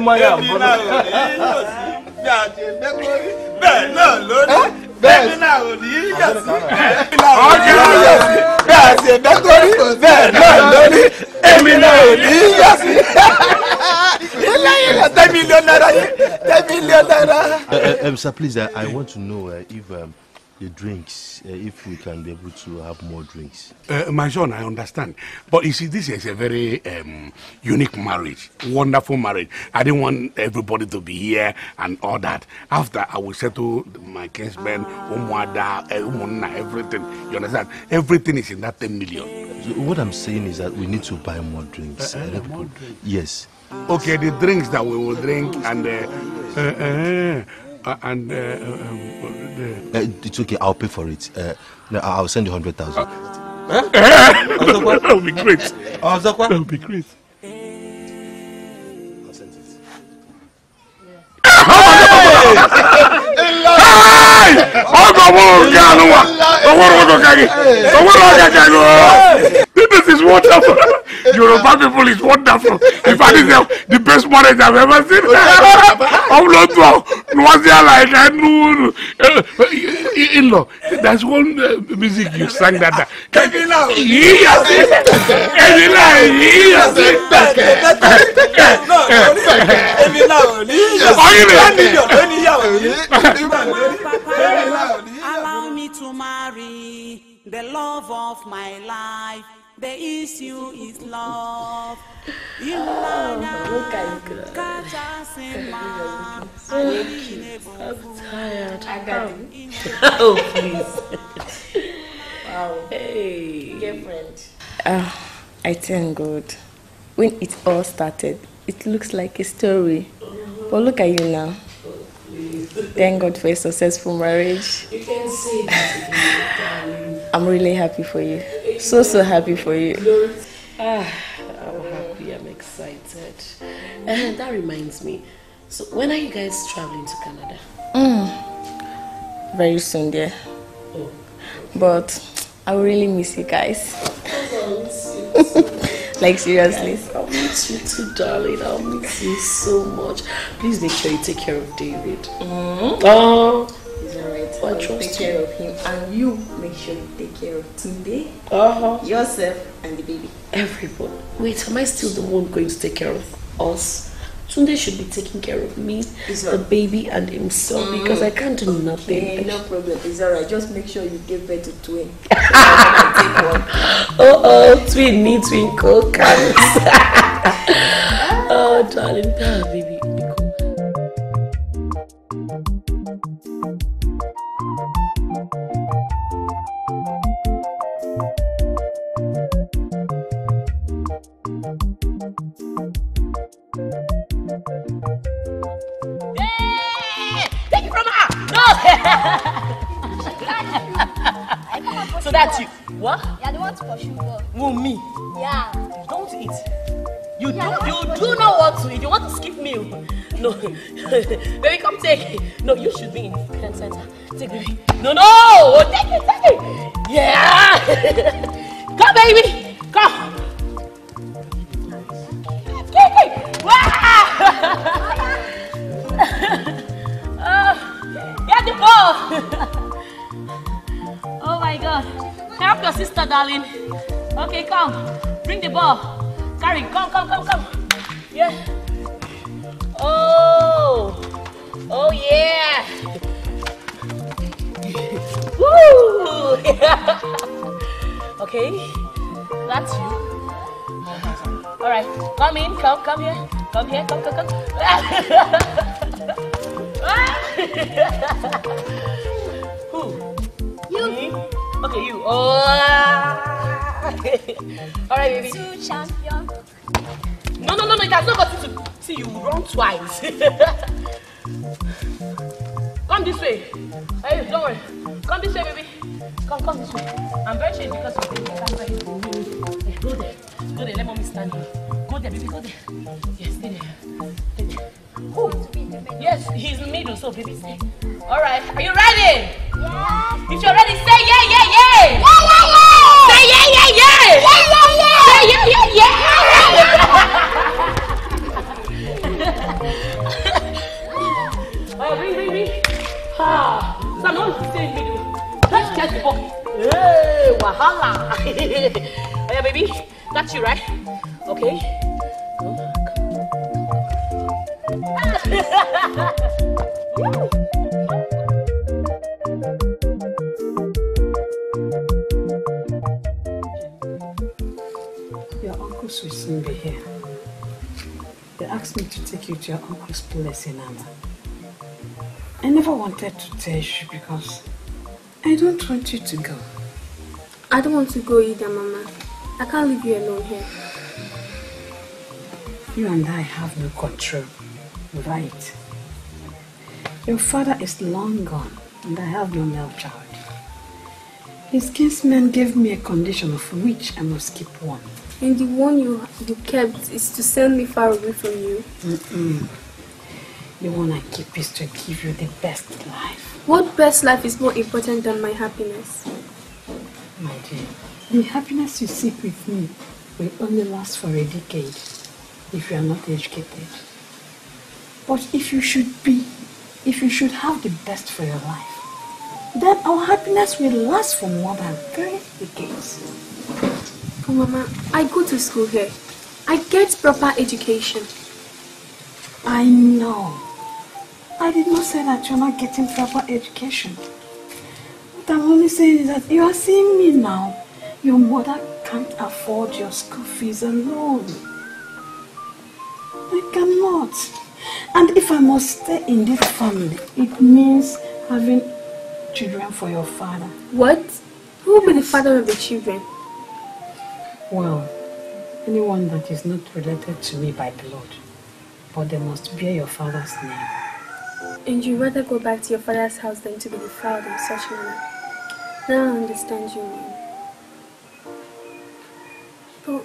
million. Ben, no, Lord. Ben, no, Lord. Ben, sir, please, I, I want to know uh, if um, the drinks, uh, if we can be able to have more drinks. Uh, my son, I understand. But you see, this is a very um, unique marriage, wonderful marriage. I didn't want everybody to be here and all that. After, I will settle my kinsmen, Umwada, Umunna, everything. You understand? Everything is in that ten million. So what I'm saying is that we need to buy more drinks. Uh, uh, more drink. Yes. Okay, the drinks that we will drink and... Uh, uh, uh, Uh, and uh, uh, uh, it's okay, I'll pay for it. Uh, no, I'll send you one hundred thousand. Uh, that would be great. That would be great. I'll send it. Hey! This is wonderful. Yoruba people is wonderful. In fact, it's the best marriage I've ever seen. I'm not like I knew. In law, there's one music you sang that. Allow me to marry the love of my life. The issue is love. You love us. Catch us in my. I'm tired. I got it. Oh, please. Wow. Hey. Girlfriend. Uh, I thank God. When it all started, it looks like a story. But look at you now. Thank God for a successful marriage. You can see that. I'm really happy for you. So, so happy for you. Ah, I'm happy. I'm excited. And that reminds me. So, when are you guys traveling to Canada? Mm, very soon, dear. Oh. But I really miss you guys. Oh, I miss you so like, seriously. Guys, I'll miss you too, darling. I'll miss you so much. Please make sure you take care of David. Mm. Oh. I'll take care of him, and you make sure you take care of Tunde, uh-huh. yourself, and the baby. Everybody. Wait, am I still the one going to take care of us? Tunde should be taking care of me, it's the baby, and himself mm-hmm. because I can't do nothing. Okay, no problem. It's alright. Just make sure you give birth to twin. So uh oh, twin needs twin coke. Oh, darling, oh, baby. So that's you. What? Yeah, the one to pursue God. No, me. Yeah. You don't eat. You yeah, do. You do not want to eat. You want to skip meal. No. Baby, come take it. No, you should be in the kitchen center. Take baby. No, no. Oh, take it, take it. Yeah. Come, baby. Come. Take it. Wow. Get the ball. Oh my God! Help your sister, darling. Okay, come. Bring the ball. Carry. Come, come, come, come. Yeah. Oh. Oh yeah! Woo! Okay, that's you. All right, come in, come, come here, come here, come, come, come. Who? You. Me? Okay, you. Oh! All right, baby. Two champion. No, no, no, no, it has not got to. See, you run twice. Come this way. Hey, don't worry. Come this way, baby. Come, come this way. I'm very ashamed because of the camera. Go there. Go there. Let mommy stand here. Go there, baby. Go there. Yes, stay there. Stay there. Who? Yes, he's in the middle, so baby, stay. All right. Are you ready? Yeah. If you're ready, say yeah, yeah, yeah. Yeah, yeah, yeah. Say yeah, yeah, yeah. Yeah, yeah, yeah. Say yeah, yeah, yeah. Ring, ring, ring. Ah, someone stay in the middle. Let's catch the ball. Hey, wahala. Oh yeah, baby. That's you, right? Okay. Your uncles will soon be here. They asked me to take you to your uncle's place in Anambra. I never wanted to tell you because I don't want you to go. I don't want to go either, Mama. I can't leave you alone here. You and I have no control, right? Your father is long gone and I have no male child. His kinsman gave me a condition of which I must keep one. And the one you, you kept is to send me far away from you? Mm-mm. The one I keep is to give you the best life. What best life is more important than my happiness? My dear, the happiness you seek with me will only last for a decade if you are not educated. But if you should be, if you should have the best for your life, then our happiness will last for more than three decades. Oh, Mama, I go to school here. I get proper education. I know. I did not say that you're not getting proper education. What I'm only saying is that you are seeing me now. Your mother can't afford your school fees alone. I cannot. And if I must stay in this family, it means having children for your father. What? Who will yes. be the father of the children? Well, anyone that is not related to me by blood. But they must bear your father's name. And you'd rather go back to your father's house than to be defiled in such a manner. Now I understand you, Mom. But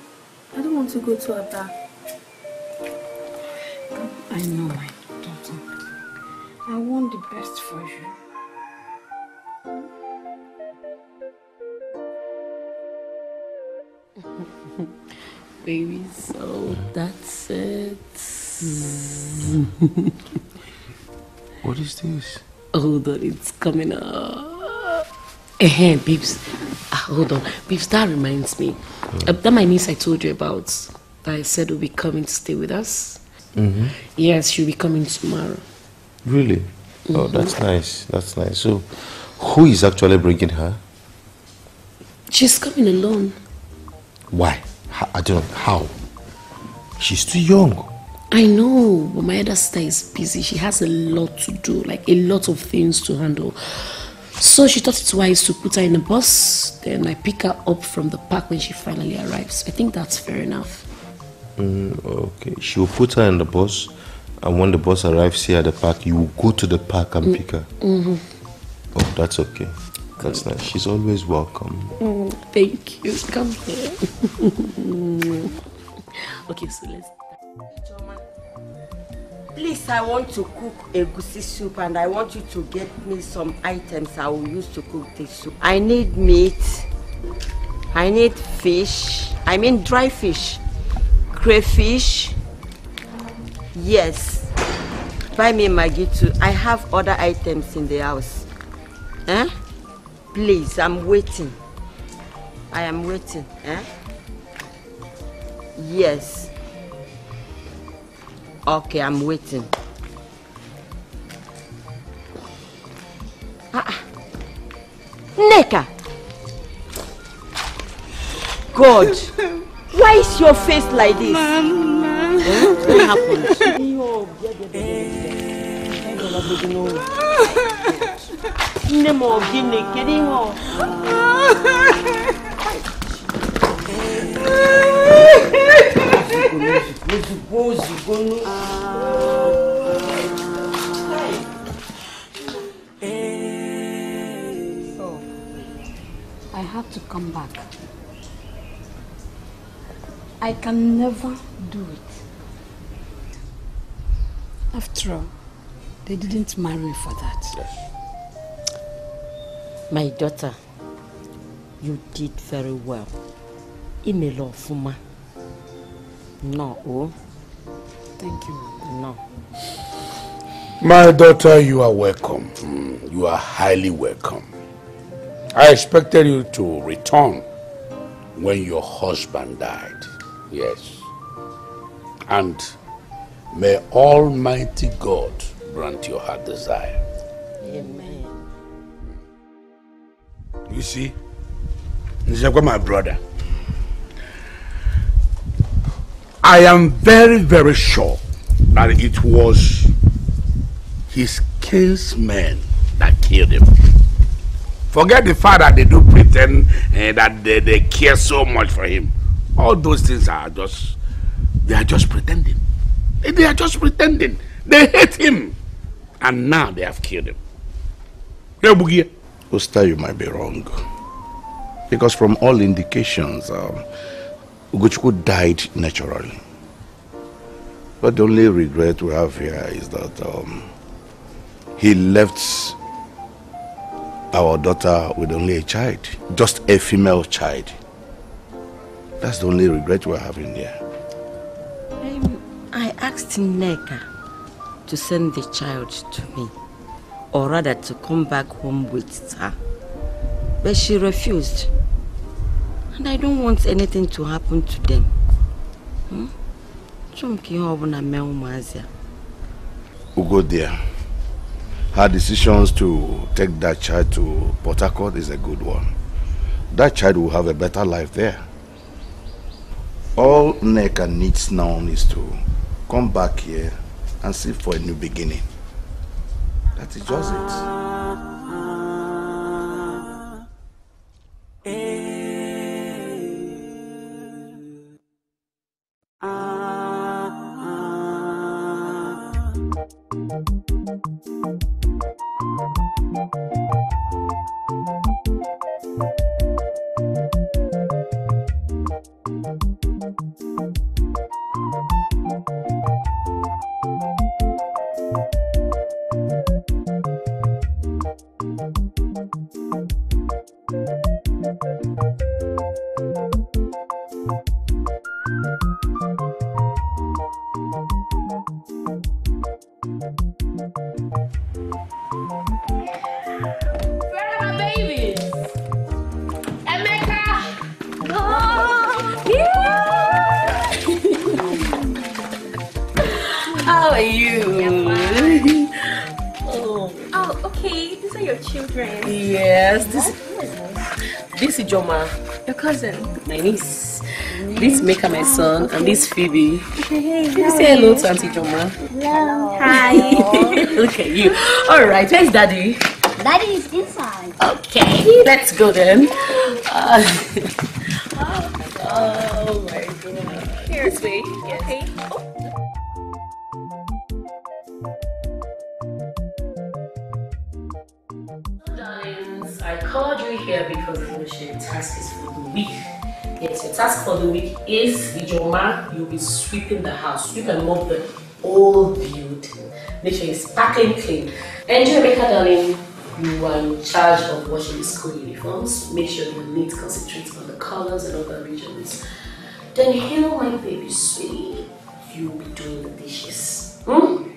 I don't want to go to Abba. I know, my daughter. I want the best for you. Baby, so that's it. Mm. What is this? Hold on, it's coming up. Eh, babes. Ah, hold on. Babes, that reminds me. Oh. Uh, that my niece I told you about, that I said will be coming to stay with us. Mm-hmm. Yes, she'll be coming tomorrow. Really? Mm-hmm. Oh, that's nice. That's nice. So, who is actually bringing her? She's coming alone. Why? I don't know how. She's too young. I know, but my other sister is busy. She has a lot to do, like a lot of things to handle. So she thought it's wise to put her in a bus, then I pick her up from the park when she finally arrives. I think that's fair enough. Mm, okay, she will put her in the bus, and when the bus arrives here at the park, you will go to the park and mm, pick her. Mm-hmm. Oh, that's okay. That's nice. She's always welcome. Mm, thank you. Come here. Okay, so let's. Please, I want to cook egusi soup, and I want you to get me some items I will use to cook this soup. I need meat. I need fish. I mean dry fish, crayfish. Yes. Buy me Maggi too. I have other items in the house. Eh? Please, I'm waiting. I am waiting. Eh? Yes. Okay, I'm waiting. Nneka! God! Why is your face like this? Mama! What happened? So, I have to come back. I can never do it. After all, they didn't marry for that. My daughter, you did very well. Imelo Fuma. No, oh. Thank you, Mama. No. My daughter, you are welcome. Mm, you are highly welcome. I expected you to return when your husband died. Yes. And may Almighty God grant your heart desire. Amen. You see, Nzekwe, my brother, I am very, very sure that it was his kinsmen that killed him. Forget the fact that they do pretend uh, that they, they care so much for him. All those things are just, they are just pretending. They are just pretending. They hate him. And now they have killed him. Hey, Bugie. Osta, you might be wrong, because from all indications, um, Ugochukwu died naturally. But the only regret we have here is that um, he left our daughter with only a child, just a female child. That's the only regret we're having here. Um, I asked Nneka to send the child to me, or rather to come back home with her. But she refused. And I don't want anything to happen to them. Hmm? Ugo dear, her decisions to take that child to Port Harcourt is a good one. That child will have a better life there. All Nneka needs now is to come back here and see for a new beginning. That is just it. Ijoma, your cousin, my niece. Mm. This Emeka, my son, okay. And this Phoebe. Okay, hey, can you say hello to Auntie Ijoma? Hello. Hi. Look at you. All right, where's Daddy? Daddy is inside. Okay, let's go then. Uh, oh my God. Here, sweet. Okay. Task is for the week. Yes, your task for the week is, Ijoma, you'll be sweeping the house. Sweep and mop the whole building. Make sure it's sparkling clean. And Emeka, darling, you are in charge of washing the school uniforms. Make sure you're neat, concentrate on the colors and other regions. Then hello, my baby sweet, you'll be doing the dishes. Hmm?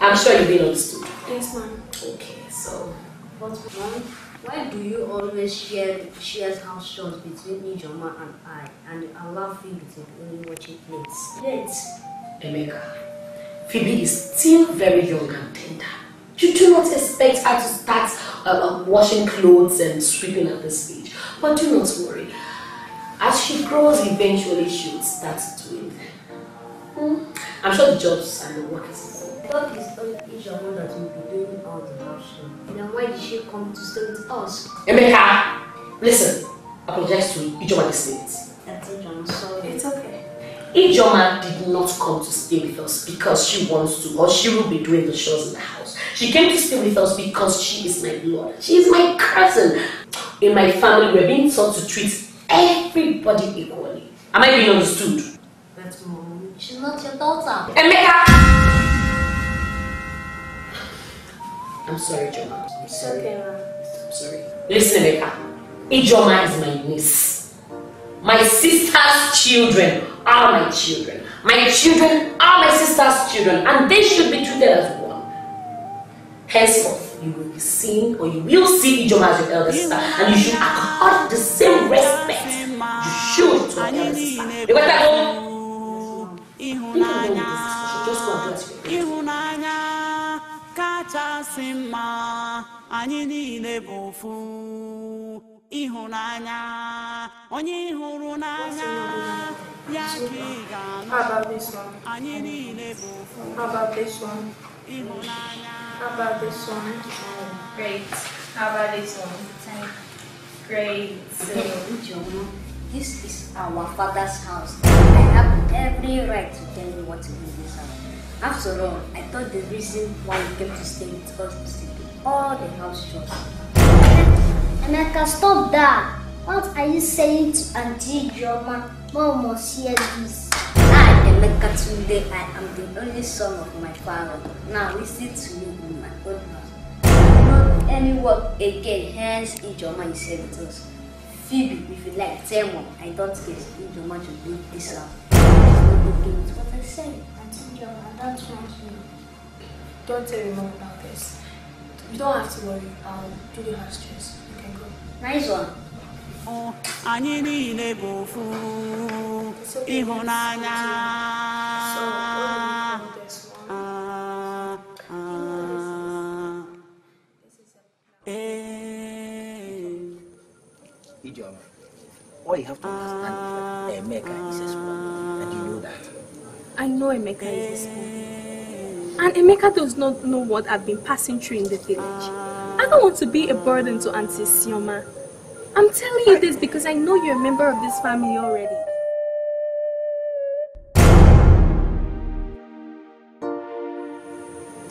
I'm sure you've been understood. Thanks, ma'am. Okay, so what's wrong? Why do you always share shares house chores between Ijoma and I, and allow Phoebe to only watch it plates? Plates? Emeka, Phoebe is still very young and tender. You do not expect her to start uh, washing clothes and sweeping at this stage. But do not worry. As she grows, eventually she will start doing that. Mm. I'm sure the jobs and the work is important. What is only Ijoma that will be doing all the washing? Then why did she come to stay with us? Emeka! Listen, apologize to Ijoma this minute. That's it, I'm sorry. It's okay. Ijoma did not come to stay with us because she wants to, or she will be doing the chores in the house. She came to stay with us because she is my blood. She is my cousin. In my family, we are being taught to treat everybody equally. Am I being understood? But Mom, she's not your daughter. Emeka! I'm sorry, Ijoma. I'm sorry. It's okay, Mom. I'm sorry. Listen, Emeka. Ijoma is my niece. My sister's children are my children. My children are my sister's children, and they should be treated as one. Henceforth, you will be seen, or you will see Ijoma as your elder sister, and you should accord the same respect you should to an elder sister. You got that home? Think of all this. You should just go and dress your friends. How about this one? How about this one? How about this one? Oh, great. How about this one? Great. So, Ijoma, this is our father's house. I have every right to tell you what to do in this house. After all, I thought the reason why you came to stay with us is to do all the house chores. And I can stop that. What are you saying to Auntie Ijoma? Mom must hear this. Emeka Tunde, I am the only son of my father. Now listen to me in my own house. Not any work again, hence Ijoma is here with us. Phoebe, if you like, tell Mom, I don't care. Ijoma should leave this house. It's what I said. Auntie Ijoma, that's wrong to me. Don't tell your Mom about this. You don't have to worry. I'll do the house chores. You can go. Nice one. Oh, I need a boo. So, what do you call this one? Ijoma, all you have to understand is that Emeka is a spoon, and you know that. I know Emeka is a spoon. And Emeka does not know what I've been passing through in the village. I don't want to be a burden to Auntie Isioma. I'm telling you this because I know you're a member of this family already.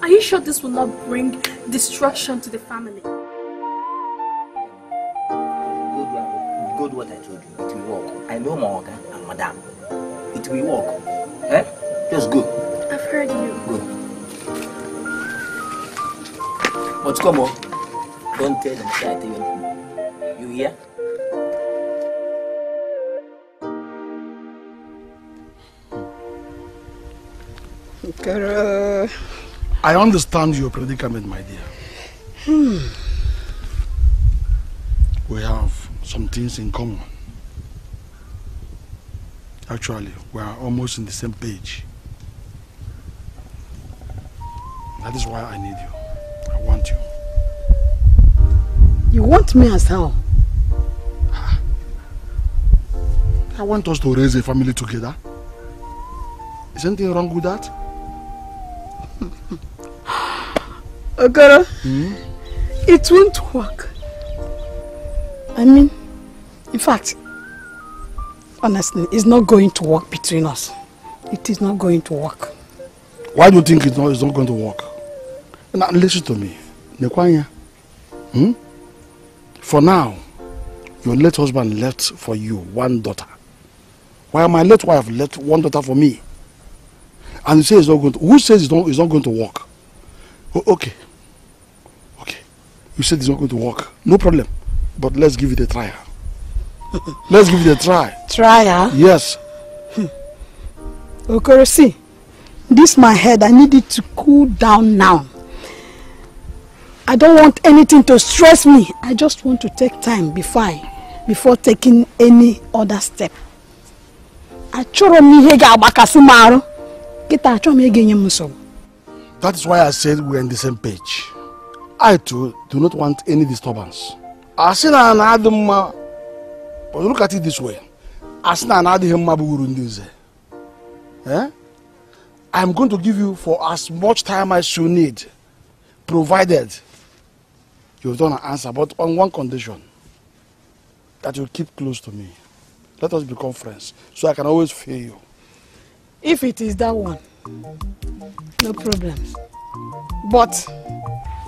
Are you sure this will not bring destruction to the family? Go do what I told you. It will work. I know my organ and madam. It will work. Eh? Just go. I've heard you. Go. But come on. Don't tell them that I tell you. You hear? I understand your predicament, my dear. Hmm. We have some things in common. Actually, we are almost on the same page. That is why I need you. I want you. You want me as how? I want us to raise a family together. Is anything wrong with that? Ogara, hmm? It won't work. I mean, in fact, honestly, it's not going to work between us. It is not going to work. Why do you think it's not, it's not going to work? Now, listen to me. Nekwanya, hmm? For now, your late husband left for you one daughter. While my late wife left one daughter for me. And you say it's not going to, who says it's not, it's not going to work? Oh, okay. Okay. You said it's not going to work. No problem. But let's give it a try. Let's give it a try. Try, huh? Yes. Hmm. Okay, see. This my head. I need it to cool down now. I don't want anything to stress me. I just want to take time before I, before taking any other step. I That is why I said we're on the same page. I too do not want any disturbance. I said I had him, but look at it this way. I said I had him, eh? I'm going to give you for as much time as you need, provided you've done an answer, but on one condition, that you keep close to me. Let us become friends, so I can always fear you. If it is that one, no problems. But,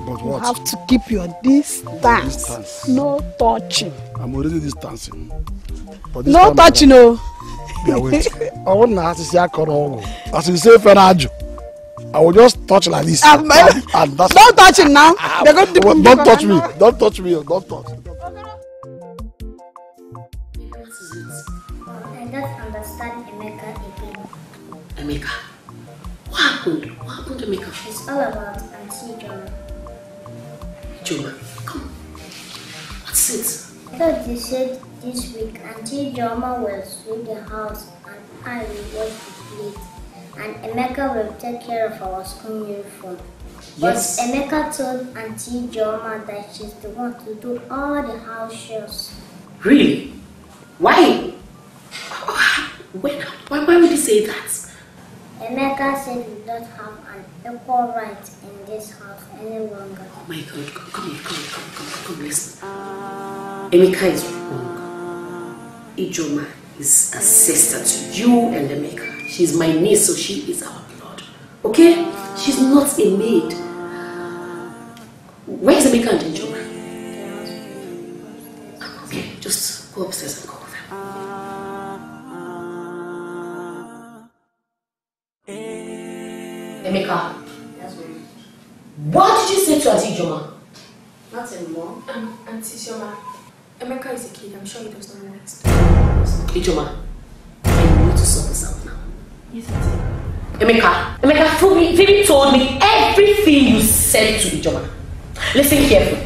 but you have to keep your distance. distance. No touching. I'm already distancing. But no touching, no. I wouldn't have to see a corner. As you say, Fernando, I will just touch like this. And and that's don't touch it now. They're going to well, don't touch me. Don't touch me. Don't touch. I don't understand Emeka again. Emeka? What happened? What happened to Emeka? It's all about Auntie Ijoma. Ijoma? Come. What's it? I thought you said this week Auntie Ijoma will sweep the house and I will wash the plate. And Emeka will take care of our school uniform. Yes. But Emeka told Auntie Ijoma that she's the one to do all the house chores. Really? Why? Why, why would you say that? Emeka said we don't have an equal right in this house any longer. Oh my God, come, come, come, come, come, come, listen. Emeka is wrong. Ijoma is a sister to you and Emeka. She's my niece, so she is our blood. Okay? She's not a maid. Where is Emeka and Ijoma? Okay, just go upstairs and go. Emeka, yes, what did you say to Auntie Ijoma? Nothing more. Um, Auntie Ijoma, Emeka is a kid. I'm sure he does not want to. Ijoma, I need to sort this out now. Yes, Auntie. Emeka, Emeka, Phoebe, Phoebe told me everything you said to Ijoma. Listen carefully.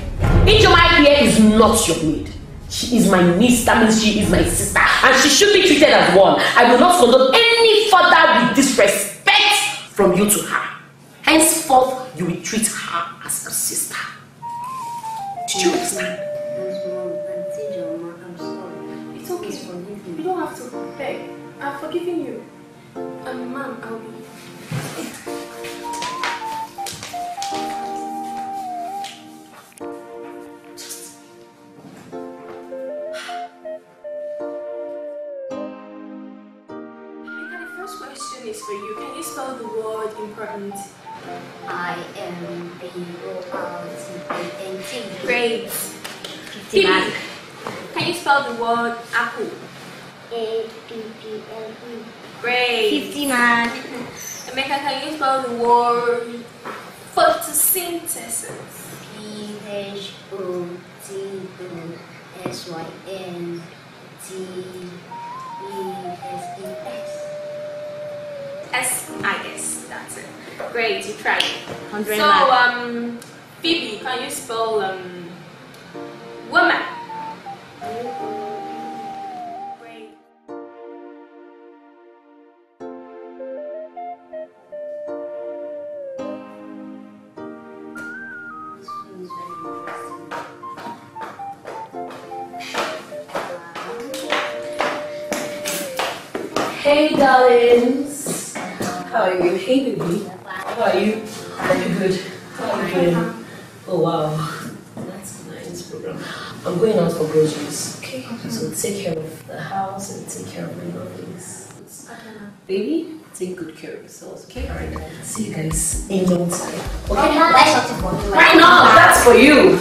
Ijoma here is not your maid. She is my niece. That means she is my sister, and she should be treated as one. I will not condone any further with disrespect from you to her. Henceforth, you will treat her as a sister. Did you understand? Yes, Mom. Auntie Ijoma, I'm sorry. It's okay. Forgive me. You don't have to beg. I've forgiven you. And Mom, I'll be. Important. I am the O R T A N T. Great. Phoebe, can you spell the word apple? A P P L E. Great. fifty-nine. Emeka, can you spell the word photosynthesis? P H O T O S Y N T E S E S. S, I guess, that's it. Great, you tried it. So, um, Phoebe, can you spell, um, woman? Great. This one is very interesting. Hey, darlings. How are you? Hey, baby. How are you? Are you good? How are you doing? Oh, wow. That's a nice program. I'm going out for groceries. Okay. So take care of the house and take care of my belongings. Baby, take good care of yourselves, okay? Alright. See you guys in no time. Okay? Right now, that's for you.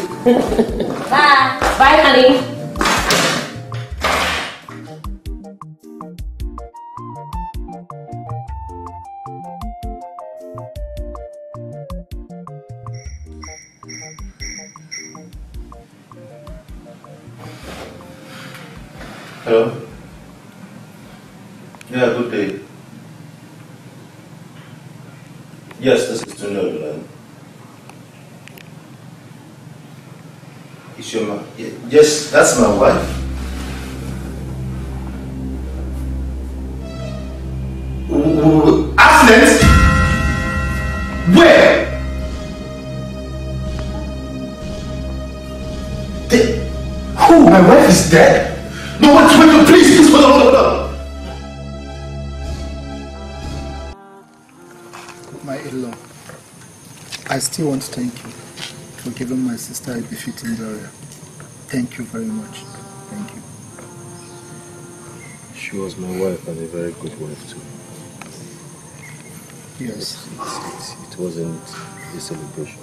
Bye. Bye, honey. Hello? Yeah, good day. Yes, this is Tunde. Is your ma? Yes, that's my wife. Accident? Where? Cool, my wife is dead. No, wait, wait, wait, please, please, hold on, hold on. My in-law, I still want to thank you for giving my sister a befitting burial. Thank you very much. Thank you. She was my wife and a very good wife too. Yes. It's, it's, it wasn't a celebration.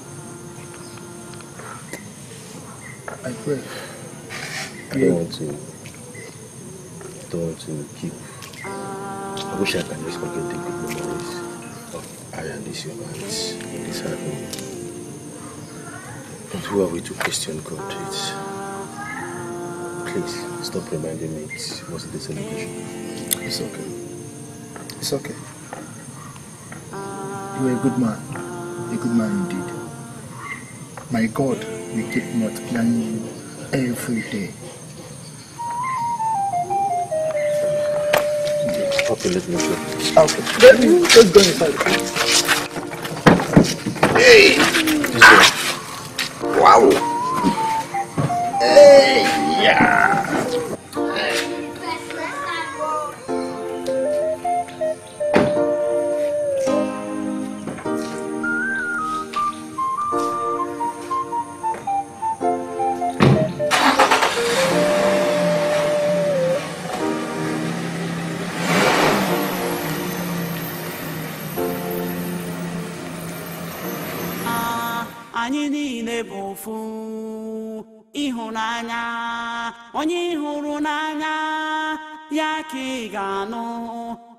I pray. I don't want to, I don't want to keep, I wish I can just forget the good memories of I and Isioma and this happening. But who are we to question God? It's, please, stop reminding me it wasn't a celebration. It's okay. It's okay. You are a good man. A good man indeed. My God will keep multiplying you every day. Okay, let me go. Okay, let me just go inside. Hey! This way. Wow! Hey! Yeah! Onye hụrụ n'anya ya ka ị ga-anụ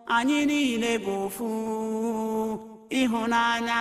anyị niile bụ ofu ịhụnanya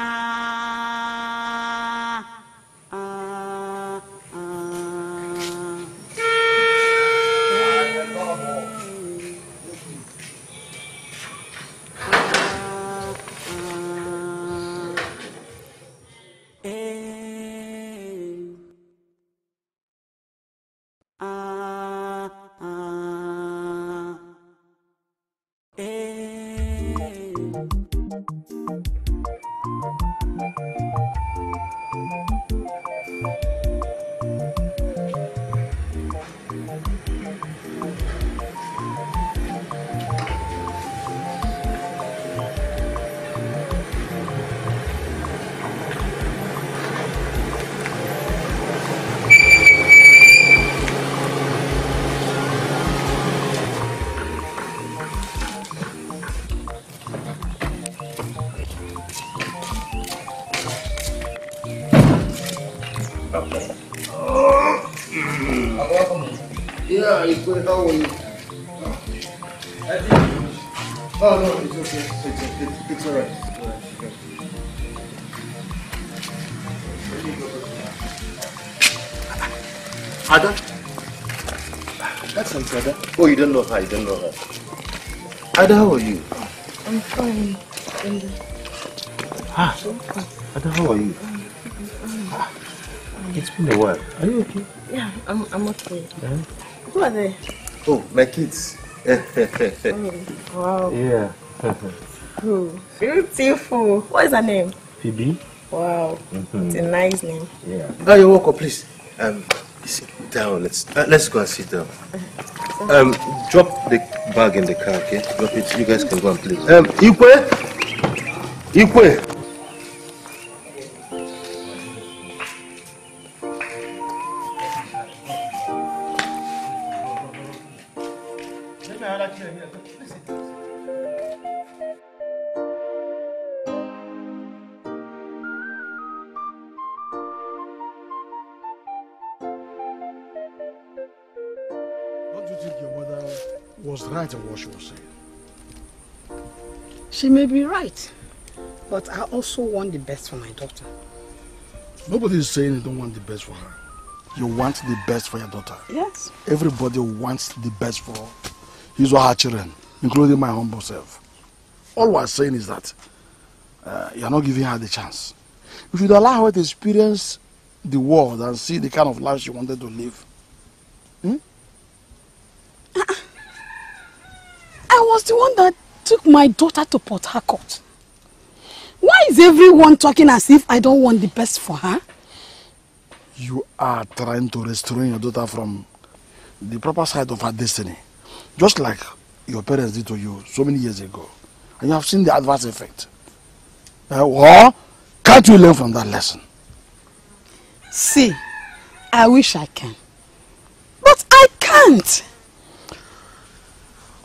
Oh, you don't know her, you don't know her. Ada, how are you? I'm fine. Ah, Ada, how are you? I'm fine. Ah, it's been a while. Are you okay? Yeah, I'm, I'm okay. Yeah. Who are they? Oh, my kids. Oh, wow. Yeah. Cool. Beautiful. What is her name? Phoebe. Wow. Mm-hmm. It's a nice name. Yeah. Oh, you walk up, please. Um, sit down. Let's, uh, let's go and sit down. Um, drop the bag in the car, okay? Drop it. You guys can go and play. Um, Ikwe? Ikwe? She may be right, but I also want the best for my daughter. Nobody is saying you don't want the best for her. You want the best for your daughter. Yes. Everybody wants the best for his or her children, including my humble self. All we are saying is that uh, you are not giving her the chance. If you allow her to experience the world and see the kind of life she wanted to live. Hmm? I was the one that took my daughter to Port Harcourt. Why is everyone talking as if I don't want the best for her? You are trying to restrain your daughter from the proper side of our destiny, just like your parents did to you so many years ago. And you have seen the adverse effect. Uh, or can't you learn from that lesson? See, I wish I can. But I can't.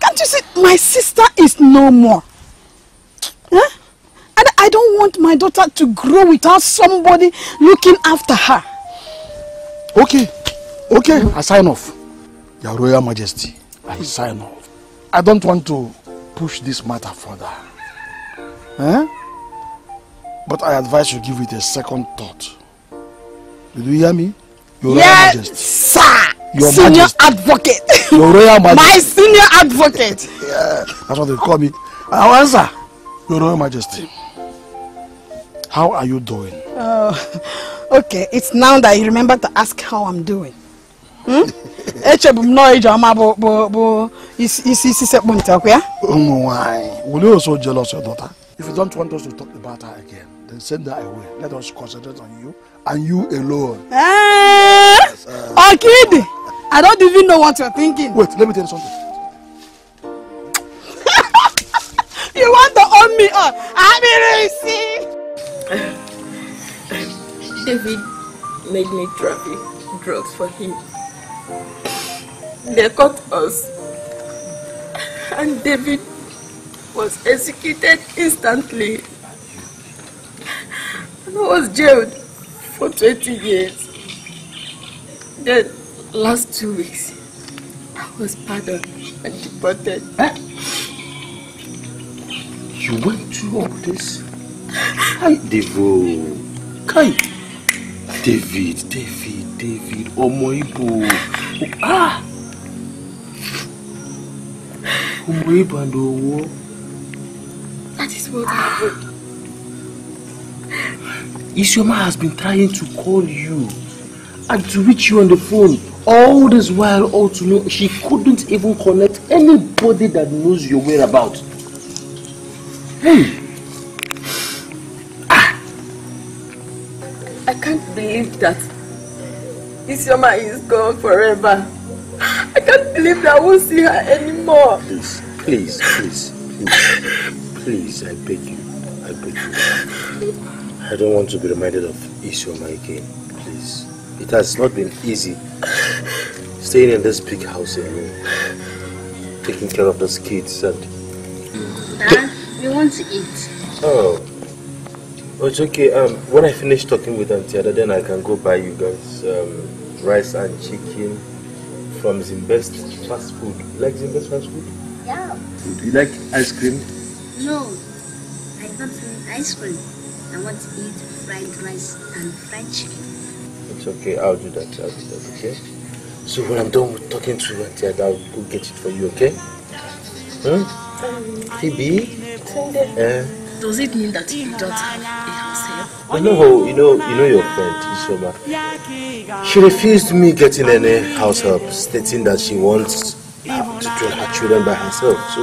Can't you see? My sister is no more. Huh? And I don't want my daughter to grow without somebody looking after her. Okay. Okay, I sign off. Your Royal Majesty, I sign off. I don't want to push this matter further. Huh? But I advise you give it a second thought. Did you hear me? Your yes, Royal Majesty. Sir! Your senior Majesty. Advocate. Your Royal Majesty. My senior advocate. Yeah, that's what they call me. I'll answer. Your Royal Majesty. How are you doing? Oh, okay. It's now that you remember to ask how I'm doing. Hmm? Will you also jealous your daughter? If you don't want us to talk about her again, then send her away. Let us concentrate on you and you alone. Eh? Yes, uh, oh, kid! I don't even know what you're thinking. Wait, let me tell you something. You want to own me up? I'm David made me traffic drugs for him. They caught us, and David was executed instantly. And I was jailed for twenty years. Then, last two weeks, I was pardoned and deported. Huh? You went through all this? Hi, Devo. Hi. David, David, David, Omoibo. Oh, ah! Omoibo and Owo. That is what happened. Isioma has been trying to call you and to reach you on the phone all this while, all to know. She couldn't even connect anybody that knows your whereabouts. Hey! Ah! I can't believe that Isioma is gone forever. I can't believe that I won't see her anymore. Please, please, please, please, please, I beg you, I beg you. I don't want to be reminded of Isioma again, please. It has not been easy staying in this big house alone, taking care of those kids and... Huh? We want to eat. Oh, it's okay. Um, when I finish talking with Auntie Ada, then I can go buy you guys um, rice and chicken from Zimbest fast food. You like Zimbest fast food? Yeah. Do you like ice cream? No, I don't want ice cream. I want to eat fried rice and fried chicken. It's okay. I'll do that. I'll do that. Okay. So when I'm done with talking to Auntie Ada, I'll go get it for you. Okay? Huh? Um, Phoebe? Yeah. Does it mean that you don't have a house here? No, you know, you know your friend, Isioma. She refused me getting any house help, stating that she wants uh, to train her children by herself. So,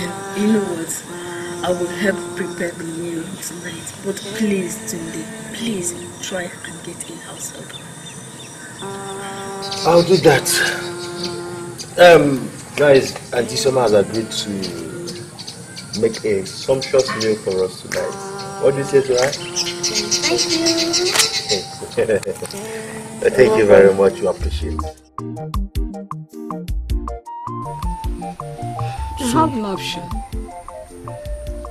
um, um, you know what? I will help prepare the meal tonight, but please, Tunde, please try and get in house help. I'll do that. Um. Guys, Auntie Isioma has agreed to make a sumptuous meal for us tonight. What do you say to her? Thank you. Thank you very much. We appreciate it. You so, have an option.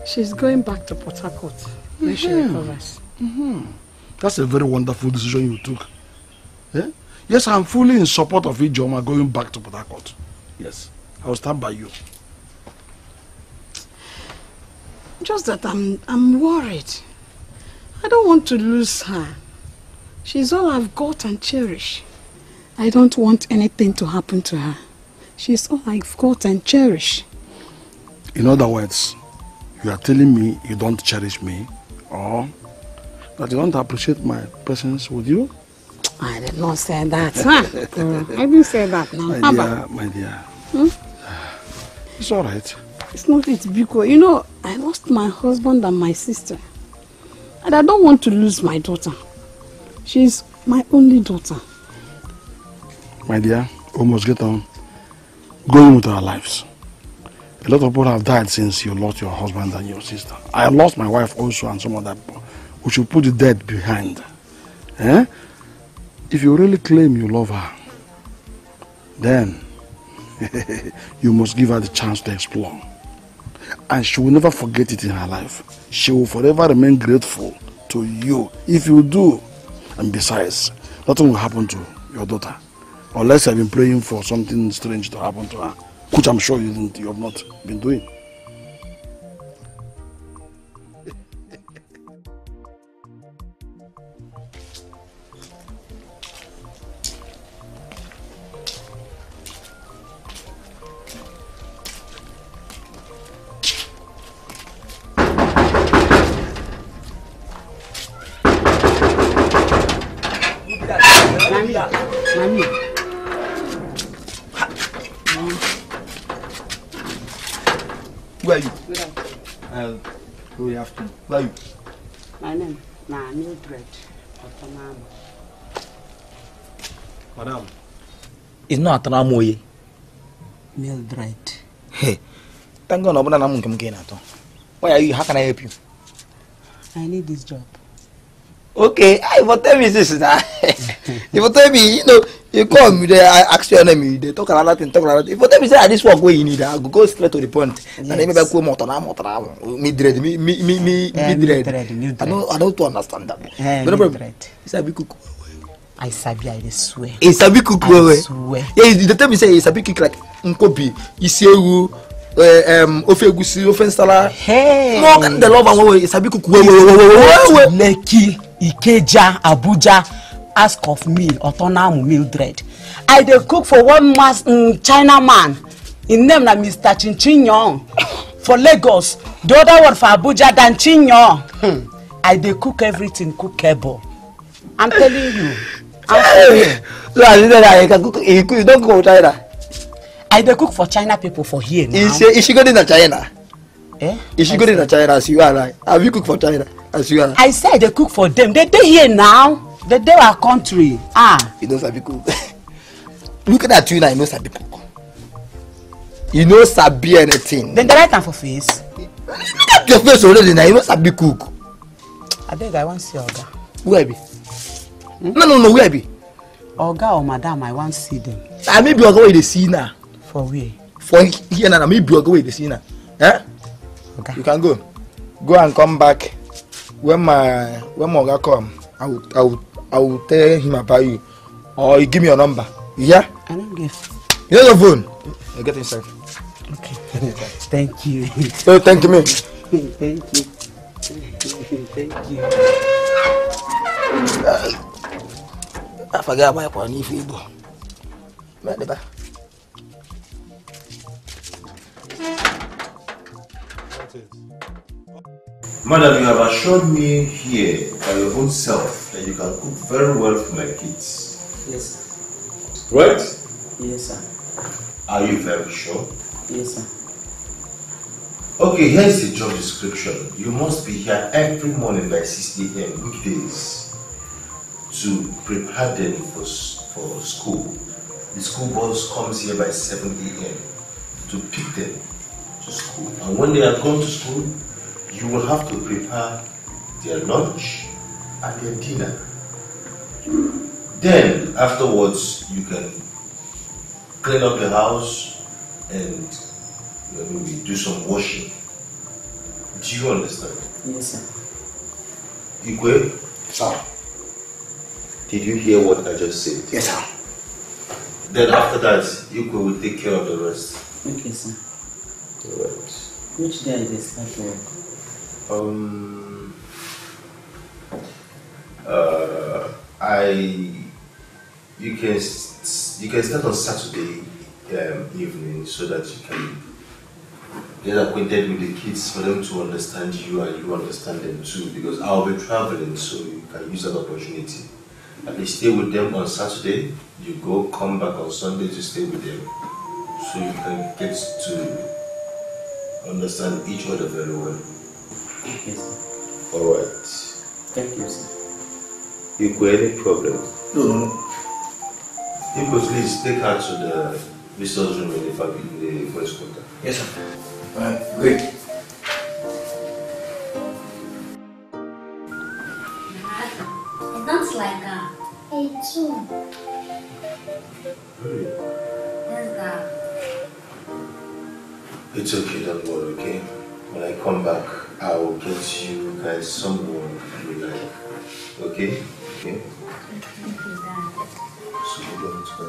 She's going back to Port Harcourt when mm-hmm. she recovers. Mm-hmm. That's a very wonderful decision you took. Yeah? Yes, I'm fully in support of Ijoma going back to Port Harcourt. Yes, I will stand by you. Just that I'm, I'm worried. I don't want to lose her. She's all I've got and cherish. I don't want anything to happen to her. She's all I've got and cherish. In other words, you are telling me you don't cherish me or that you don't appreciate my presence with you? I did not say that, huh? mm, I didn't say that now. My dear, my dear. Hmm? It's all right. It's not it, Biko. You know, I lost my husband and my sister. And I don't want to lose my daughter. She's my only daughter. my dear, we must get on going with our lives. A lot of people have died since you lost your husband and your sister. I lost my wife also and some other people. We should put the dead behind. Eh? If you really claim you love her, then you must give her the chance to explore. And she will never forget it in her life. She will forever remain grateful to you if you do. And besides, nothing will happen to your daughter. Unless I've been praying for something strange to happen to her, which I'm sure you didn't, you have not been doing. It's not a Mildred. Hey, thank God, I'm going to why are you? How can I help you? I need this job. Okay, I will tell me this. If you tell me, you know, you call me, they ask your name, they talk a lot and talk a lot. If you tell me, say, this work where you need, I'll go straight to the point. And then maybe I'll go more to Mildred. Me, me, me, me, Mildred. I don't, I don't understand that. Mildred. It's a big cook. I sabi, I swear. I sabi cook well. I swear. Yeah, the time you say I sabi cook like unkobi, isiewu, um, ofegusi, ofensala. Hey. No, the love and what I sabi cook well. Lekki, Ikeja, Abuja, ask of me, Otonamu, Mildred. I dey cook for one mass China man. In name na Mister Chinyong for Lagos. The other one for Abuja than Chinyong. I dey cook everything cookable. I'm telling you. I don't go China. I don't cook for China people for here now. Is she, is she going to China? Eh? Is she going to China as you are like? Have you cooked for China as you are? I said they cook for them. They they here now. They they our country. Ah. You know sabi cook. Looking at you now, you know sabi cook. You know sabi anything. Then the right hand for face. Look at your face already now. You know sabi cook. I beg I want to see Oga. Who I be? Hmm? No, no, no, where I be? Oga or madam, I want to see them. I may be Oga with the sinner. For where? For here, I may be Oga with the sinner. Eh? Okay. You can go. Go and come back. When my when my Oga come, I will, I will, I will tell him about you. Or you give me your number. Yeah? I don't give. You know your phone? You get inside. Okay. Thank you. So, thank you, me. Thank you. Thank you. Uh, I forgot my phone. If you go, madam, you have assured me here by your own self that you can cook very well for my kids. Yes. Right? Yes, sir. Are you very sure? Yes, sir. Okay, here's the job description. You must be here every morning by six A M weekdays. To prepare them for, for school. The school bus comes here by seven A M to pick them to school. And when they are gone to school, you will have to prepare their lunch and their dinner. Then, afterwards, you can clean up the house and maybe do some washing. Do you understand? Yes, sir. Igwe? Sir. Did you hear what I just said? Yes, sir. Then after that, Igwe will take care of the rest. Okay, sir. Alright. Which day is this start work? Um. Uh, I. You can you can start on Saturday um, evening so that you can get acquainted with the kids for them to understand you and you understand them too. Because I'll be traveling, so you can use that opportunity. And they stay with them on Saturday, you go, come back on Sunday to stay with them. So you can get to understand each other very well. Okay, sir. Alright. Thank you, sir. You got any problem? No, no. If you please take her to the visitors room in the voice quarter. Yes, sir. Alright, great. It sounds like a eighteen. Really? Yes, sir. It's okay, don't worry, okay? When I come back, I will get you guys someone you like. Okay? Okay? Thank you, Dad. So we're going to go.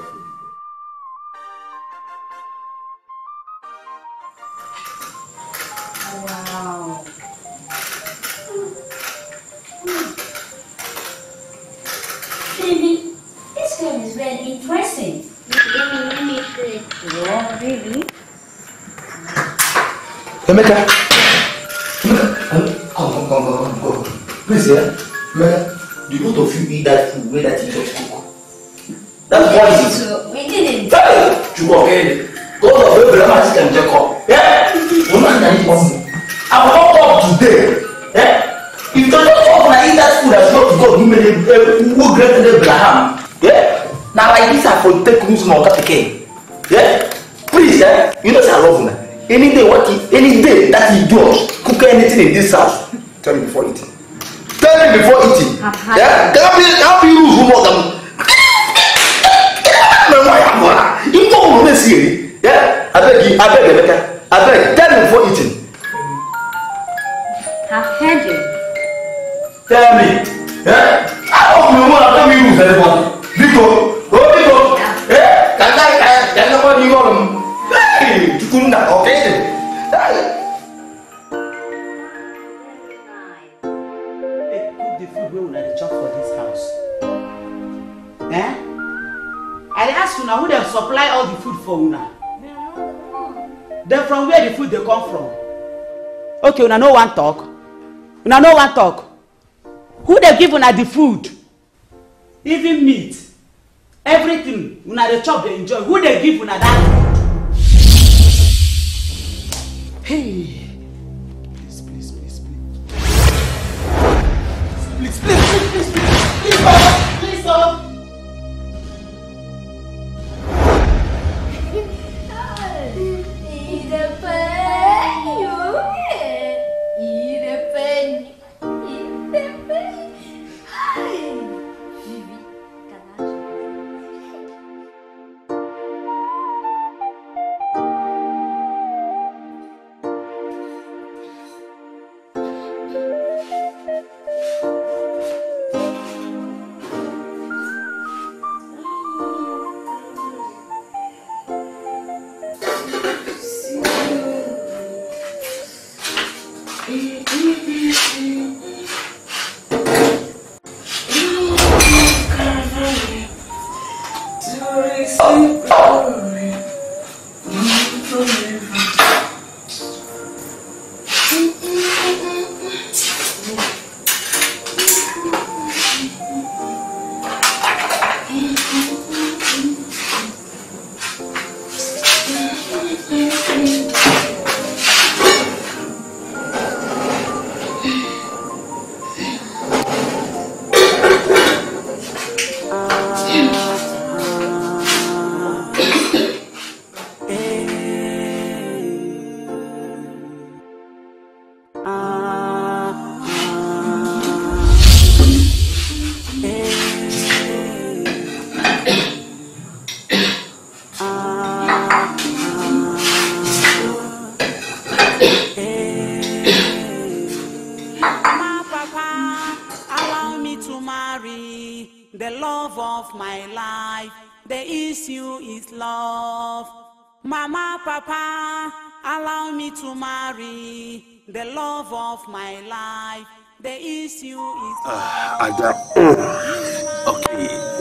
Wow. Baby, this game is very interesting. Let me play. Oh, really? Emeka! Please, yeah? Man, the both of you eat that food where that you just cook. That's what it is. We didn't. God of Abraham, Isaac, and Jacob. Yeah? Woman can eat one. I woke up today. Yeah? If you don't talk and eat that food as well to God, you made a greater Abraham. Yeah? Now, like this, I for take news more that again. Yeah? Please, yeah? You know, I love you. Any day, what he, any day that he does, cook anything in this house. Tell me before eating. Tell me before eating. Yeah? Can I be rules who want them? You know what I yeah? I beg you, I beg you, Rebecca. I beg, tell me before eating. I've heard you. Tell me. Yeah? I hope you want to tell me rules, everyone. Because, go, because, yeah? Can I, can nobody want them? Hey! You couldn't have, okay? Eh? I ask you now who they supply all the food for una. Then from where the food they come from? Okay, una no one talk. Una no one talk. Who they give una the food? Even meat, everything. Una they chop they enjoy. Who they give una that food? Hey, please, please, please, please, please, please, please, please, please, please, please, please.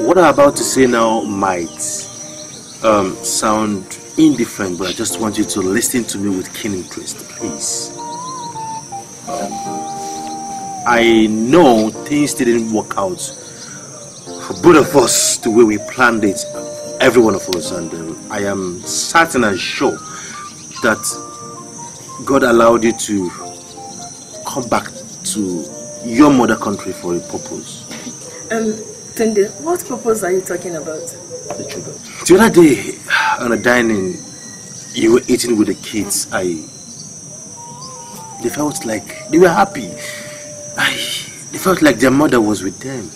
What I'm about to say now might um, sound indifferent, but I just want you to listen to me with keen interest, please. Um, I know things didn't work out for both of us the way we planned it, every one of us, and um, I am certain and sure that God allowed you to come back to your mother country for a purpose. Um. Tunde, what purpose are you talking about? the children. The other day, on a dining, you were eating with the kids. I, they felt like they were happy. I, they felt like their mother was with them.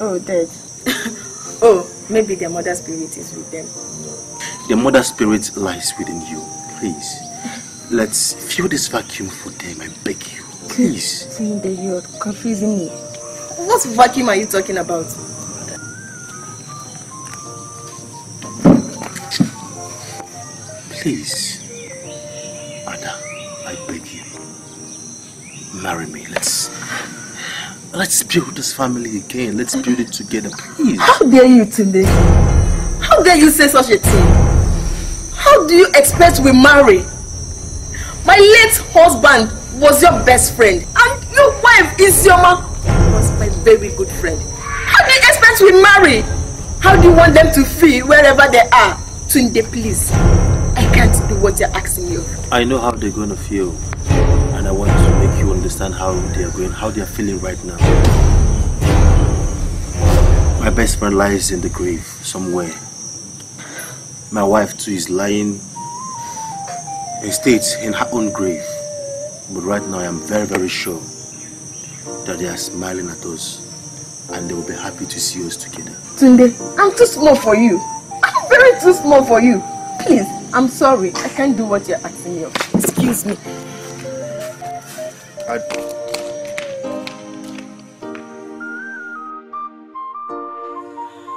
Oh, Dad. Oh, maybe their mother spirit is with them. Their mother spirit lies within you. Please, let's fill this vacuum for them. I beg you. Please. Tunde, you're confusing me. What vacuum are you talking about? Please, Ada, I beg you. Marry me. Let's let's build this family again. Let's build it together, please. How dare you, Tunde? How dare you say such a thing? How do you expect we marry? My late husband was your best friend, and your wife, Isioma, was my very good friend. How do you expect we marry? How do you want them to feel wherever they are? Tunde, please. I can't do what you're asking me of. I know how they're going to feel, and I want to make you understand how they're going, how they're feeling right now. My best friend lies in the grave somewhere. My wife too is lying in state in her own grave. But right now I am very, very sure that they are smiling at us and they will be happy to see us together. Tunde, I'm too small for you. I'm very too small for you. Please, I'm sorry. I can't do what you're asking me of. Excuse me. I...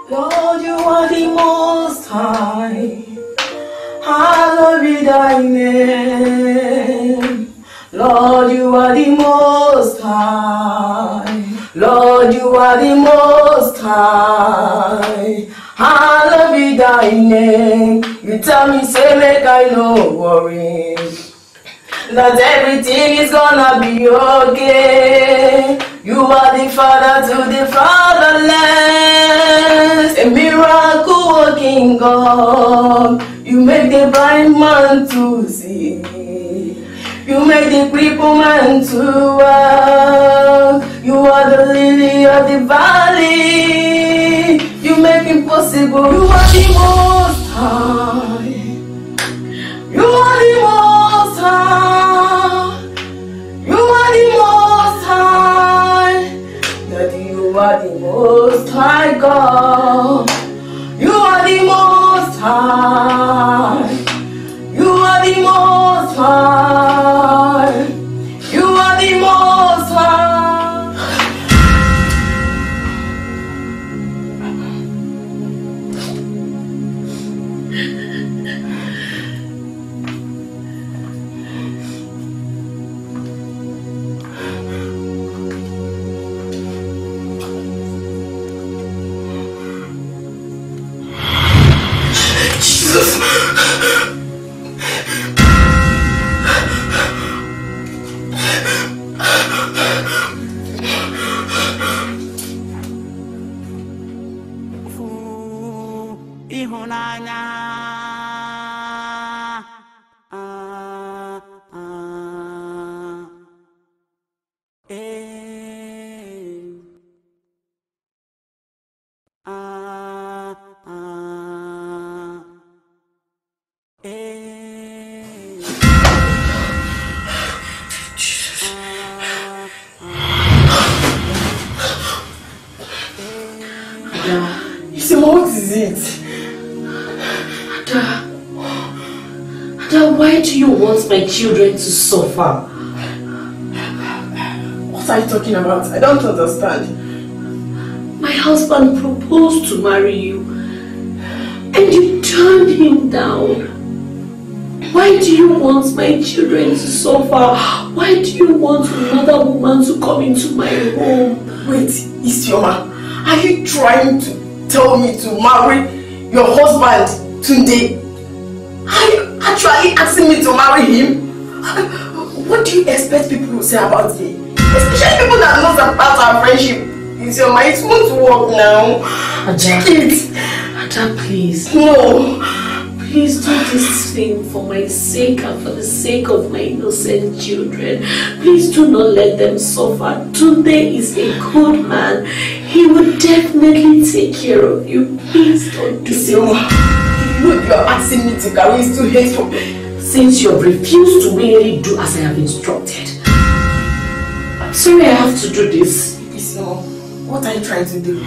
Lord, you are the Most High. Hallowed be thy name. Lord, you are the Most High. Lord, you are the Most High. Hallowed be thy name. You tell me, say, make I no worry. That everything is gonna be okay. You are the Father to the fatherless, a miracle working God. You make the blind man to see. You make the crippled man to walk. You are the lily of the valley. You make impossible. You are the Most High. You are the Most High. You are the Most High. That you are the Most High God. You are the Most High. You are the Most High. You are the Most High. Jesus. Children to suffer. What are you talking about? I don't understand. My husband proposed to marry you and you turned him down. Why do you want my children to suffer? Why do you want another woman to come into my home? Wait, Isioma, are you trying to tell me to marry your husband today? Actually asking me to marry him? What do you expect people to say about me? Especially people that knows about our friendship. It's your mind, it won't work now. Ada, it. Ada, please. No. Please do this thing for my sake and for the sake of my innocent children. Please do not let them suffer. Tunde is a good man. He would definitely take care of you. Please don't do this. What you are asking me to carry is too hateful. Since you have refused to really do as I have instructed. I'm sorry I have to do this. It's not. What are you trying to do?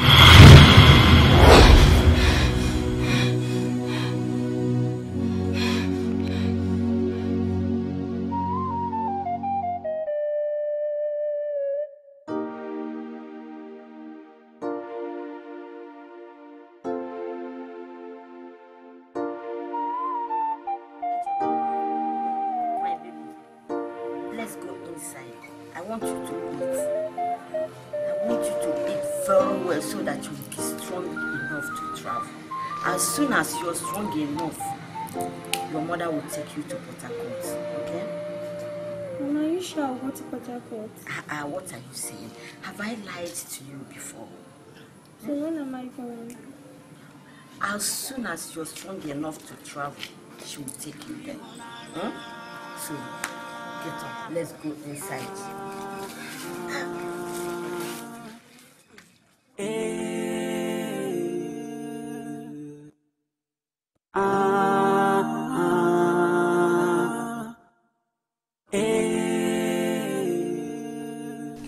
As you're strong enough, your mother will take you to Port Harcourt, okay? Mama, are you sure I'll go to Port Harcourt? Uh, uh, what are you saying? Have I lied to you before? So hmm? When am I going? As soon as you're strong enough to travel, she will take you there. Hmm? So, get up. Let's go inside. Hey.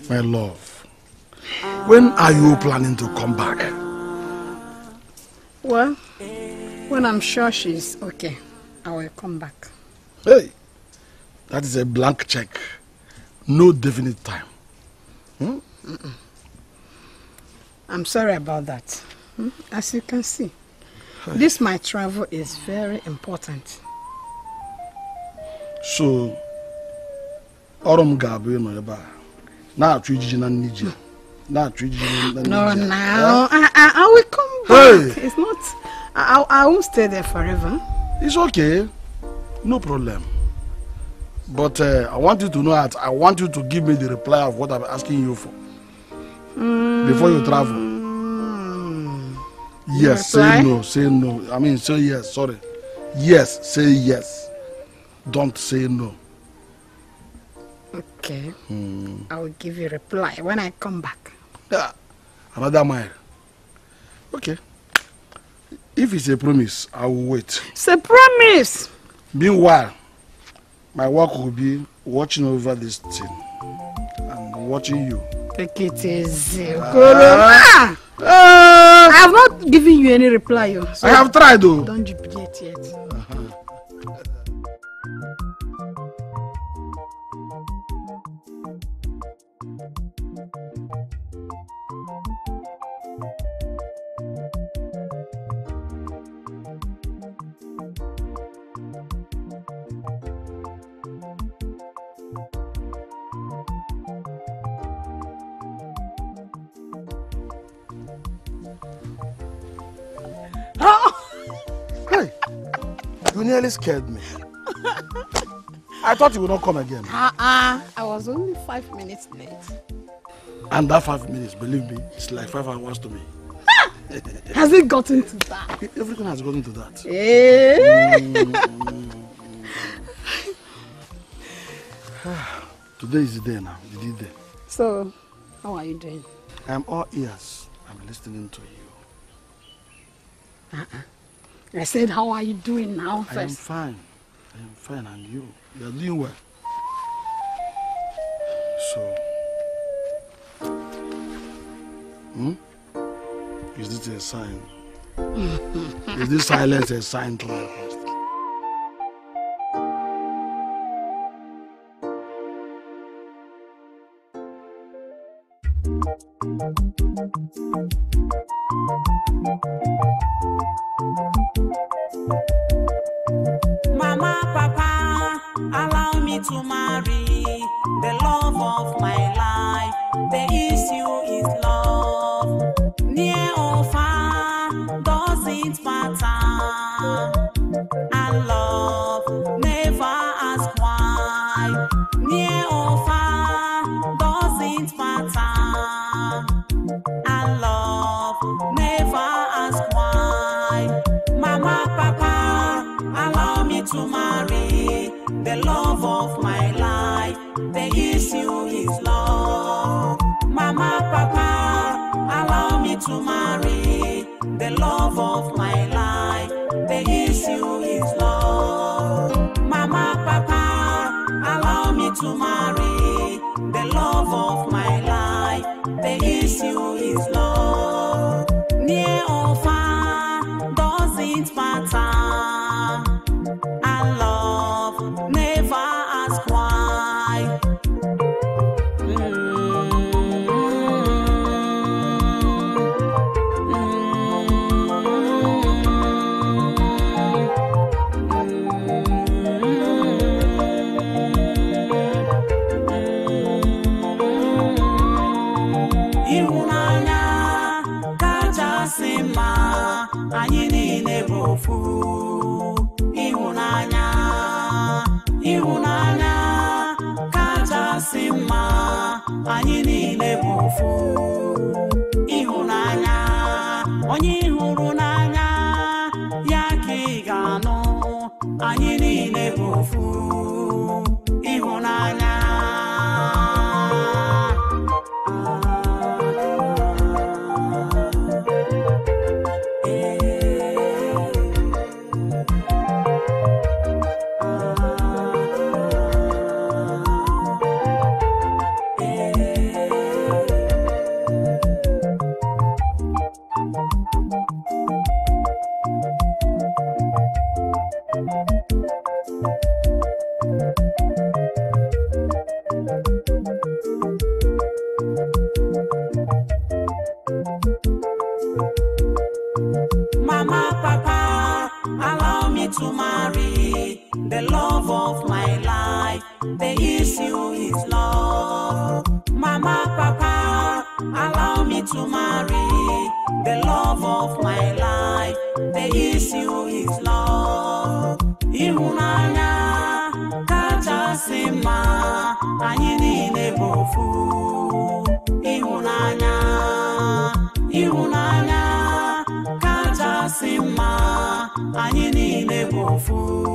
My love, when are you planning to come back? Well, when I'm sure she's okay, I will come back. Hey, that is a blank check. No definite time. Hmm? Mm-mm. I'm sorry about that. Hmm? As you can see, hey. This my travel is very important. So, Orom Gabriel Noyaba. Now, Trijina Nija. Now, Trijina. No, no. I, I, I will come back. Hey. It's not. I, I won't stay there forever. It's okay. No problem. But uh, I want you to know that I want you to give me the reply of what I'm asking you for mm. before you travel. Mm. Yes, say no. Say no. I mean, say yes. Sorry. Yes, say yes. Don't say no. Okay, hmm. I will give you a reply when I come back. Yeah, another mile. Okay. If it's a promise, I will wait. It's a promise! Meanwhile, my work will be watching over this thing and watching you. Take it easy. Ah. Ah. Ah. I have not given you any reply. So I have tried though. Don't duplicate yet. Uh-huh. You nearly scared me. I thought you would not come again. Uh-uh. I was only five minutes late. And that five minutes, believe me, it's like five hours to me. Has it gotten to that? Everything has gotten to that. Hey. Mm. Today is the day now. The day. So, how are you doing? I'm all ears. I'm listening to you. Uh-uh. I said, how are you doing now first? I am fine. I am fine, and you? You are doing well. So... Hmm? Is this a sign? Is this silence a sign to my host? Mama, Papa, allow me to marry the love of my life. The issue is love. Near or far, doesn't matter. And love never ask why. Near or far, doesn't matter. And love never ask why. Mama, Papa, allow me to marry the love of my life. The issue is love. Mama, Papa, allow to marry, the love of my life, the issue is love. Mama, Papa, allow me to marry, the love of my life, the issue is love. Near or far, doesn't matter, and love never asks why. Ihunanya, ihunanya, kachasị mma, anyị niile bụ ofu. Ihunanya, onye hụrụ n'anya ya ka ị ga-anụ, anyị niile bụ ofu. Ihunanya. Anyị niile bụ ofu.